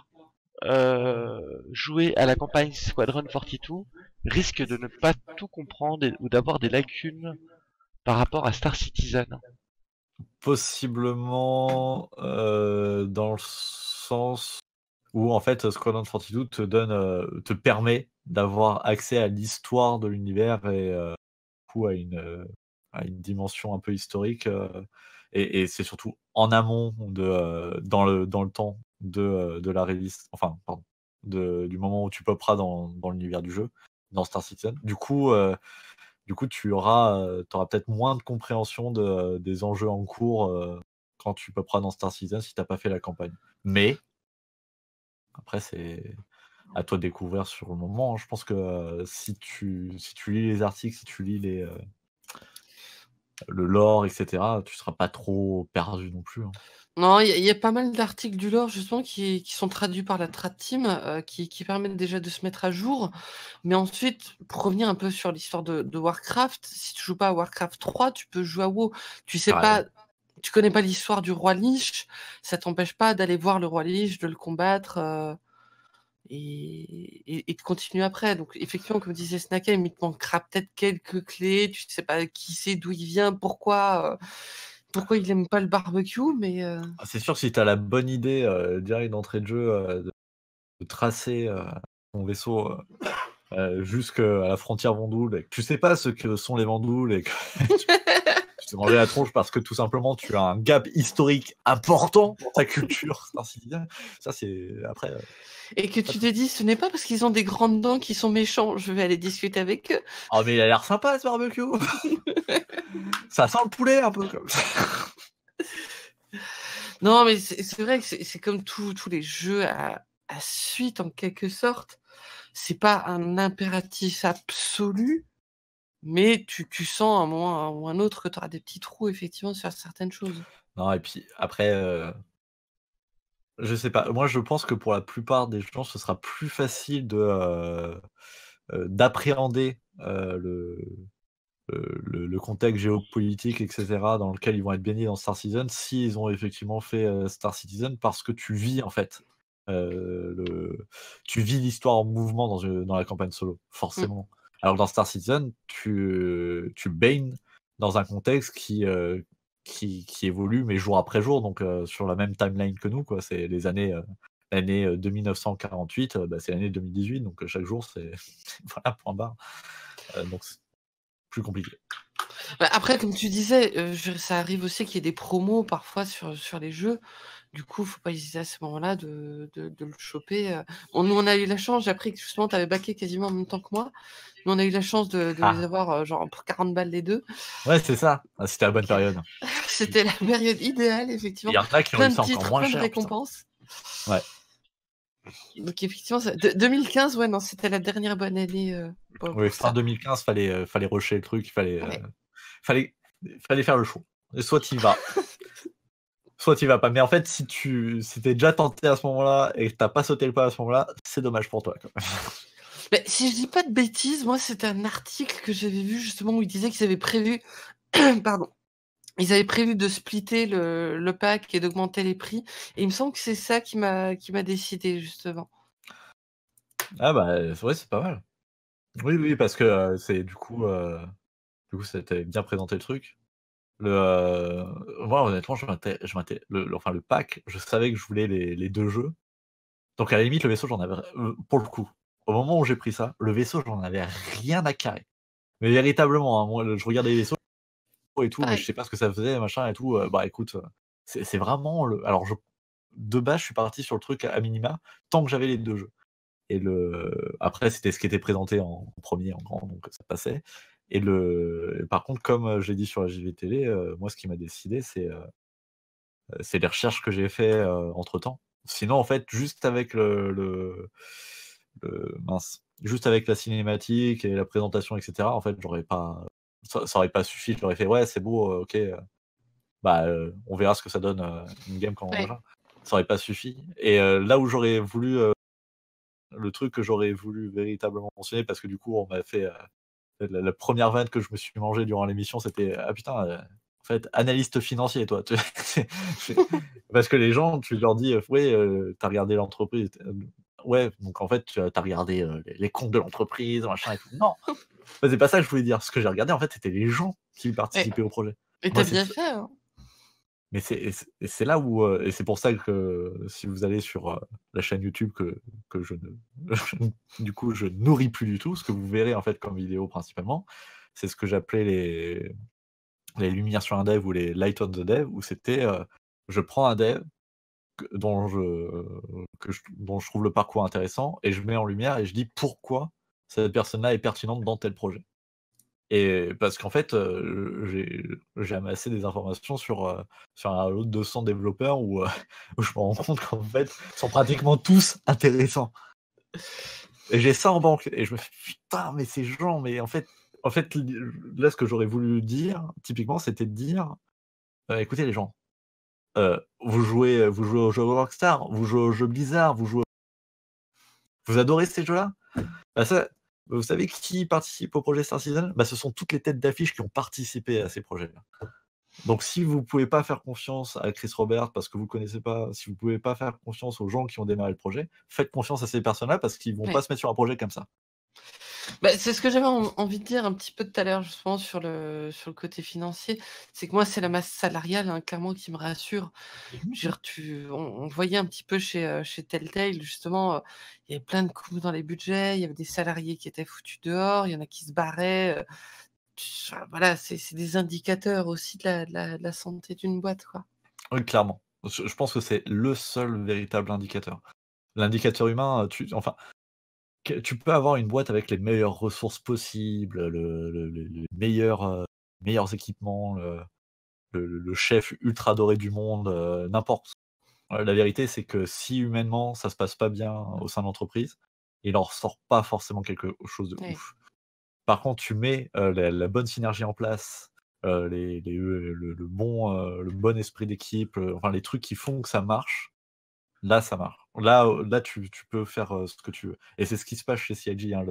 joué à la campagne Squadron 42 risquent de ne pas tout comprendre ou d'avoir des lacunes par rapport à Star Citizen ?» Possiblement dans le sens où en fait Squadron 42 te permet d'avoir accès à l'histoire de l'univers et du coup à une dimension un peu historique et c'est surtout en amont dans le temps de la release, enfin pardon, du moment où tu poperas dans l'univers du jeu, dans Star Citizen. Du coup, tu auras peut-être moins de compréhension des enjeux en cours quand tu peux prendre dans Star Citizen si tu n'as pas fait la campagne. Mais, après, c'est à toi de découvrir sur le moment. Je pense que si tu lis les articles, si tu lis le lore, etc., tu ne seras pas trop perdu non plus. Hein. Non, il y a pas mal d'articles du lore justement qui sont traduits par la Trad Team, qui permettent déjà de se mettre à jour. Mais ensuite, pour revenir un peu sur l'histoire de Warcraft, si tu joues pas à Warcraft 3, tu peux jouer à WoW. Tu sais pas, tu connais pas l'histoire du roi Lich, ça t'empêche pas d'aller voir le roi Lich, de le combattre et de continuer après. Donc effectivement, comme disait Snakem, il te manquera peut-être quelques clés. Tu sais pas qui c'est, d'où il vient, pourquoi. Pourquoi il n'aime pas le barbecue, mais... C'est sûr que si tu as la bonne idée direct d'entrée de jeu de tracer ton vaisseau jusqu'à la frontière vandoule, et que tu sais pas ce que sont les vandoules, et que tu t'es mangé la tronche parce que tout simplement tu as un gap historique important dans ta culture. Ça, c'est après. Et que tu te dis, ce n'est pas parce qu'ils ont des grandes dents qu'ils sont méchants, je vais aller discuter avec eux. Oh, mais il a l'air sympa ce barbecue. Ça sent le poulet un peu comme ça. Non, mais c'est vrai que c'est comme tous les jeux à suite en quelque sorte. C'est pas un impératif absolu, mais tu sens à un moment ou un autre que tu auras des petits trous effectivement sur certaines choses. Non, et puis après, je sais pas. Moi, je pense que pour la plupart des gens, ce sera plus facile d'appréhender le contexte géopolitique, etc., dans lequel ils vont être baignés dans Star Citizen, s'ils ont effectivement fait Star Citizen, parce que tu vis en fait. Tu vis l'histoire en mouvement dans la campagne solo, forcément. Alors dans Star Citizen, tu baignes dans un contexte qui évolue, mais jour après jour, donc sur la même timeline que nous, quoi. C'est les années, l'année 1948, c'est l'année 2018, donc chaque jour, c'est voilà, point barre. Donc c'est plus compliqué. Après, comme tu disais, ça arrive aussi qu'il y ait des promos parfois sur les jeux. Du coup, faut pas hésiter à ce moment-là de le choper. Nous, on a eu la chance, j'ai appris que justement, tu avais baqué quasiment en même temps que moi. Nous, on a eu la chance de les avoir genre pour 40 balles les deux. Ouais, c'est ça. Ah, c'était la bonne période. C'était la période idéale, effectivement. Il y en a qui ont eu ça encore moins cher. Plein de récompenses. Ouais. Donc, effectivement, 2015, ouais, non, c'était la dernière bonne année. Oui, fin 2015, il fallait rusher le truc, il fallait faire le show. Et soit tu y vas. Soit tu vas pas. Mais en fait, si t'es déjà tenté à ce moment-là et que t'as pas sauté le pas à ce moment-là, c'est dommage pour toi, quand même. Mais si je dis pas de bêtises, moi, c'était un article que j'avais vu justement où il disait qu'ils avaient prévu, pardon, ils avaient prévu de splitter le pack et d'augmenter les prix. Et il me semble que c'est ça qui m'a décidé justement. Ah bah ouais, c'est pas mal. Oui, parce que c'est du coup, c'était bien présenté le truc. Moi, honnêtement, le pack, je savais que je voulais les deux jeux. Donc à la limite, le vaisseau, j'en avais pour le coup. Au moment où j'ai pris ça, le vaisseau, j'en avais rien à carrer. Mais véritablement, hein, moi, je regardais les vaisseaux et tout, mais je sais pas ce que ça faisait, machin et tout. Bah écoute, c'est vraiment le. Alors de base, je suis parti sur le truc à minima tant que j'avais les deux jeux. Et après, c'était ce qui était présenté en premier, en grand, donc ça passait. Et par contre, comme j'ai dit sur la JVTV, moi, ce qui m'a décidé, c'est les recherches que j'ai fait entre-temps. Sinon, en fait, juste avec juste avec la cinématique et la présentation, etc., en fait, j'aurais pas, ça aurait pas suffi. J'aurais fait, ouais, c'est beau, ok, on verra ce que ça donne une game quand on verra. Ça aurait pas suffi. Et là où j'aurais voulu, le truc que j'aurais voulu véritablement mentionner, parce que du coup, on m'a fait. La première vanne que je me suis mangée durant l'émission, c'était « Ah putain, en fait, analyste financier, toi. » Parce que les gens, tu leur dis « Ouais, t'as regardé l'entreprise. » Ouais, donc en fait, t'as regardé les comptes de l'entreprise, machin et tout. Non, c'est pas ça que je voulais dire. Ce que j'ai regardé, en fait, c'était les gens qui participaient au projet. Et t'as bien fait, hein. Mais c'est là où... et c'est pour ça que si vous allez sur la chaîne YouTube que du coup, je nourris plus du tout, ce que vous verrez en fait comme vidéo principalement, c'est ce que j'appelais les lumières sur un dev ou les light on the dev, où c'était je prends un dev dont je trouve le parcours intéressant et je mets en lumière et je dis pourquoi cette personne-là est pertinente dans tel projet. Et parce qu'en fait, j'ai amassé des informations sur un lot de 200 développeurs où je me rends compte qu'en fait, ils sont pratiquement tous intéressants. Et j'ai ça en banque. Et je me fais putain, mais ces gens, mais en fait là, ce que j'aurais voulu dire, typiquement, c'était de dire écoutez les gens, vous jouez aux jeux Rockstar, vous jouez aux jeux Blizzard, vous adorez ces jeux-là. Bah ça. Vous savez qui participe au projet Star Citizen ? Ce sont toutes les têtes d'affiche qui ont participé à ces projets-là. Donc si vous ne pouvez pas faire confiance à Chris Robert parce que vous ne le connaissez pas, si vous ne pouvez pas faire confiance aux gens qui ont démarré le projet, faites confiance à ces personnes-là parce qu'ils ne vont pas se mettre sur un projet comme ça. Bah, c'est ce que j'avais envie de dire un petit peu tout à l'heure, justement, sur le côté financier. C'est que moi, c'est la masse salariale, hein, clairement, qui me rassure. Je veux dire, on voyait un petit peu chez Telltale, justement, il y avait plein de coups dans les budgets, il y avait des salariés qui étaient foutus dehors, il y en a qui se barraient. Voilà, c'est des indicateurs aussi de la santé d'une boîte, quoi. Oui, clairement. Je pense que c'est le seul véritable indicateur. L'indicateur humain, tu peux avoir une boîte avec les meilleures ressources possibles, les meilleurs équipements, le chef ultra adoré du monde, n'importe. La vérité, c'est que si humainement, ça se passe pas bien au sein de l'entreprise, il en ressort pas forcément quelque chose de ouf. Par contre, tu mets la bonne synergie en place, le bon esprit d'équipe, les trucs qui font que ça marche. Là, ça marche. Là tu peux faire ce que tu veux. Et c'est ce qui se passe chez CIG. Hein,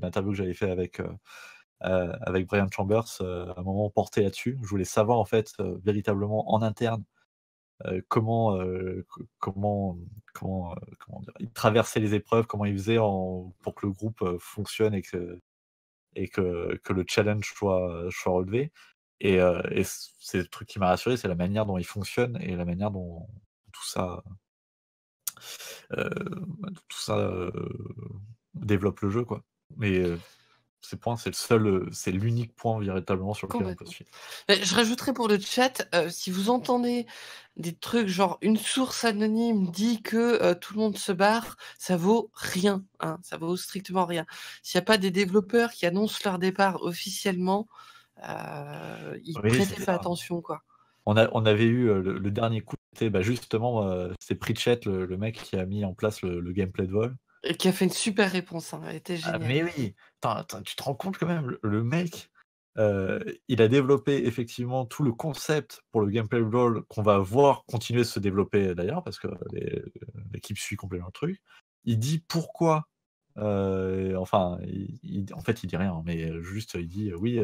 l'interview que j'avais fait avec Brian Chambers, à un moment porté là-dessus. Je voulais savoir, en fait, véritablement en interne, comment il traversait les épreuves, comment il faisait pour que le groupe fonctionne et que le challenge soit relevé. Et c'est le truc qui m'a rassuré, c'est la manière dont il fonctionne et la manière dont tout ça développe le jeu, quoi. Mais c'est l'unique point véritablement sur lequel on peut se fier. Je rajouterai pour le chat, si vous entendez des trucs genre une source anonyme dit que tout le monde se barre, ça vaut rien, hein, ça vaut strictement rien. S'il n'y a pas des développeurs qui annoncent leur départ officiellement, ils prêtaient pas attention, quoi. On avait eu le dernier coup, c'était justement, c'est Pritchett, le mec qui a mis en place le gameplay de vol. Et qui a fait une super réponse, hein, elle était géniale. Ah, mais oui, tu te rends compte quand même, le mec, il a développé effectivement tout le concept pour le gameplay de vol qu'on va voir continuer de se développer d'ailleurs, parce que l'équipe suit complètement le truc. Il dit pourquoi, en fait il dit rien, mais juste il dit oui,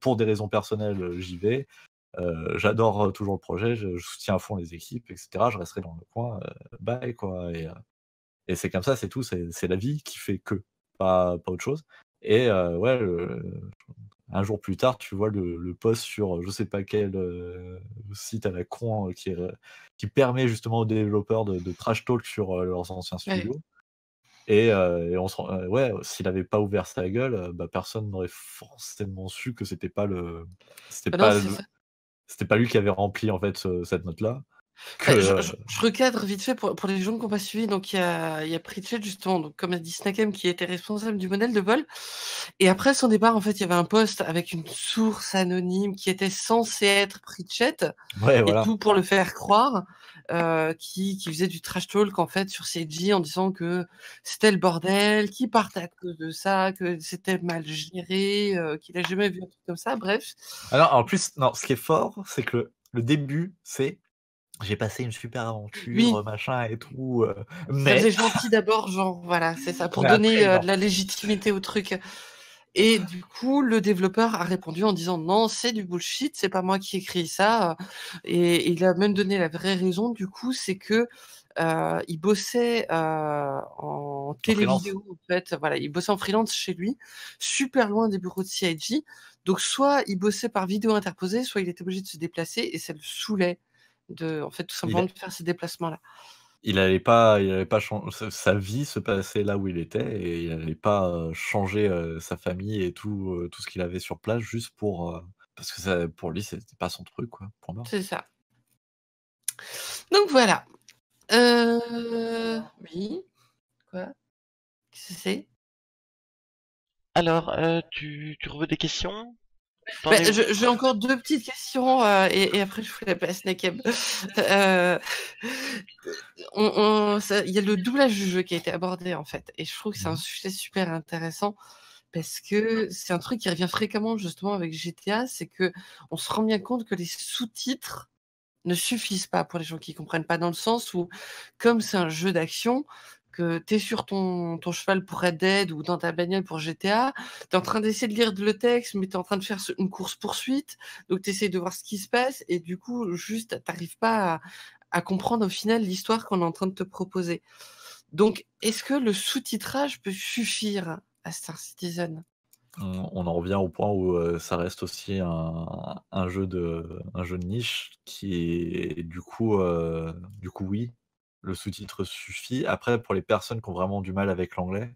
pour des raisons personnelles j'y vais. J'adore toujours le projet, je soutiens à fond les équipes, etc. Je resterai dans le coin, bye, quoi. Et c'est comme ça, c'est tout. C'est la vie qui fait que, pas autre chose. Et un jour plus tard, tu vois le post sur je sais pas quel site à la con qui permet justement aux développeurs de trash talk sur leurs anciens studios. Et on se s'il avait pas ouvert sa gueule, personne n'aurait forcément su que c'était pas lui qui avait rempli, en fait, cette note-là. Je recadre vite fait pour les gens qui n'ont pas suivi. Donc, il y a Pritchett, justement, donc, comme a dit Snakem, qui était responsable du modèle de vol. Et après son départ, en fait, il y avait un poste avec une source anonyme qui était censée être Pritchett. Ouais, voilà. Et tout pour le faire croire, qui faisait du trash talk, en fait, sur CG, en disant que c'était le bordel, qu'il partait à cause de ça, que c'était mal géré, qu'il n'a jamais vu un truc comme ça, bref. Alors, en plus, non, ce qui est fort, c'est que le début, c'est j'ai passé une super aventure, machin et tout. Mais... Ça faisait gentil d'abord, genre, voilà, c'est ça, pour donner de la légitimité au truc. Et du coup, le développeur a répondu en disant non, c'est du bullshit, c'est pas moi qui écris ça. Et il a même donné la vraie raison, du coup, c'est que il bossait en télévidéo, en fait. Voilà, il bossait en freelance chez lui, super loin des bureaux de CIG. Donc, soit il bossait par vidéo interposée, soit il était obligé de se déplacer et ça le saoulait. Tout simplement de faire ces déplacements-là. Il n'allait pas changer, sa vie se passait là où il était et il n'allait pas changer sa famille et tout ce qu'il avait sur place juste pour... parce que ça, pour lui, c'était pas son truc, quoi. C'est ça. Donc voilà. Oui. Quoi ? Qu'est-ce que c'est ? Alors, tu revois des questions ? J'ai encore deux petites questions et après je vous la passe, Snakem. Il y a le doublage du jeu qui a été abordé, en fait, et je trouve que c'est un sujet super intéressant parce que c'est un truc qui revient fréquemment justement avec GTA, c'est que on se rend bien compte que les sous-titres ne suffisent pas pour les gens qui comprennent pas, dans le sens où, comme c'est un jeu d'action, que tu es sur ton cheval pour Red Dead ou dans ta bagnole pour GTA, tu es en train d'essayer de lire le texte, mais tu es en train de faire une course-poursuite, donc tu essaies de voir ce qui se passe, et du coup, juste, tu n'arrives pas à comprendre au final l'histoire qu'on est en train de te proposer. Donc, est-ce que le sous-titrage peut suffire à Star Citizen. On en revient au point où ça reste aussi un jeu de niche qui est du coup oui, le sous-titre suffit. Après, pour les personnes qui ont vraiment du mal avec l'anglais,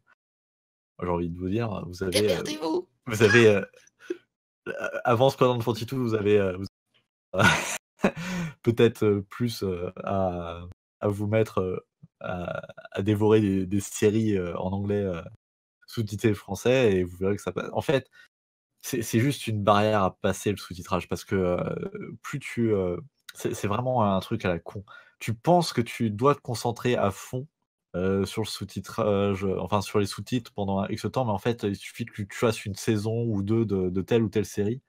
j'ai envie de vous dire, vous avez démerdez-vous. Vous avez avant Squadron 42, vous avez peut-être plus à vous mettre à dévorer des séries en anglais sous-titré français, et vous verrez que ça passe. En fait, c'est juste une barrière à passer, le sous-titrage, parce que plus tu... c'est vraiment un truc à la con. Tu penses que tu dois te concentrer à fond sur le sous-titrage, enfin sur les sous-titres pendant X temps, mais en fait, il suffit que tu fasses une saison ou deux de telle ou telle série,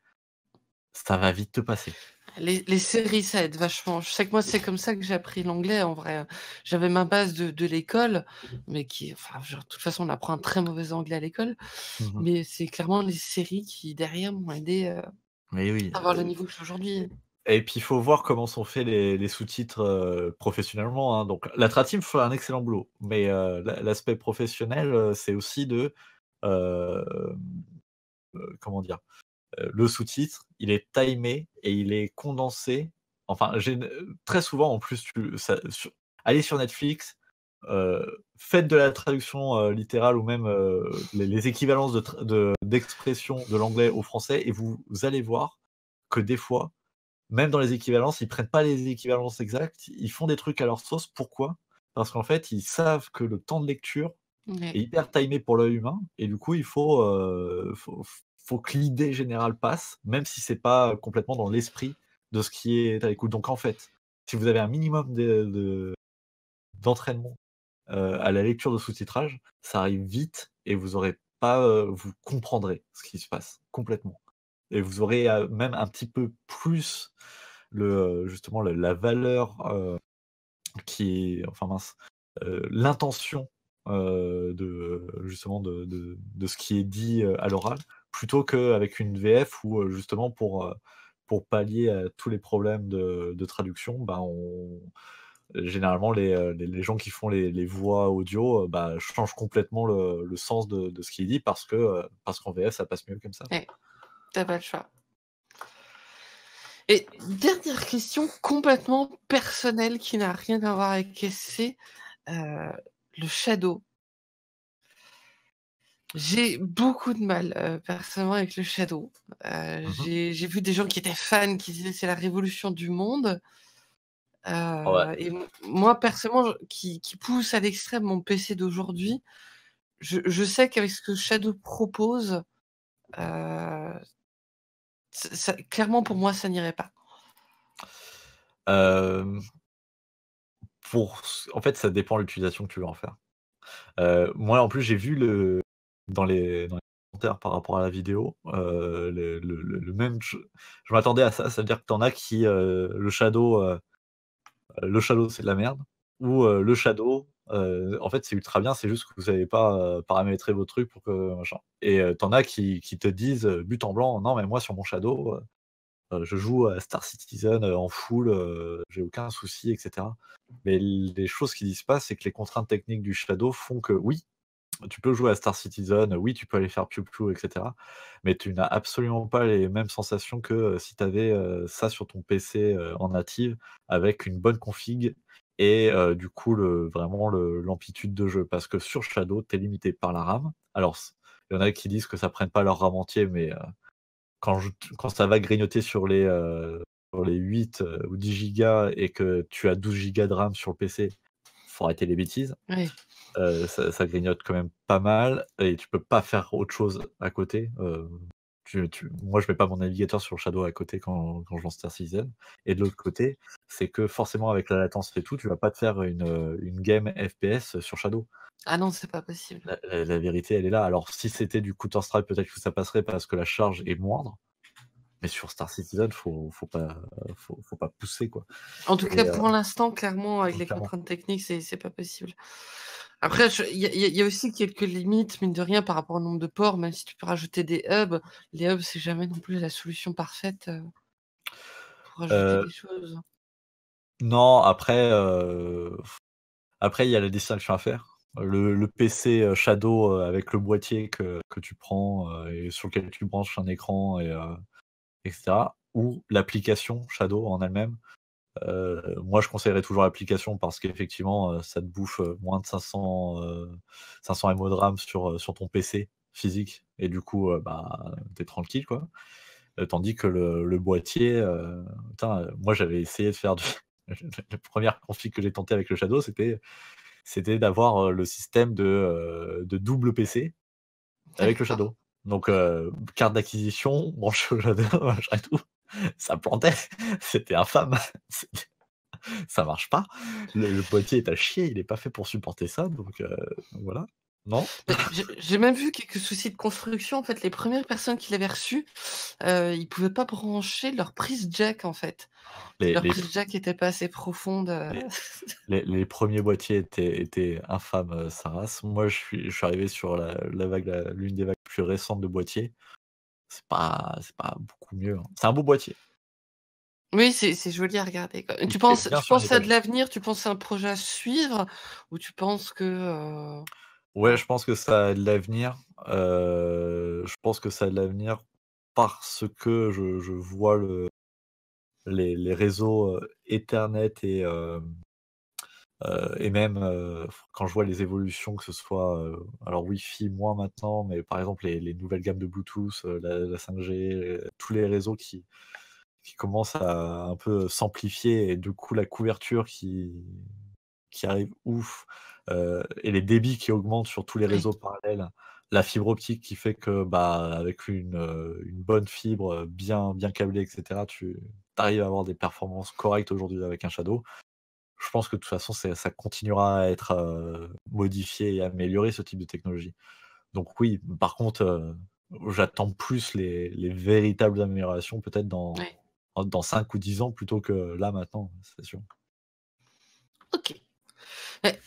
ça va vite te passer. Les séries, ça aide vachement. Je sais que moi, c'est comme ça que j'ai appris l'anglais, en vrai. J'avais ma base de l'école, mais de toute façon, on apprend un très mauvais anglais à l'école. Mm-hmm. Mais c'est clairement les séries qui, derrière, m'ont aidé à avoir le niveau que j'ai aujourd'hui. Et puis, il faut voir comment sont faits les sous-titres professionnellement. Hein. Donc, la Tratim fait un excellent boulot, mais l'aspect professionnel, c'est aussi de... comment dire ? Le sous-titre, il est timé et il est condensé. Enfin, très souvent, en plus, allez sur Netflix, faites de la traduction littérale ou même les équivalences d'expression de l'anglais au français, et vous allez voir que des fois, même dans les équivalences, ils ne prennent pas les équivalences exactes, ils font des trucs à leur sauce. Pourquoi ? Parce qu'en fait, ils savent que le temps de lecture est hyper timé pour l'œil humain, et du coup, il faut que l'idée générale passe, même si c'est pas complètement dans l'esprit de ce qui est à l'écoute. Donc en fait, si vous avez un minimum d'entraînement à la lecture de sous-titrage, ça arrive vite et vous comprendrez ce qui se passe complètement. Et vous aurez même un petit peu plus la valeur qui est, l'intention de ce qui est dit à l'oral, plutôt qu'avec une VF où, justement, pour pallier à tous les problèmes de traduction, généralement, les gens qui font les voix audio changent complètement le sens de ce qui est dit, parce qu'en VF, ça passe mieux comme ça. Ouais, t'as pas le choix. Et dernière question complètement personnelle qui n'a rien à voir avec SC, le shadow. J'ai beaucoup de mal, personnellement, avec le shadow. J'ai vu des gens qui étaient fans, qui disaient c'est la révolution du monde. Et moi, personnellement, qui pousse à l'extrême mon PC d'aujourd'hui, je sais qu'avec ce que Shadow propose, clairement, pour moi, ça n'irait pas. En fait, ça dépend de l'utilisation que tu veux en faire. Moi, en plus, j'ai vu dans les commentaires par rapport à la vidéo, le même jeu. Je m'attendais à ça, c'est-à-dire que t'en as qui le shadow c'est de la merde, ou le shadow en fait c'est ultra bien, c'est juste que vous savez pas paramétrer vos trucs pour que machin. Et t'en as qui te disent but en blanc, non mais moi sur mon shadow je joue à Star Citizen en full, j'ai aucun souci, etc. Mais les choses qui disent pas, c'est que les contraintes techniques du shadow font que oui, tu peux jouer à Star Citizen, oui, tu peux aller faire piou-piou, etc. Mais tu n'as absolument pas les mêmes sensations que si tu avais ça sur ton PC en native, avec une bonne config et du coup l'amplitude de jeu. Parce que sur Shadow, tu es limité par la RAM. Alors, il y en a qui disent que ça ne prenne pas leur RAM entier, mais quand ça va grignoter sur les 8 ou 10 gigas et que tu as 12 gigas de RAM sur le PC, il faut arrêter les bêtises. Oui. Ça grignote quand même pas mal et tu peux pas faire autre chose à côté. Moi, je mets pas mon navigateur sur le Shadow à côté quand je lance Star Citizen. Et de l'autre côté, c'est que forcément, avec la latence et tout, tu vas pas te faire une game FPS sur Shadow. Ah non, c'est pas possible. La vérité, elle est là. Alors, si c'était du Counter-Strike, peut-être que ça passerait parce que la charge est moindre. Mais sur Star Citizen, faut pas pousser, quoi. En tout cas, pour l'instant, clairement, avec les contraintes techniques, c'est pas possible. Après, il y a aussi quelques limites, mine de rien, par rapport au nombre de ports, même si tu peux rajouter des hubs. Les hubs, c'est jamais non plus la solution parfaite pour rajouter des choses. Non, après, il y a la distinction à faire. le PC Shadow avec le boîtier que tu prends et sur lequel tu branches un écran, et, etc. Ou l'application Shadow en elle-même. Moi, je conseillerais toujours l'application parce qu'effectivement, ça te bouffe moins de 500 MO de RAM sur ton PC physique. Et du coup, t'es tranquille, quoi. Tandis que le boîtier... moi, j'avais essayé de faire... La première config que j'ai tentée avec le Shadow, c'était d'avoir le système de double PC avec le Shadow. Donc, carte d'acquisition, branche au Shadow, machin et tout. Ça plantait, c'était infâme, ça marche pas. Le boîtier est à chier, il est pas fait pour supporter ça, donc voilà. Non. J'ai même vu quelques soucis de construction. En fait, les premières personnes qui l'avaient reçu, ils pouvaient pas brancher leur prise jack en fait. Leur prise jack était pas assez profonde. Les premiers boîtiers étaient infâmes, sa race. Moi, je suis arrivé sur l'une des vagues plus récentes de boîtiers. C'est pas beaucoup mieux. C'est un beau boîtier. Oui, c'est joli à regarder, quoi. Tu penses à de l'avenir, tu penses à un projet à suivre, ou tu penses que... Ouais, je pense que ça a de l'avenir. Je pense que ça a de l'avenir parce que je vois les réseaux Ethernet et même quand je vois les évolutions, que ce soit Wi-Fi moins maintenant, mais par exemple les nouvelles gammes de Bluetooth, la 5G, tous les réseaux qui commencent à un peu s'amplifier, et du coup la couverture qui arrive ouf, et les débits qui augmentent sur tous les réseaux parallèles, la fibre optique qui fait que avec une bonne fibre bien câblée, etc., tu arrives à avoir des performances correctes aujourd'hui avec un Shadow. Je pense que de toute façon ça continuera à être modifié et amélioré, ce type de technologie. Donc oui, par contre j'attends plus les véritables améliorations peut-être dans 5 ou 10 ans plutôt que là maintenant, c'est sûr. Ok. Ouais.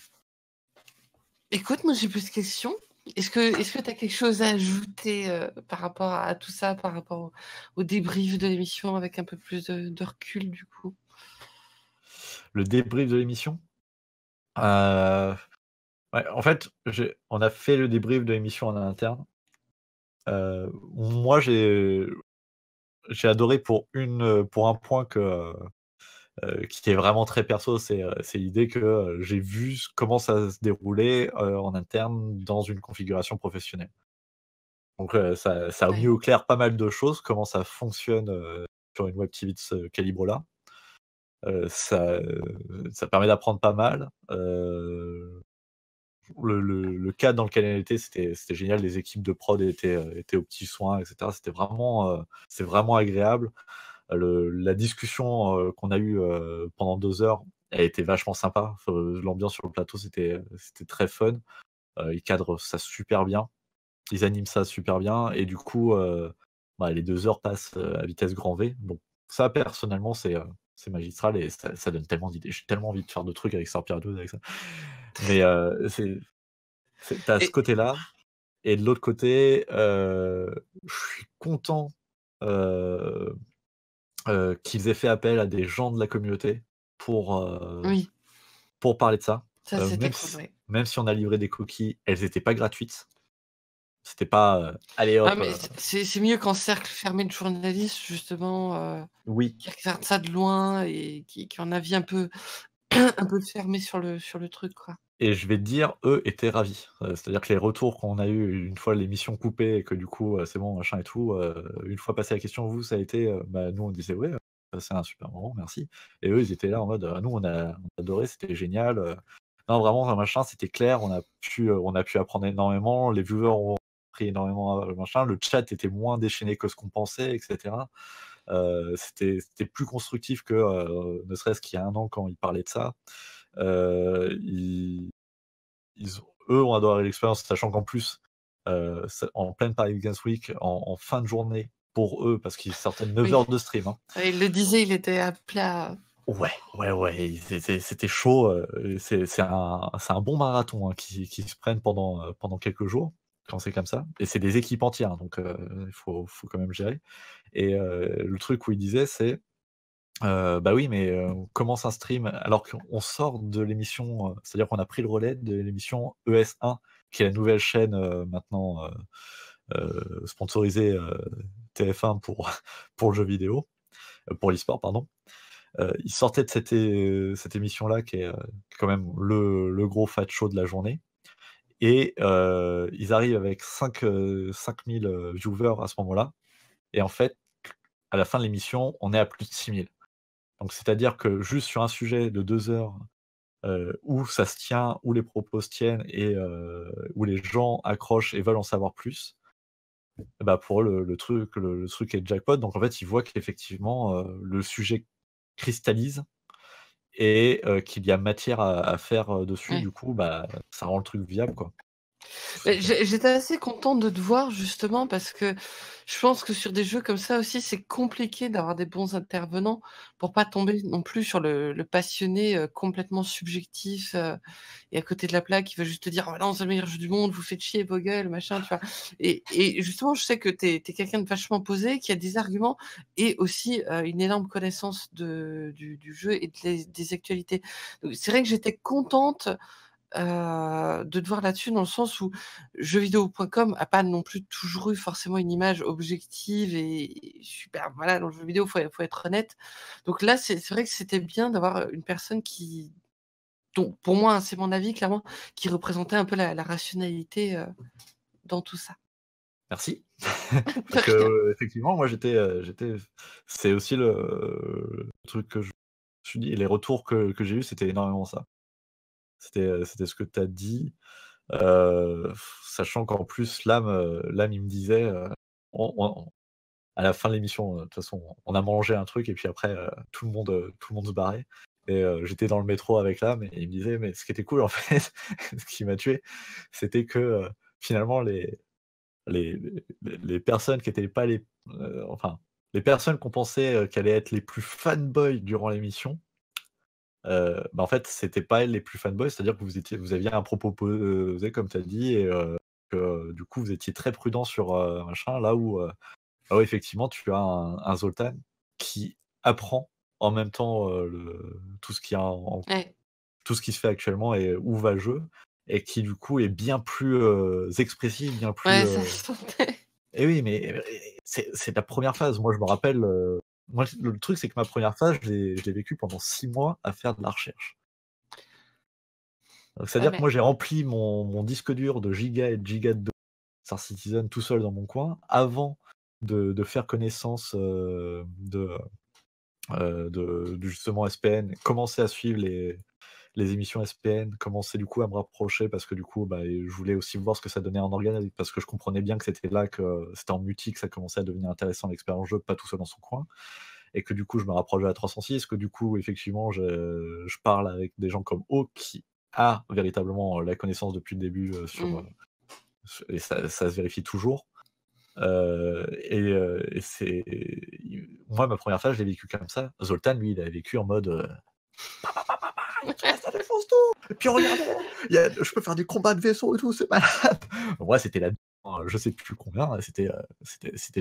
Écoute, moi j'ai plus de questions. Est-ce que tu as quelque chose à ajouter par rapport à tout ça, par rapport au débrief de l'émission avec un peu plus de recul du coup? Le débrief de l'émission, en fait, on a fait le débrief de l'émission en interne. Moi, j'ai adoré pour un point qui est vraiment très perso, c'est l'idée que j'ai vu comment ça se déroulait en interne dans une configuration professionnelle. Donc ça a mis au clair pas mal de choses, comment ça fonctionne sur une web TV de ce calibre-là. Ça permet d'apprendre pas mal. Le cadre dans lequel elle était, c'était génial. Les équipes de prod étaient aux petits soins, etc. C'était vraiment agréable. La discussion qu'on a eue pendant 2 heures, elle était vachement sympa. L'ambiance sur le plateau, c'était très fun. Ils cadrent ça super bien, ils animent ça super bien, et du coup les 2 heures passent à vitesse grand V. Donc ça, personnellement, c'est magistral, et ça donne tellement d'idées. J'ai tellement envie de faire de trucs avec Star Pirate News, avec ça. Mais t'as ce côté-là. Et de l'autre côté, je suis content qu'ils aient fait appel à des gens de la communauté pour parler de ça. Même si on a livré des cookies, elles n'étaient pas gratuites. C'était pas allez hop. Ah, c'est mieux qu'en cercle fermé de journalistes, justement, qui regardent ça de loin et qui ont un avis un peu fermé sur le truc, quoi. Et je vais te dire, eux étaient ravis. C'est-à-dire que les retours qu'on a eu une fois l'émission coupée, et que du coup c'est bon, machin et tout, une fois passé la question, vous, ça a été nous on disait ouais, c'est un super moment, merci. Et eux, ils étaient là en mode nous on a adoré, c'était génial. Non, vraiment, machin, c'était clair, on a pu apprendre énormément, les viewers ont énormément, machin, le chat était moins déchaîné que ce qu'on pensait, etc. C'était plus constructif que ne serait-ce qu'il y a 1 an quand ils parlaient de ça. Eux ont adoré l'expérience, sachant qu'en plus, en pleine Paris Games Week, en fin de journée, pour eux, parce qu'ils sortaient 9 heures de stream. Hein. Il le disait, il était à plat. Ouais, c'était chaud. C'est un bon marathon, hein, qui se prennent pendant quelques jours, quand c'est comme ça, et c'est des équipes entières, donc il faut quand même gérer. Et le truc où il disait, c'est Bah oui, mais on commence un stream alors qu'on sort de l'émission, c'est-à-dire qu'on a pris le relais de l'émission ES1, qui est la nouvelle chaîne maintenant sponsorisée TF1 pour le jeu vidéo, pour l'e-sport, pardon. Ils sortaient de cette émission-là, qui est quand même le gros fat show de la journée. Et ils arrivent avec 5000 viewers à ce moment-là. Et en fait, à la fin de l'émission, on est à plus de 6000. Donc, c'est-à-dire que juste sur un sujet de 2 heures où ça se tient, où les propos se tiennent et où les gens accrochent et veulent en savoir plus, bah pour eux, le truc est jackpot. Donc, en fait, ils voient qu'effectivement, le sujet cristallise et qu'il y a matière à faire dessus. Ouais. Du coup, bah, ça rend le truc viable, quoi. J'étais assez contente de te voir justement parce que je pense que sur des jeux comme ça aussi c'est compliqué d'avoir des bons intervenants pour pas tomber non plus sur le passionné complètement subjectif et à côté de la plaque qui va juste te dire oh non c'est le meilleur jeu du monde, vous faites chier vos gueules machin, tu vois. Et justement je sais que t'es quelqu'un de vachement posé, qui a des arguments et aussi une énorme connaissance du jeu et des actualités. Donc c'est vrai que j'étais contente de te voir là-dessus, dans le sens où jeuxvideo.com n'a pas non plus toujours eu forcément une image objective et super, voilà, dans le jeu vidéo faut être honnête. Donc là c'est vrai que c'était bien d'avoir une personne qui, donc pour moi c'est mon avis clairement, qui représentait un peu la rationalité dans tout ça. Merci. Parce que, effectivement moi j'étais c'est aussi le truc que je me suis dit, les retours que j'ai eu, c'était énormément ça. C'était ce que tu as dit, sachant qu'en plus, l'âme il me disait, à la fin de l'émission, de toute façon, on a mangé un truc, et puis après, tout le monde se barrait. Et j'étais dans le métro avec l'âme, et il me disait, mais ce qui était cool, en fait, ce qui m'a tué, c'était que finalement, les personnes qui n'étaient pas les... enfin, les personnes qu'on pensait qu'elles allaient être les plus fanboys durant l'émission, bah en fait c'était pas les plus fanboys, c'est à dire que vous aviez un propos posé comme tu as dit et que du coup vous étiez très prudent sur machin, là où effectivement tu as un Zoltan qui apprend en même temps tout ce qu'il y a tout ce qui se fait actuellement et où va le jeu, et qui du coup est bien plus expressif, bien plus et oui, mais c'est la première phase. Moi je me rappelle Moi, le truc, c'est que ma première phase, je l'ai vécue pendant 6 mois à faire de la recherche. C'est-à-dire que moi, j'ai rempli mon disque dur de gigas et de gigas de Star Citizen tout seul dans mon coin avant de faire connaissance de justement SPN, commencer à suivre les émissions SPN, commencer du coup à me rapprocher parce que du coup, bah, je voulais aussi voir ce que ça donnait en organe, parce que je comprenais bien que c'était là, que c'était en multi, que ça commençait à devenir intéressant, l'expérience jeu, pas tout seul dans son coin, et que du coup, je me rapproche de la 306, que du coup, effectivement, je parle avec des gens comme O qui a véritablement la connaissance depuis le début, et ça se vérifie toujours. Et c'est... Moi, ma première phase, je l'ai vécu comme ça. Zoltan, lui, il a vécu en mode... ça défonce tout. Et puis regardez, je peux faire des combats de vaisseaux et tout, c'est malade. Ouais, c'était là, je sais plus combien, c'était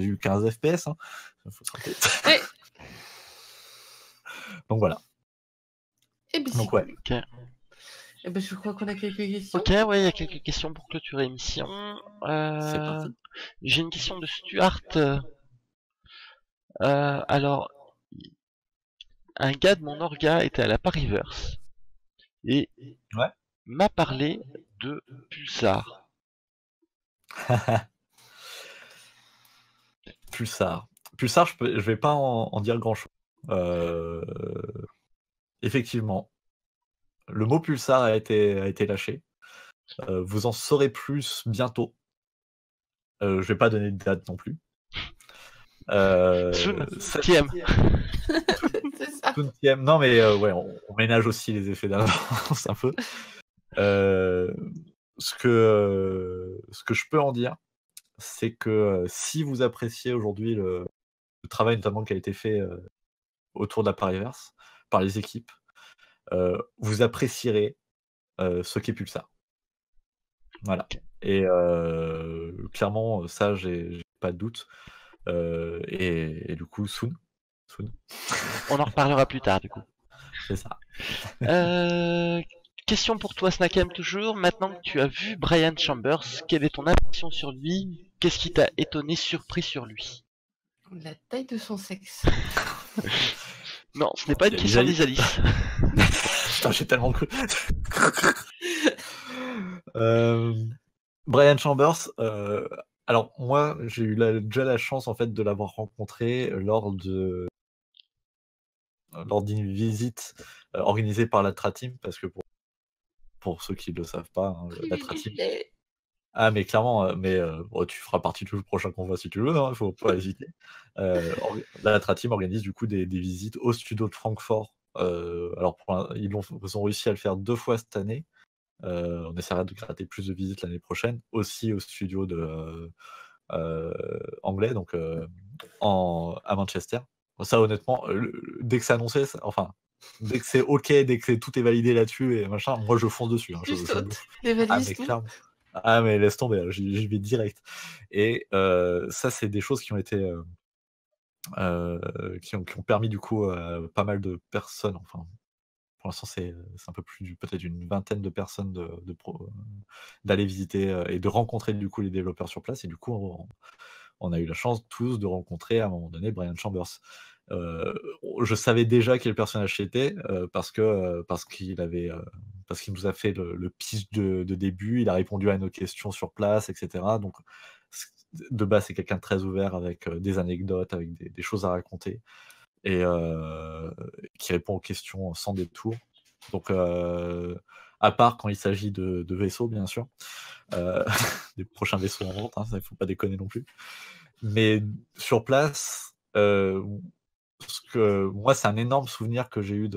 du 15 FPS. Hein. Faut se rappeler. Oui. Donc voilà. Et bien, donc ouais. Okay. Et ben, je crois qu'on a quelques questions. Ok, ouais, il y a quelques questions pour clôturer l'émission. C'est parti. J'ai une question de Stuart. Alors, un gars de mon orga était à la Pariverse et m'a parlé de Pulsar. Pulsar, je vais pas en dire grand chose. Effectivement, le mot Pulsar a été lâché. Vous en saurez plus bientôt. Je vais pas donner de date non plus. Non mais ouais, on ménage aussi les effets d'annonce un peu. Ce que je peux en dire, c'est que si vous appréciez aujourd'hui le travail notamment qui a été fait autour de la Pariverse par les équipes, vous apprécierez ce qu'est Pulsar. Voilà. Et clairement, ça, j'ai pas de doute. Et du coup, soon. Soon. On en reparlera plus tard, du coup. C'est ça. Question pour toi, Snakem, toujours. Maintenant que tu as vu Brian Chambers, quelle est ton impression sur lui? Qu'est-ce qui t'a étonné, surpris sur lui? La taille de son sexe. Non, ce n'est pas une question des Alice. Putain, j'ai tellement cru. Brian Chambers, alors moi j'ai eu déjà la chance en fait de l'avoir rencontré lors d'une visite organisée par la Tratim, parce que pour ceux qui ne le savent pas, hein, la Tratim. Ah mais clairement, mais bon, tu feras partie du prochain convoi si tu veux, il ne faut pas hésiter. La Tratim organise du coup des visites au studio de Francfort. Alors ils ont réussi à le faire 2 fois cette année. On essaiera de gratter plus de visites l'année prochaine, aussi au studio anglais, donc à Manchester. Ça honnêtement, dès que c'est annoncé, enfin. Dès que c'est ok, dès que tout est validé là-dessus et machin, moi je fonce dessus. Hein, mais laisse tomber, j'y vais direct. Et ça, c'est des choses qui ont été qui ont permis du coup à pas mal de personnes. Enfin, pour l'instant, c'est un peu plus peut-être une vingtaine de personnes d'aller visiter et de rencontrer du coup les développeurs sur place. Et du coup, on a eu la chance tous de rencontrer à un moment donné Brian Chambers. Je savais déjà quel personnage c'était parce qu'il nous a fait le pitch de début, il a répondu à nos questions sur place, etc. Donc de base c'est quelqu'un de très ouvert avec des anecdotes, avec des choses à raconter et qui répond aux questions sans détour. Donc à part quand il s'agit de vaisseaux bien sûr, des prochains vaisseaux en vente, hein, ça, faut pas déconner non plus. Mais sur place parce que moi, c'est un énorme souvenir que j'ai eu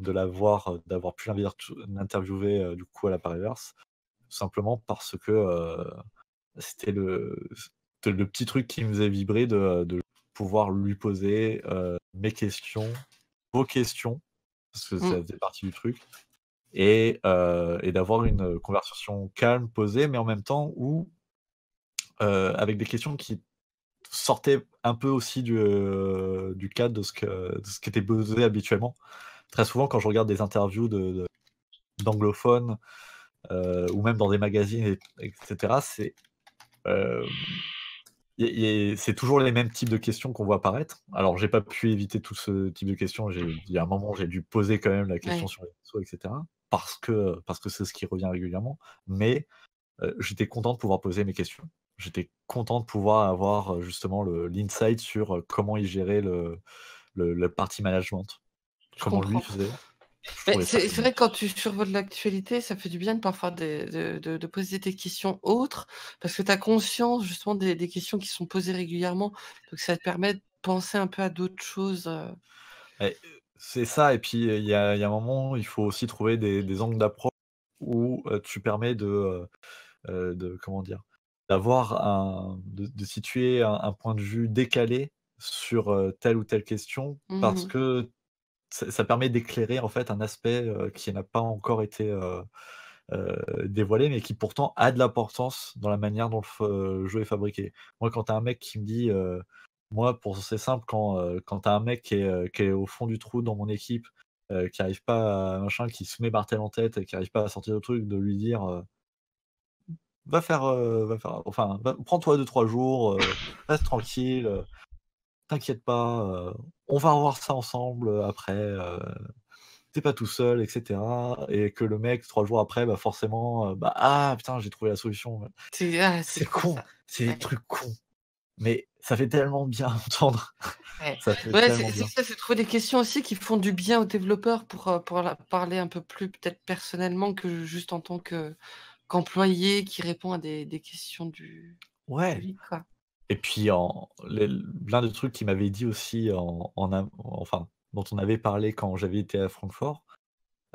d'avoir pu l'interviewer du coup à la Pariverse, tout simplement parce que c'était le petit truc qui me faisait vibrer de pouvoir lui poser mes questions, vos questions, parce que ça faisait partie du truc, et d'avoir une conversation calme, posée, mais en même temps où avec des questions qui sortait un peu aussi du cadre de ce qui était buzzé habituellement. Très souvent, quand je regarde des interviews d'anglophones ou même dans des magazines, etc., c'est toujours les mêmes types de questions qu'on voit apparaître. Alors, j'ai pas pu éviter tout ce type de questions. Il y a un moment, j'ai dû poser quand même la question sur les réseaux, etc., parce que c'est ce qui revient régulièrement. Mais j'étais content de pouvoir poser mes questions. J'étais content de pouvoir avoir justement l'insight sur comment il gérait la partie management. Comment lui faisait. C'est vrai que quand tu survoles l'actualité, ça fait du bien parfois de poser des questions autres, parce que tu as conscience justement des questions qui sont posées régulièrement. Donc ça te permet de penser un peu à d'autres choses. C'est ça. Et puis il y a un moment, il faut aussi trouver des angles d'approche où tu permets comment dire, de situer un point de vue décalé sur telle ou telle question, parce que ça permet d'éclairer en fait un aspect qui n'a pas encore été dévoilé, mais qui pourtant a de l'importance dans la manière dont le jeu est fabriqué. Moi, quand t'as un mec qui me dit, c'est simple, quand t'as un mec qui est au fond du trou dans mon équipe, qui n'arrive pas à machin, qui se met martel en tête et qui n'arrive pas à sortir le truc, de lui dire... prends-toi 2-3 jours, reste tranquille, t'inquiète pas, on va revoir ça ensemble après, t'es pas tout seul, etc. Et que le mec, 3 jours après, bah forcément, ah putain, j'ai trouvé la solution. C'est con, c'est des trucs cons. Mais ça fait tellement bien entendre. Ouais. Ça, c'est trouver des questions aussi qui font du bien aux développeurs pour parler un peu plus, peut-être personnellement, que juste en tant que. Employé qui répond à des questions du public, quoi. Et puis l'un des trucs qui m'avait dit aussi dont on avait parlé quand j'avais été à Francfort,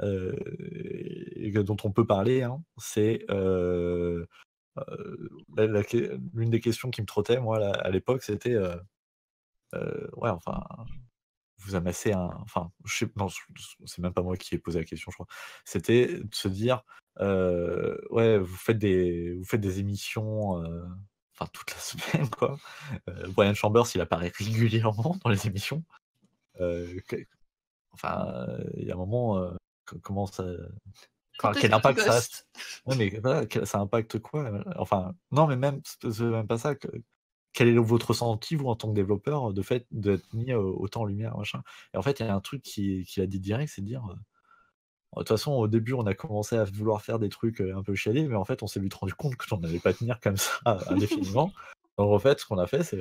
et dont on peut parler, hein, c'est l'une des questions qui me trottait moi à l'époque, c'était vous amassez c'est même pas moi qui ai posé la question, je crois. C'était de se dire vous faites des émissions enfin toute la semaine quoi. Brian Chambers il apparaît régulièrement dans les émissions. Enfin, il y a un moment, comment ça. Enfin, quel impact ça a... Ouais, mais voilà, ça impacte quoi? Enfin, non, mais même, c'est même pas ça. Quel est votre ressenti, vous, en tant que développeur, de fait d'être mis autant en lumière, machin? Et en fait, il y a un truc qu'il a dit direct, c'est de dire. De toute façon, au début, on a commencé à vouloir faire des trucs un peu chialés, mais en fait, on s'est vite rendu compte que j'en allais pas tenir comme ça indéfiniment. Donc, en fait, ce qu'on a fait, c'est.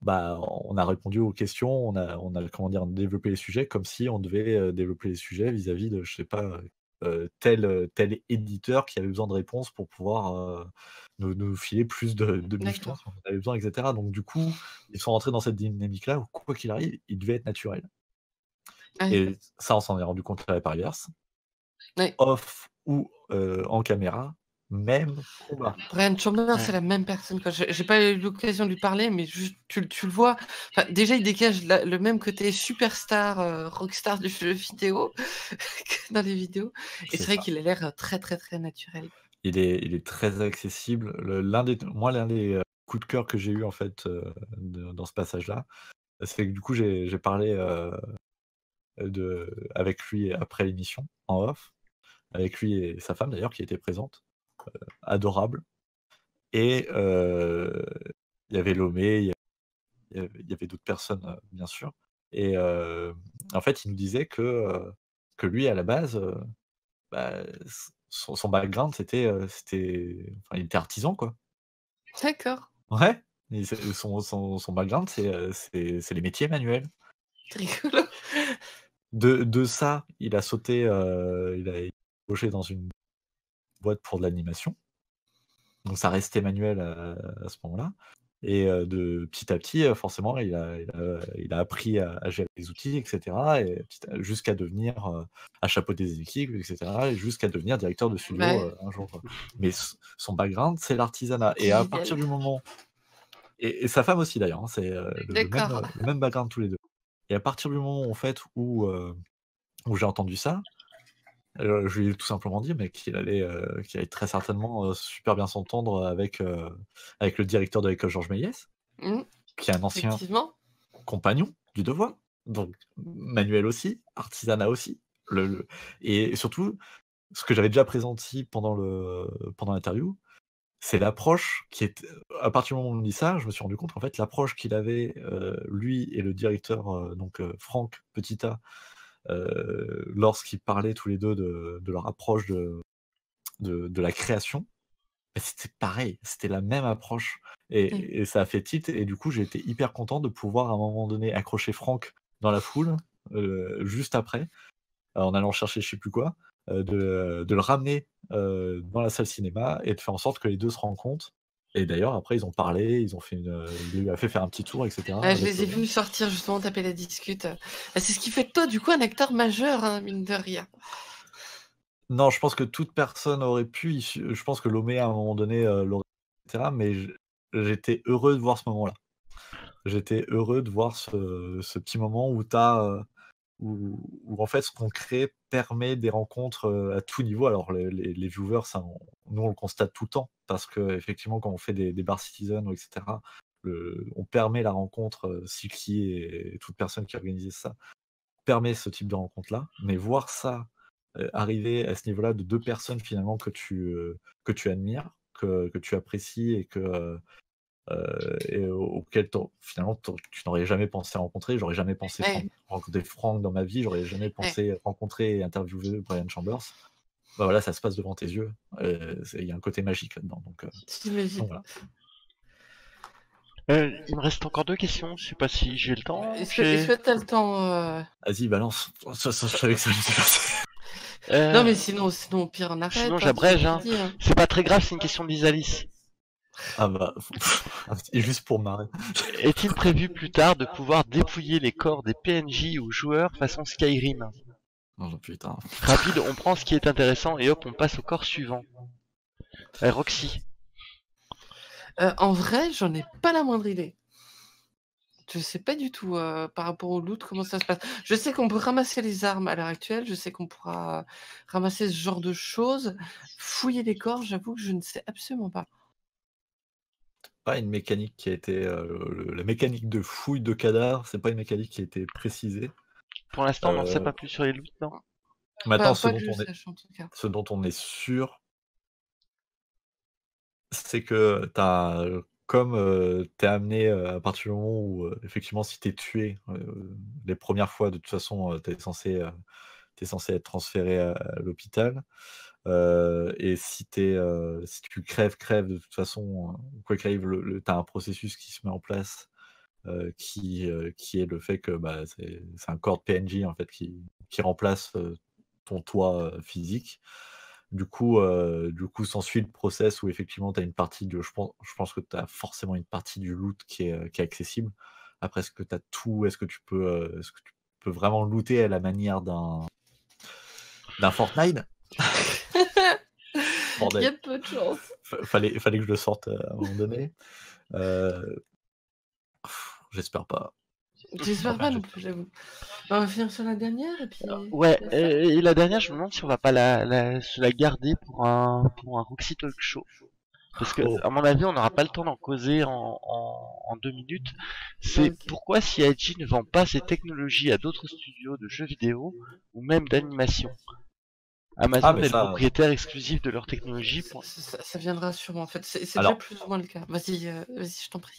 Bah, on a répondu aux questions, on a comment dire, développé les sujets comme si on devait développer les sujets vis-à-vis de, je sais pas, tel éditeur qui avait besoin de réponses pour pouvoir nous filer plus de bulletins si on avait besoin, etc. Donc du coup, ils sont rentrés dans cette dynamique-là où quoi qu'il arrive, il devait être naturel. Ouais. Et ça, on s'en est rendu compte à la Pariverse, ouais. Off ou en caméra. Même combat. Brian Chambers, ouais. C'est la même personne. J'ai pas eu l'occasion de lui parler, mais juste, tu le vois. Enfin, déjà, il dégage le même côté superstar, rockstar du jeu vidéo que dans les vidéos. Et c'est vrai qu'il a l'air très, très, très naturel. Il est très accessible. L'un des coups de cœur que j'ai eu en fait dans ce passage-là, c'est que du coup, j'ai parlé avec lui après l'émission en off, avec lui et sa femme d'ailleurs qui était présente. Adorable. Et il y avait Lomé, il y avait d'autres personnes, bien sûr. Et en fait, il nous disait que lui, à la base, son background, c'était enfin, il était artisan, quoi. D'accord. Ouais. Son background, c'est les métiers manuels. C'est rigolo. De ça, il a sauté, il a embauché dans une boîte pour de l'animation, donc ça restait manuel à ce moment-là, et de petit à petit, forcément, il a appris à gérer les outils, etc., et jusqu'à devenir à chapeauter des équipes, etc., et jusqu'à devenir directeur de studio un jour. Quoi. Mais son background, c'est l'artisanat, et à partir du moment, et sa femme aussi d'ailleurs, hein, c'est le même background tous les deux. Et à partir du moment en fait où j'ai entendu ça. Je lui ai tout simplement dit mais qu'il allait très certainement super bien s'entendre avec le directeur de l'école Georges Méliès, qui est un ancien compagnon du devoir, donc manuel aussi, artisanat aussi. Et surtout, ce que j'avais déjà présenté pendant l'interview, c'est l'approche qui est... À partir du moment où on dit ça, je me suis rendu compte qu'en fait, l'approche qu'il avait, lui et le directeur, Franck Petitat, lorsqu'ils parlaient tous les deux de leur approche de la création, c'était pareil, c'était la même approche et ça a fait titre, et du coup j'ai été hyper content de pouvoir à un moment donné accrocher Franck dans la foule juste après, en allant chercher je sais plus quoi, de le ramener dans la salle cinéma et de faire en sorte que les deux se rencontrent. Et d'ailleurs, après, ils ont parlé, il lui a fait faire un petit tour, etc. Ah, je les ai vus sortir, justement, taper la discute. Ah, c'est ce qui fait de toi, du coup, un acteur majeur, hein, mine de rien. Non, je pense que toute personne aurait pu. Je pense que Lomé, à un moment donné, l'aurait etc. Mais j'étais heureux de voir ce moment-là. J'étais heureux de voir ce petit moment où en fait, ce qu'on crée permet des rencontres à tout niveau. Alors, les viewers, ça, nous, on le constate tout le temps, parce que effectivement, quand on fait des Bar Citizen, etc., on permet la rencontre, Silky et toute personne qui organisait ça, permet ce type de rencontre-là. Mais voir ça arriver à ce niveau-là de deux personnes, finalement, que tu admires, que tu apprécies et que... et auquel finalement tu n'aurais jamais pensé rencontrer. J'aurais jamais pensé rencontrer Franck dans ma vie, j'aurais jamais pensé rencontrer et interviewer Brian Chambers. Bah voilà, ça se passe devant tes yeux. Il y a un côté magique là-dedans. Donc voilà. Il me reste encore deux questions. Je sais pas si j'ai le temps. Est-ce que t'as le temps Vas-y, balance. Je savais que ça allait se passer. Non, mais sinon, au pire, on arrête. Sinon, j'abrège. Hein. C'est pas très grave, c'est une question de Lisalis. Ah bah, et juste pour marrer. Est-il prévu plus tard de pouvoir dépouiller les corps des PNJ ou joueurs façon Skyrim? Non, putain. Rapide, on prend ce qui est intéressant et hop, on passe au corps suivant. Roxy. En vrai, j'en ai pas la moindre idée. Je sais pas du tout par rapport au loot comment ça se passe. Je sais qu'on peut ramasser les armes à l'heure actuelle, je sais qu'on pourra ramasser ce genre de choses. Fouiller les corps, j'avoue que je ne sais absolument pas. pas une mécanique qui a été... la mécanique de fouille de cadavre, c'est pas une mécanique qui a été précisée. Pour l'instant, on ne sait pas plus sur les loot, non. Maintenant, ce dont on est sûr, c'est que t'as... Comme t'es amené à partir du moment où, effectivement, si t'es tué les premières fois, de toute façon, t'es censé être transféré à l'hôpital. Et si tu crèves, de toute façon, quoi qu'il arrive, t'as un processus qui se met en place qui est le fait que bah, c'est un corps de PNJ en fait, qui remplace ton toi physique. Du coup, s'ensuit le process où effectivement tu as une partie de... Je pense que tu as forcément une partie du loot qui est accessible. Après, est-ce que tu as tout? Est-ce que tu peux vraiment looter à la manière d'un Fortnite? Il y a peu de chance. Fallait que je le sorte à un moment donné. J'espère pas. J'espère pas non plus, j'avoue. On va finir sur la dernière et puis... Ouais, et la dernière, je me demande si on va pas se la garder pour un Roxy Talk Show. Parce que, à mon avis, on n'aura pas le temps d'en causer en 2 minutes. C'est pourquoi CIG ne vend pas ses technologies à d'autres studios de jeux vidéo ou même d'animation. Amazon est propriétaire exclusif de leur technologie. Ça viendra sûrement, en fait. C'est déjà plus ou moins le cas. Vas-y, je t'en prie.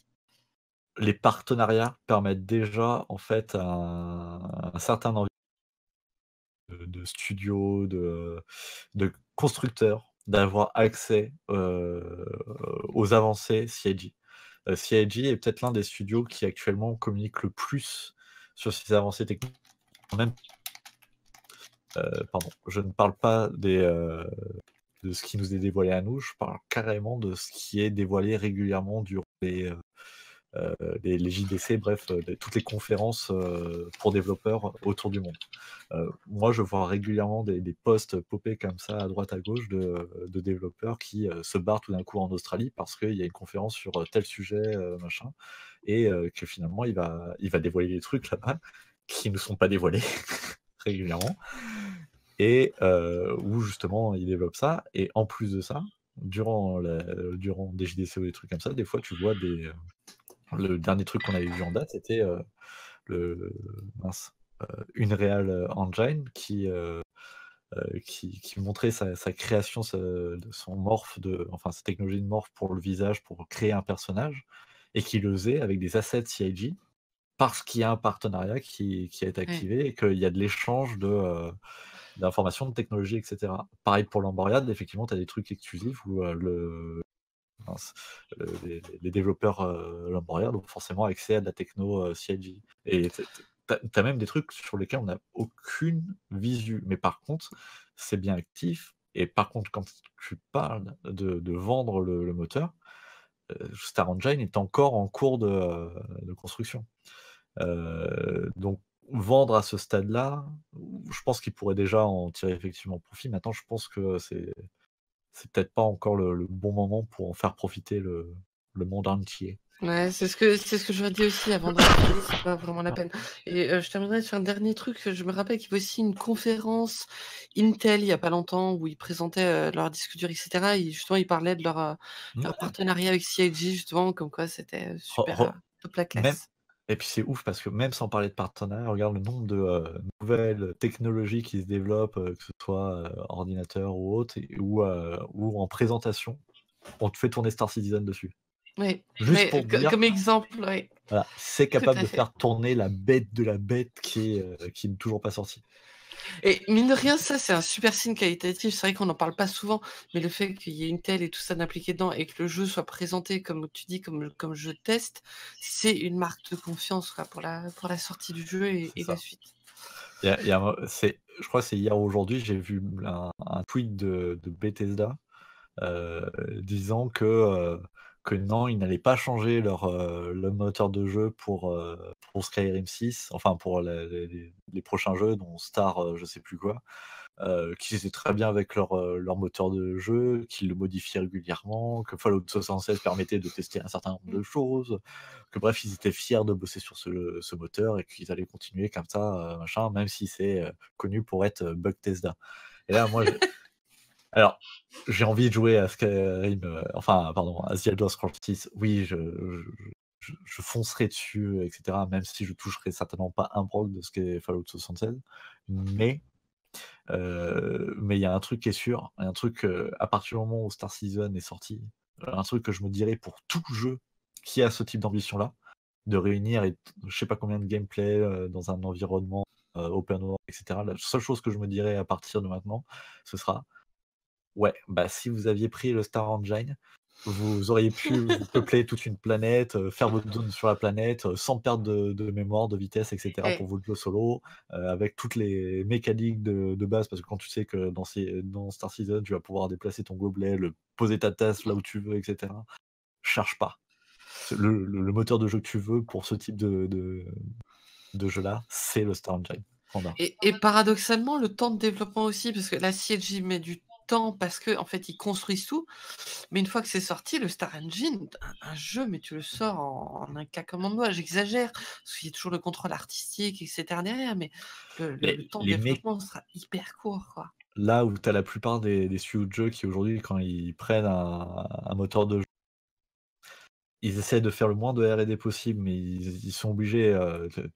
Les partenariats permettent déjà en fait un certain nombre de studios, de constructeurs d'avoir accès aux avancées CIG. CIG est peut-être l'un des studios qui actuellement communique le plus sur ces avancées techniques. Même, pardon, je ne parle pas de ce qui nous est dévoilé à nous, je parle carrément de ce qui est dévoilé régulièrement durant les JDC, bref, toutes les conférences pour développeurs autour du monde. Moi, je vois régulièrement des posts popper comme ça à droite à gauche de développeurs qui se barrent tout d'un coup en Australie parce qu'il y a une conférence sur tel sujet, machin, et que finalement, il va dévoiler des trucs là-bas qui ne sont pas dévoilés régulièrement, et où justement, il développe ça. Et en plus de ça, durant des JDC ou des trucs comme ça, des fois, tu vois des... Le dernier truc qu'on avait vu en date, c'était Unreal Engine qui montrait sa création, son morph, sa technologie de morph pour le visage, pour créer un personnage, et qui le faisait avec des assets CIG, parce qu'il y a un partenariat qui a été activé, ouais. Et qu'il y a de l'échange d'informations, de technologies, etc. Pareil pour l'Emboriade, effectivement, tu as des trucs exclusifs où les développeurs Lomé ont forcément accès à de la techno CIG. Et tu as même des trucs sur lesquels on n'a aucune visu. Mais par contre, c'est bien actif. Et par contre, quand tu parles de vendre le moteur, Star Engine est encore en cours de construction. Donc, vendre à ce stade-là, je pense qu'ils pourraient déjà en tirer effectivement profit. Maintenant, je pense que c'est peut-être pas encore le bon moment pour en faire profiter le monde entier. Ouais, c'est ce que j'aurais dit aussi avant de finir, c'est pas vraiment la peine. Et je terminerai sur un dernier truc. Je me rappelle qu'il y avait aussi une conférence Intel il y a pas longtemps où ils présentaient leur disque dur, etc. Et justement, ils parlaient de leur partenariat avec CIG, justement, comme quoi c'était super top la classe. Même... Et puis c'est ouf parce que même sans parler de partenariat, regarde le nombre de nouvelles technologies qui se développent, que ce soit ordinateur ou autre, ou en présentation, on te fait tourner Star Citizen dessus. Oui, juste pour dire, comme exemple, oui. Voilà, c'est capable de faire tourner la bête de la bête qui n'est toujours pas sortie. Et mine de rien, ça c'est un super signe qualitatif. C'est vrai qu'on n'en parle pas souvent, mais le fait qu'il y ait Intel et tout ça d'impliqué dedans et que le jeu soit présenté comme tu dis, comme je teste, c'est une marque de confiance quoi, pour la sortie du jeu et la suite. Je crois que c'est hier ou aujourd'hui, j'ai vu un tweet de Bethesda disant que non, ils n'allaient pas changer le moteur de jeu pour Skyrim 6, enfin pour les prochains jeux, dont Star, je sais plus quoi, qui étaient très bien avec leur moteur de jeu, qu'ils le modifiaient régulièrement, que Fallout 76 permettait de tester un certain nombre de choses, que bref, ils étaient fiers de bosser sur ce moteur et qu'ils allaient continuer comme ça, machin, même si c'est connu pour être Bethesda. Et là, moi, Alors, j'ai envie de jouer à Skyrim, enfin, pardon, à The Elder Scrolls 6. Oui, je foncerai dessus, etc., même si je toucherai certainement pas un broc de ce qu'est Fallout 76. Mais il y a un truc qui est sûr, un truc à partir du moment où Star Citizen est sorti, un truc que je me dirais pour tout jeu qui a ce type d'ambition-là, de réunir je sais pas combien de gameplay dans un environnement open world, etc. La seule chose que je me dirais à partir de maintenant, ce sera ouais, bah si vous aviez pris le Star Engine, vous auriez pu vous peupler toute une planète, faire votre zone sur la planète, sans perdre de mémoire, de vitesse, etc. Ouais. Pour votre jeu solo, avec toutes les mécaniques de base, parce que quand tu sais que dans Star Citizen, tu vas pouvoir déplacer ton gobelet, poser ta tasse là où tu veux, etc. Cherche pas. Le moteur de jeu que tu veux pour ce type de jeu-là, c'est le Star Engine. Et paradoxalement, le temps de développement aussi, parce que la CIG met du temps parce que en fait ils construisent tout, mais une fois que c'est sorti, le Star Engine, un jeu, mais tu le sors en un cas comme moi, j'exagère, parce qu'il y a toujours le contrôle artistique, etc. derrière, mais le temps de développement sera hyper court, quoi. Là où tu as la plupart des studios de jeux qui aujourd'hui, quand ils prennent un moteur de jeu, ils essaient de faire le moins de R&D possible, mais ils sont obligés,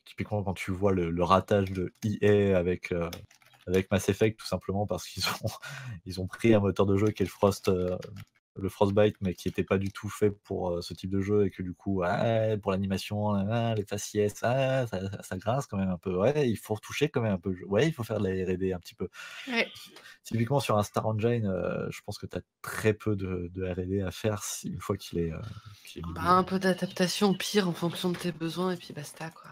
typiquement quand tu vois le ratage de EA avec Mass Effect, tout simplement parce qu'ils ont pris un moteur de jeu qui est le Frostbite, mais qui n'était pas du tout fait pour ce type de jeu, et que du coup, pour l'animation, les faciès, ça grince quand même un peu. Ouais, il faut retoucher quand même un peu. Ouais, il faut faire de la R&D un petit peu. Ouais. Typiquement, sur un Star Engine, je pense que tu as très peu de R&D à faire une fois qu'il est... un peu d'adaptation, pire, en fonction de tes besoins, et puis basta, quoi.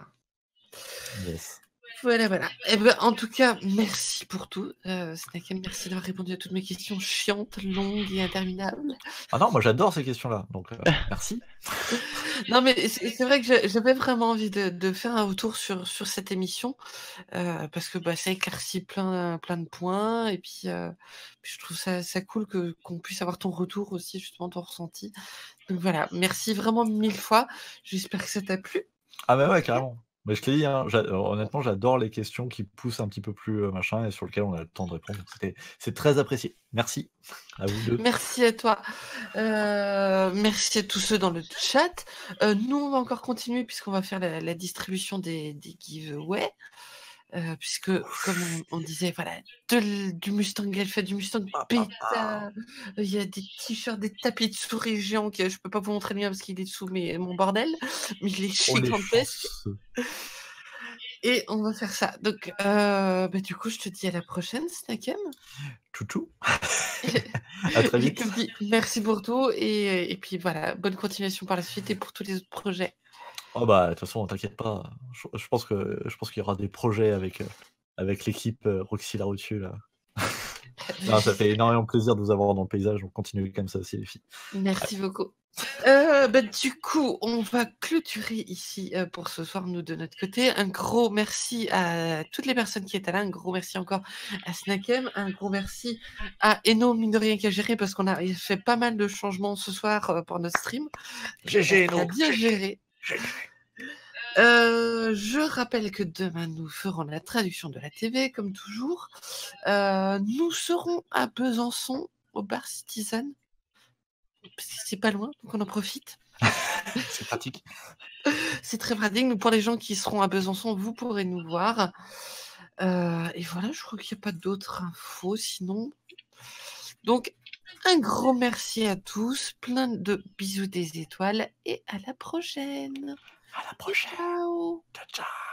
Yes. Voilà. Eh ben, en tout cas, merci pour tout, Snakem. Merci d'avoir répondu à toutes mes questions chiantes, longues et interminables. Ah non, moi j'adore ces questions-là, donc merci. Non, mais c'est vrai que j'avais vraiment envie de faire un retour sur cette émission, parce que bah, ça éclaircit plein de points, et puis, je trouve ça cool qu'on puisse avoir ton retour aussi, justement, ton ressenti. Donc voilà, merci vraiment 1000 fois. J'espère que ça t'a plu. Ah bah ouais, carrément. Mais je te dis, hein, honnêtement, j'adore les questions qui poussent un petit peu plus machin et sur lesquelles on a le temps de répondre. C'est très apprécié. Merci à vous deux. Merci à toi. Merci à tous ceux dans le chat. Nous, on va encore continuer puisqu'on va faire la distribution des giveaways. Puisque, comme on disait, voilà, du Mustang Alpha, du Mustang Beta, il y a des t-shirts, des tapis de souris géants, je ne peux pas vous montrer le lien parce qu'il est sous mon bordel, mais il est gigantesque. Et on va faire ça. Donc, du coup, je te dis à la prochaine, Snakem. Toutou. À très vite. Merci pour tout. Et puis, voilà, bonne continuation par la suite et pour tous les autres projets. Oh bah, de toute façon, t'inquiète pas. Je pense qu'il y aura des projets avec l'équipe Roxy là-dessus, là. Non, ça fait énormément plaisir de vous avoir dans le paysage. On continue comme ça aussi, les filles. Merci beaucoup. Du coup, on va clôturer ici pour ce soir, nous, de notre côté. Un gros merci à toutes les personnes qui étaient là. Un gros merci encore à Snakem. Un gros merci à Eno, mine de rien, qui a géré, parce qu'on a fait pas mal de changements ce soir pour notre stream. GG, Eno. Bien géré. Je rappelle que demain nous ferons la traduction de la TV comme toujours. Nous serons à Besançon au bar Citizen parce que c'est pas loin, donc on en profite. C'est pratique. C'est très pratique. Donc, pour les gens qui seront à Besançon, vous pourrez nous voir. Et voilà, je crois qu'il n'y a pas d'autres infos sinon. Donc un gros merci à tous, plein de bisous des étoiles et à la prochaine. À la prochaine. Ciao. Ciao, ciao.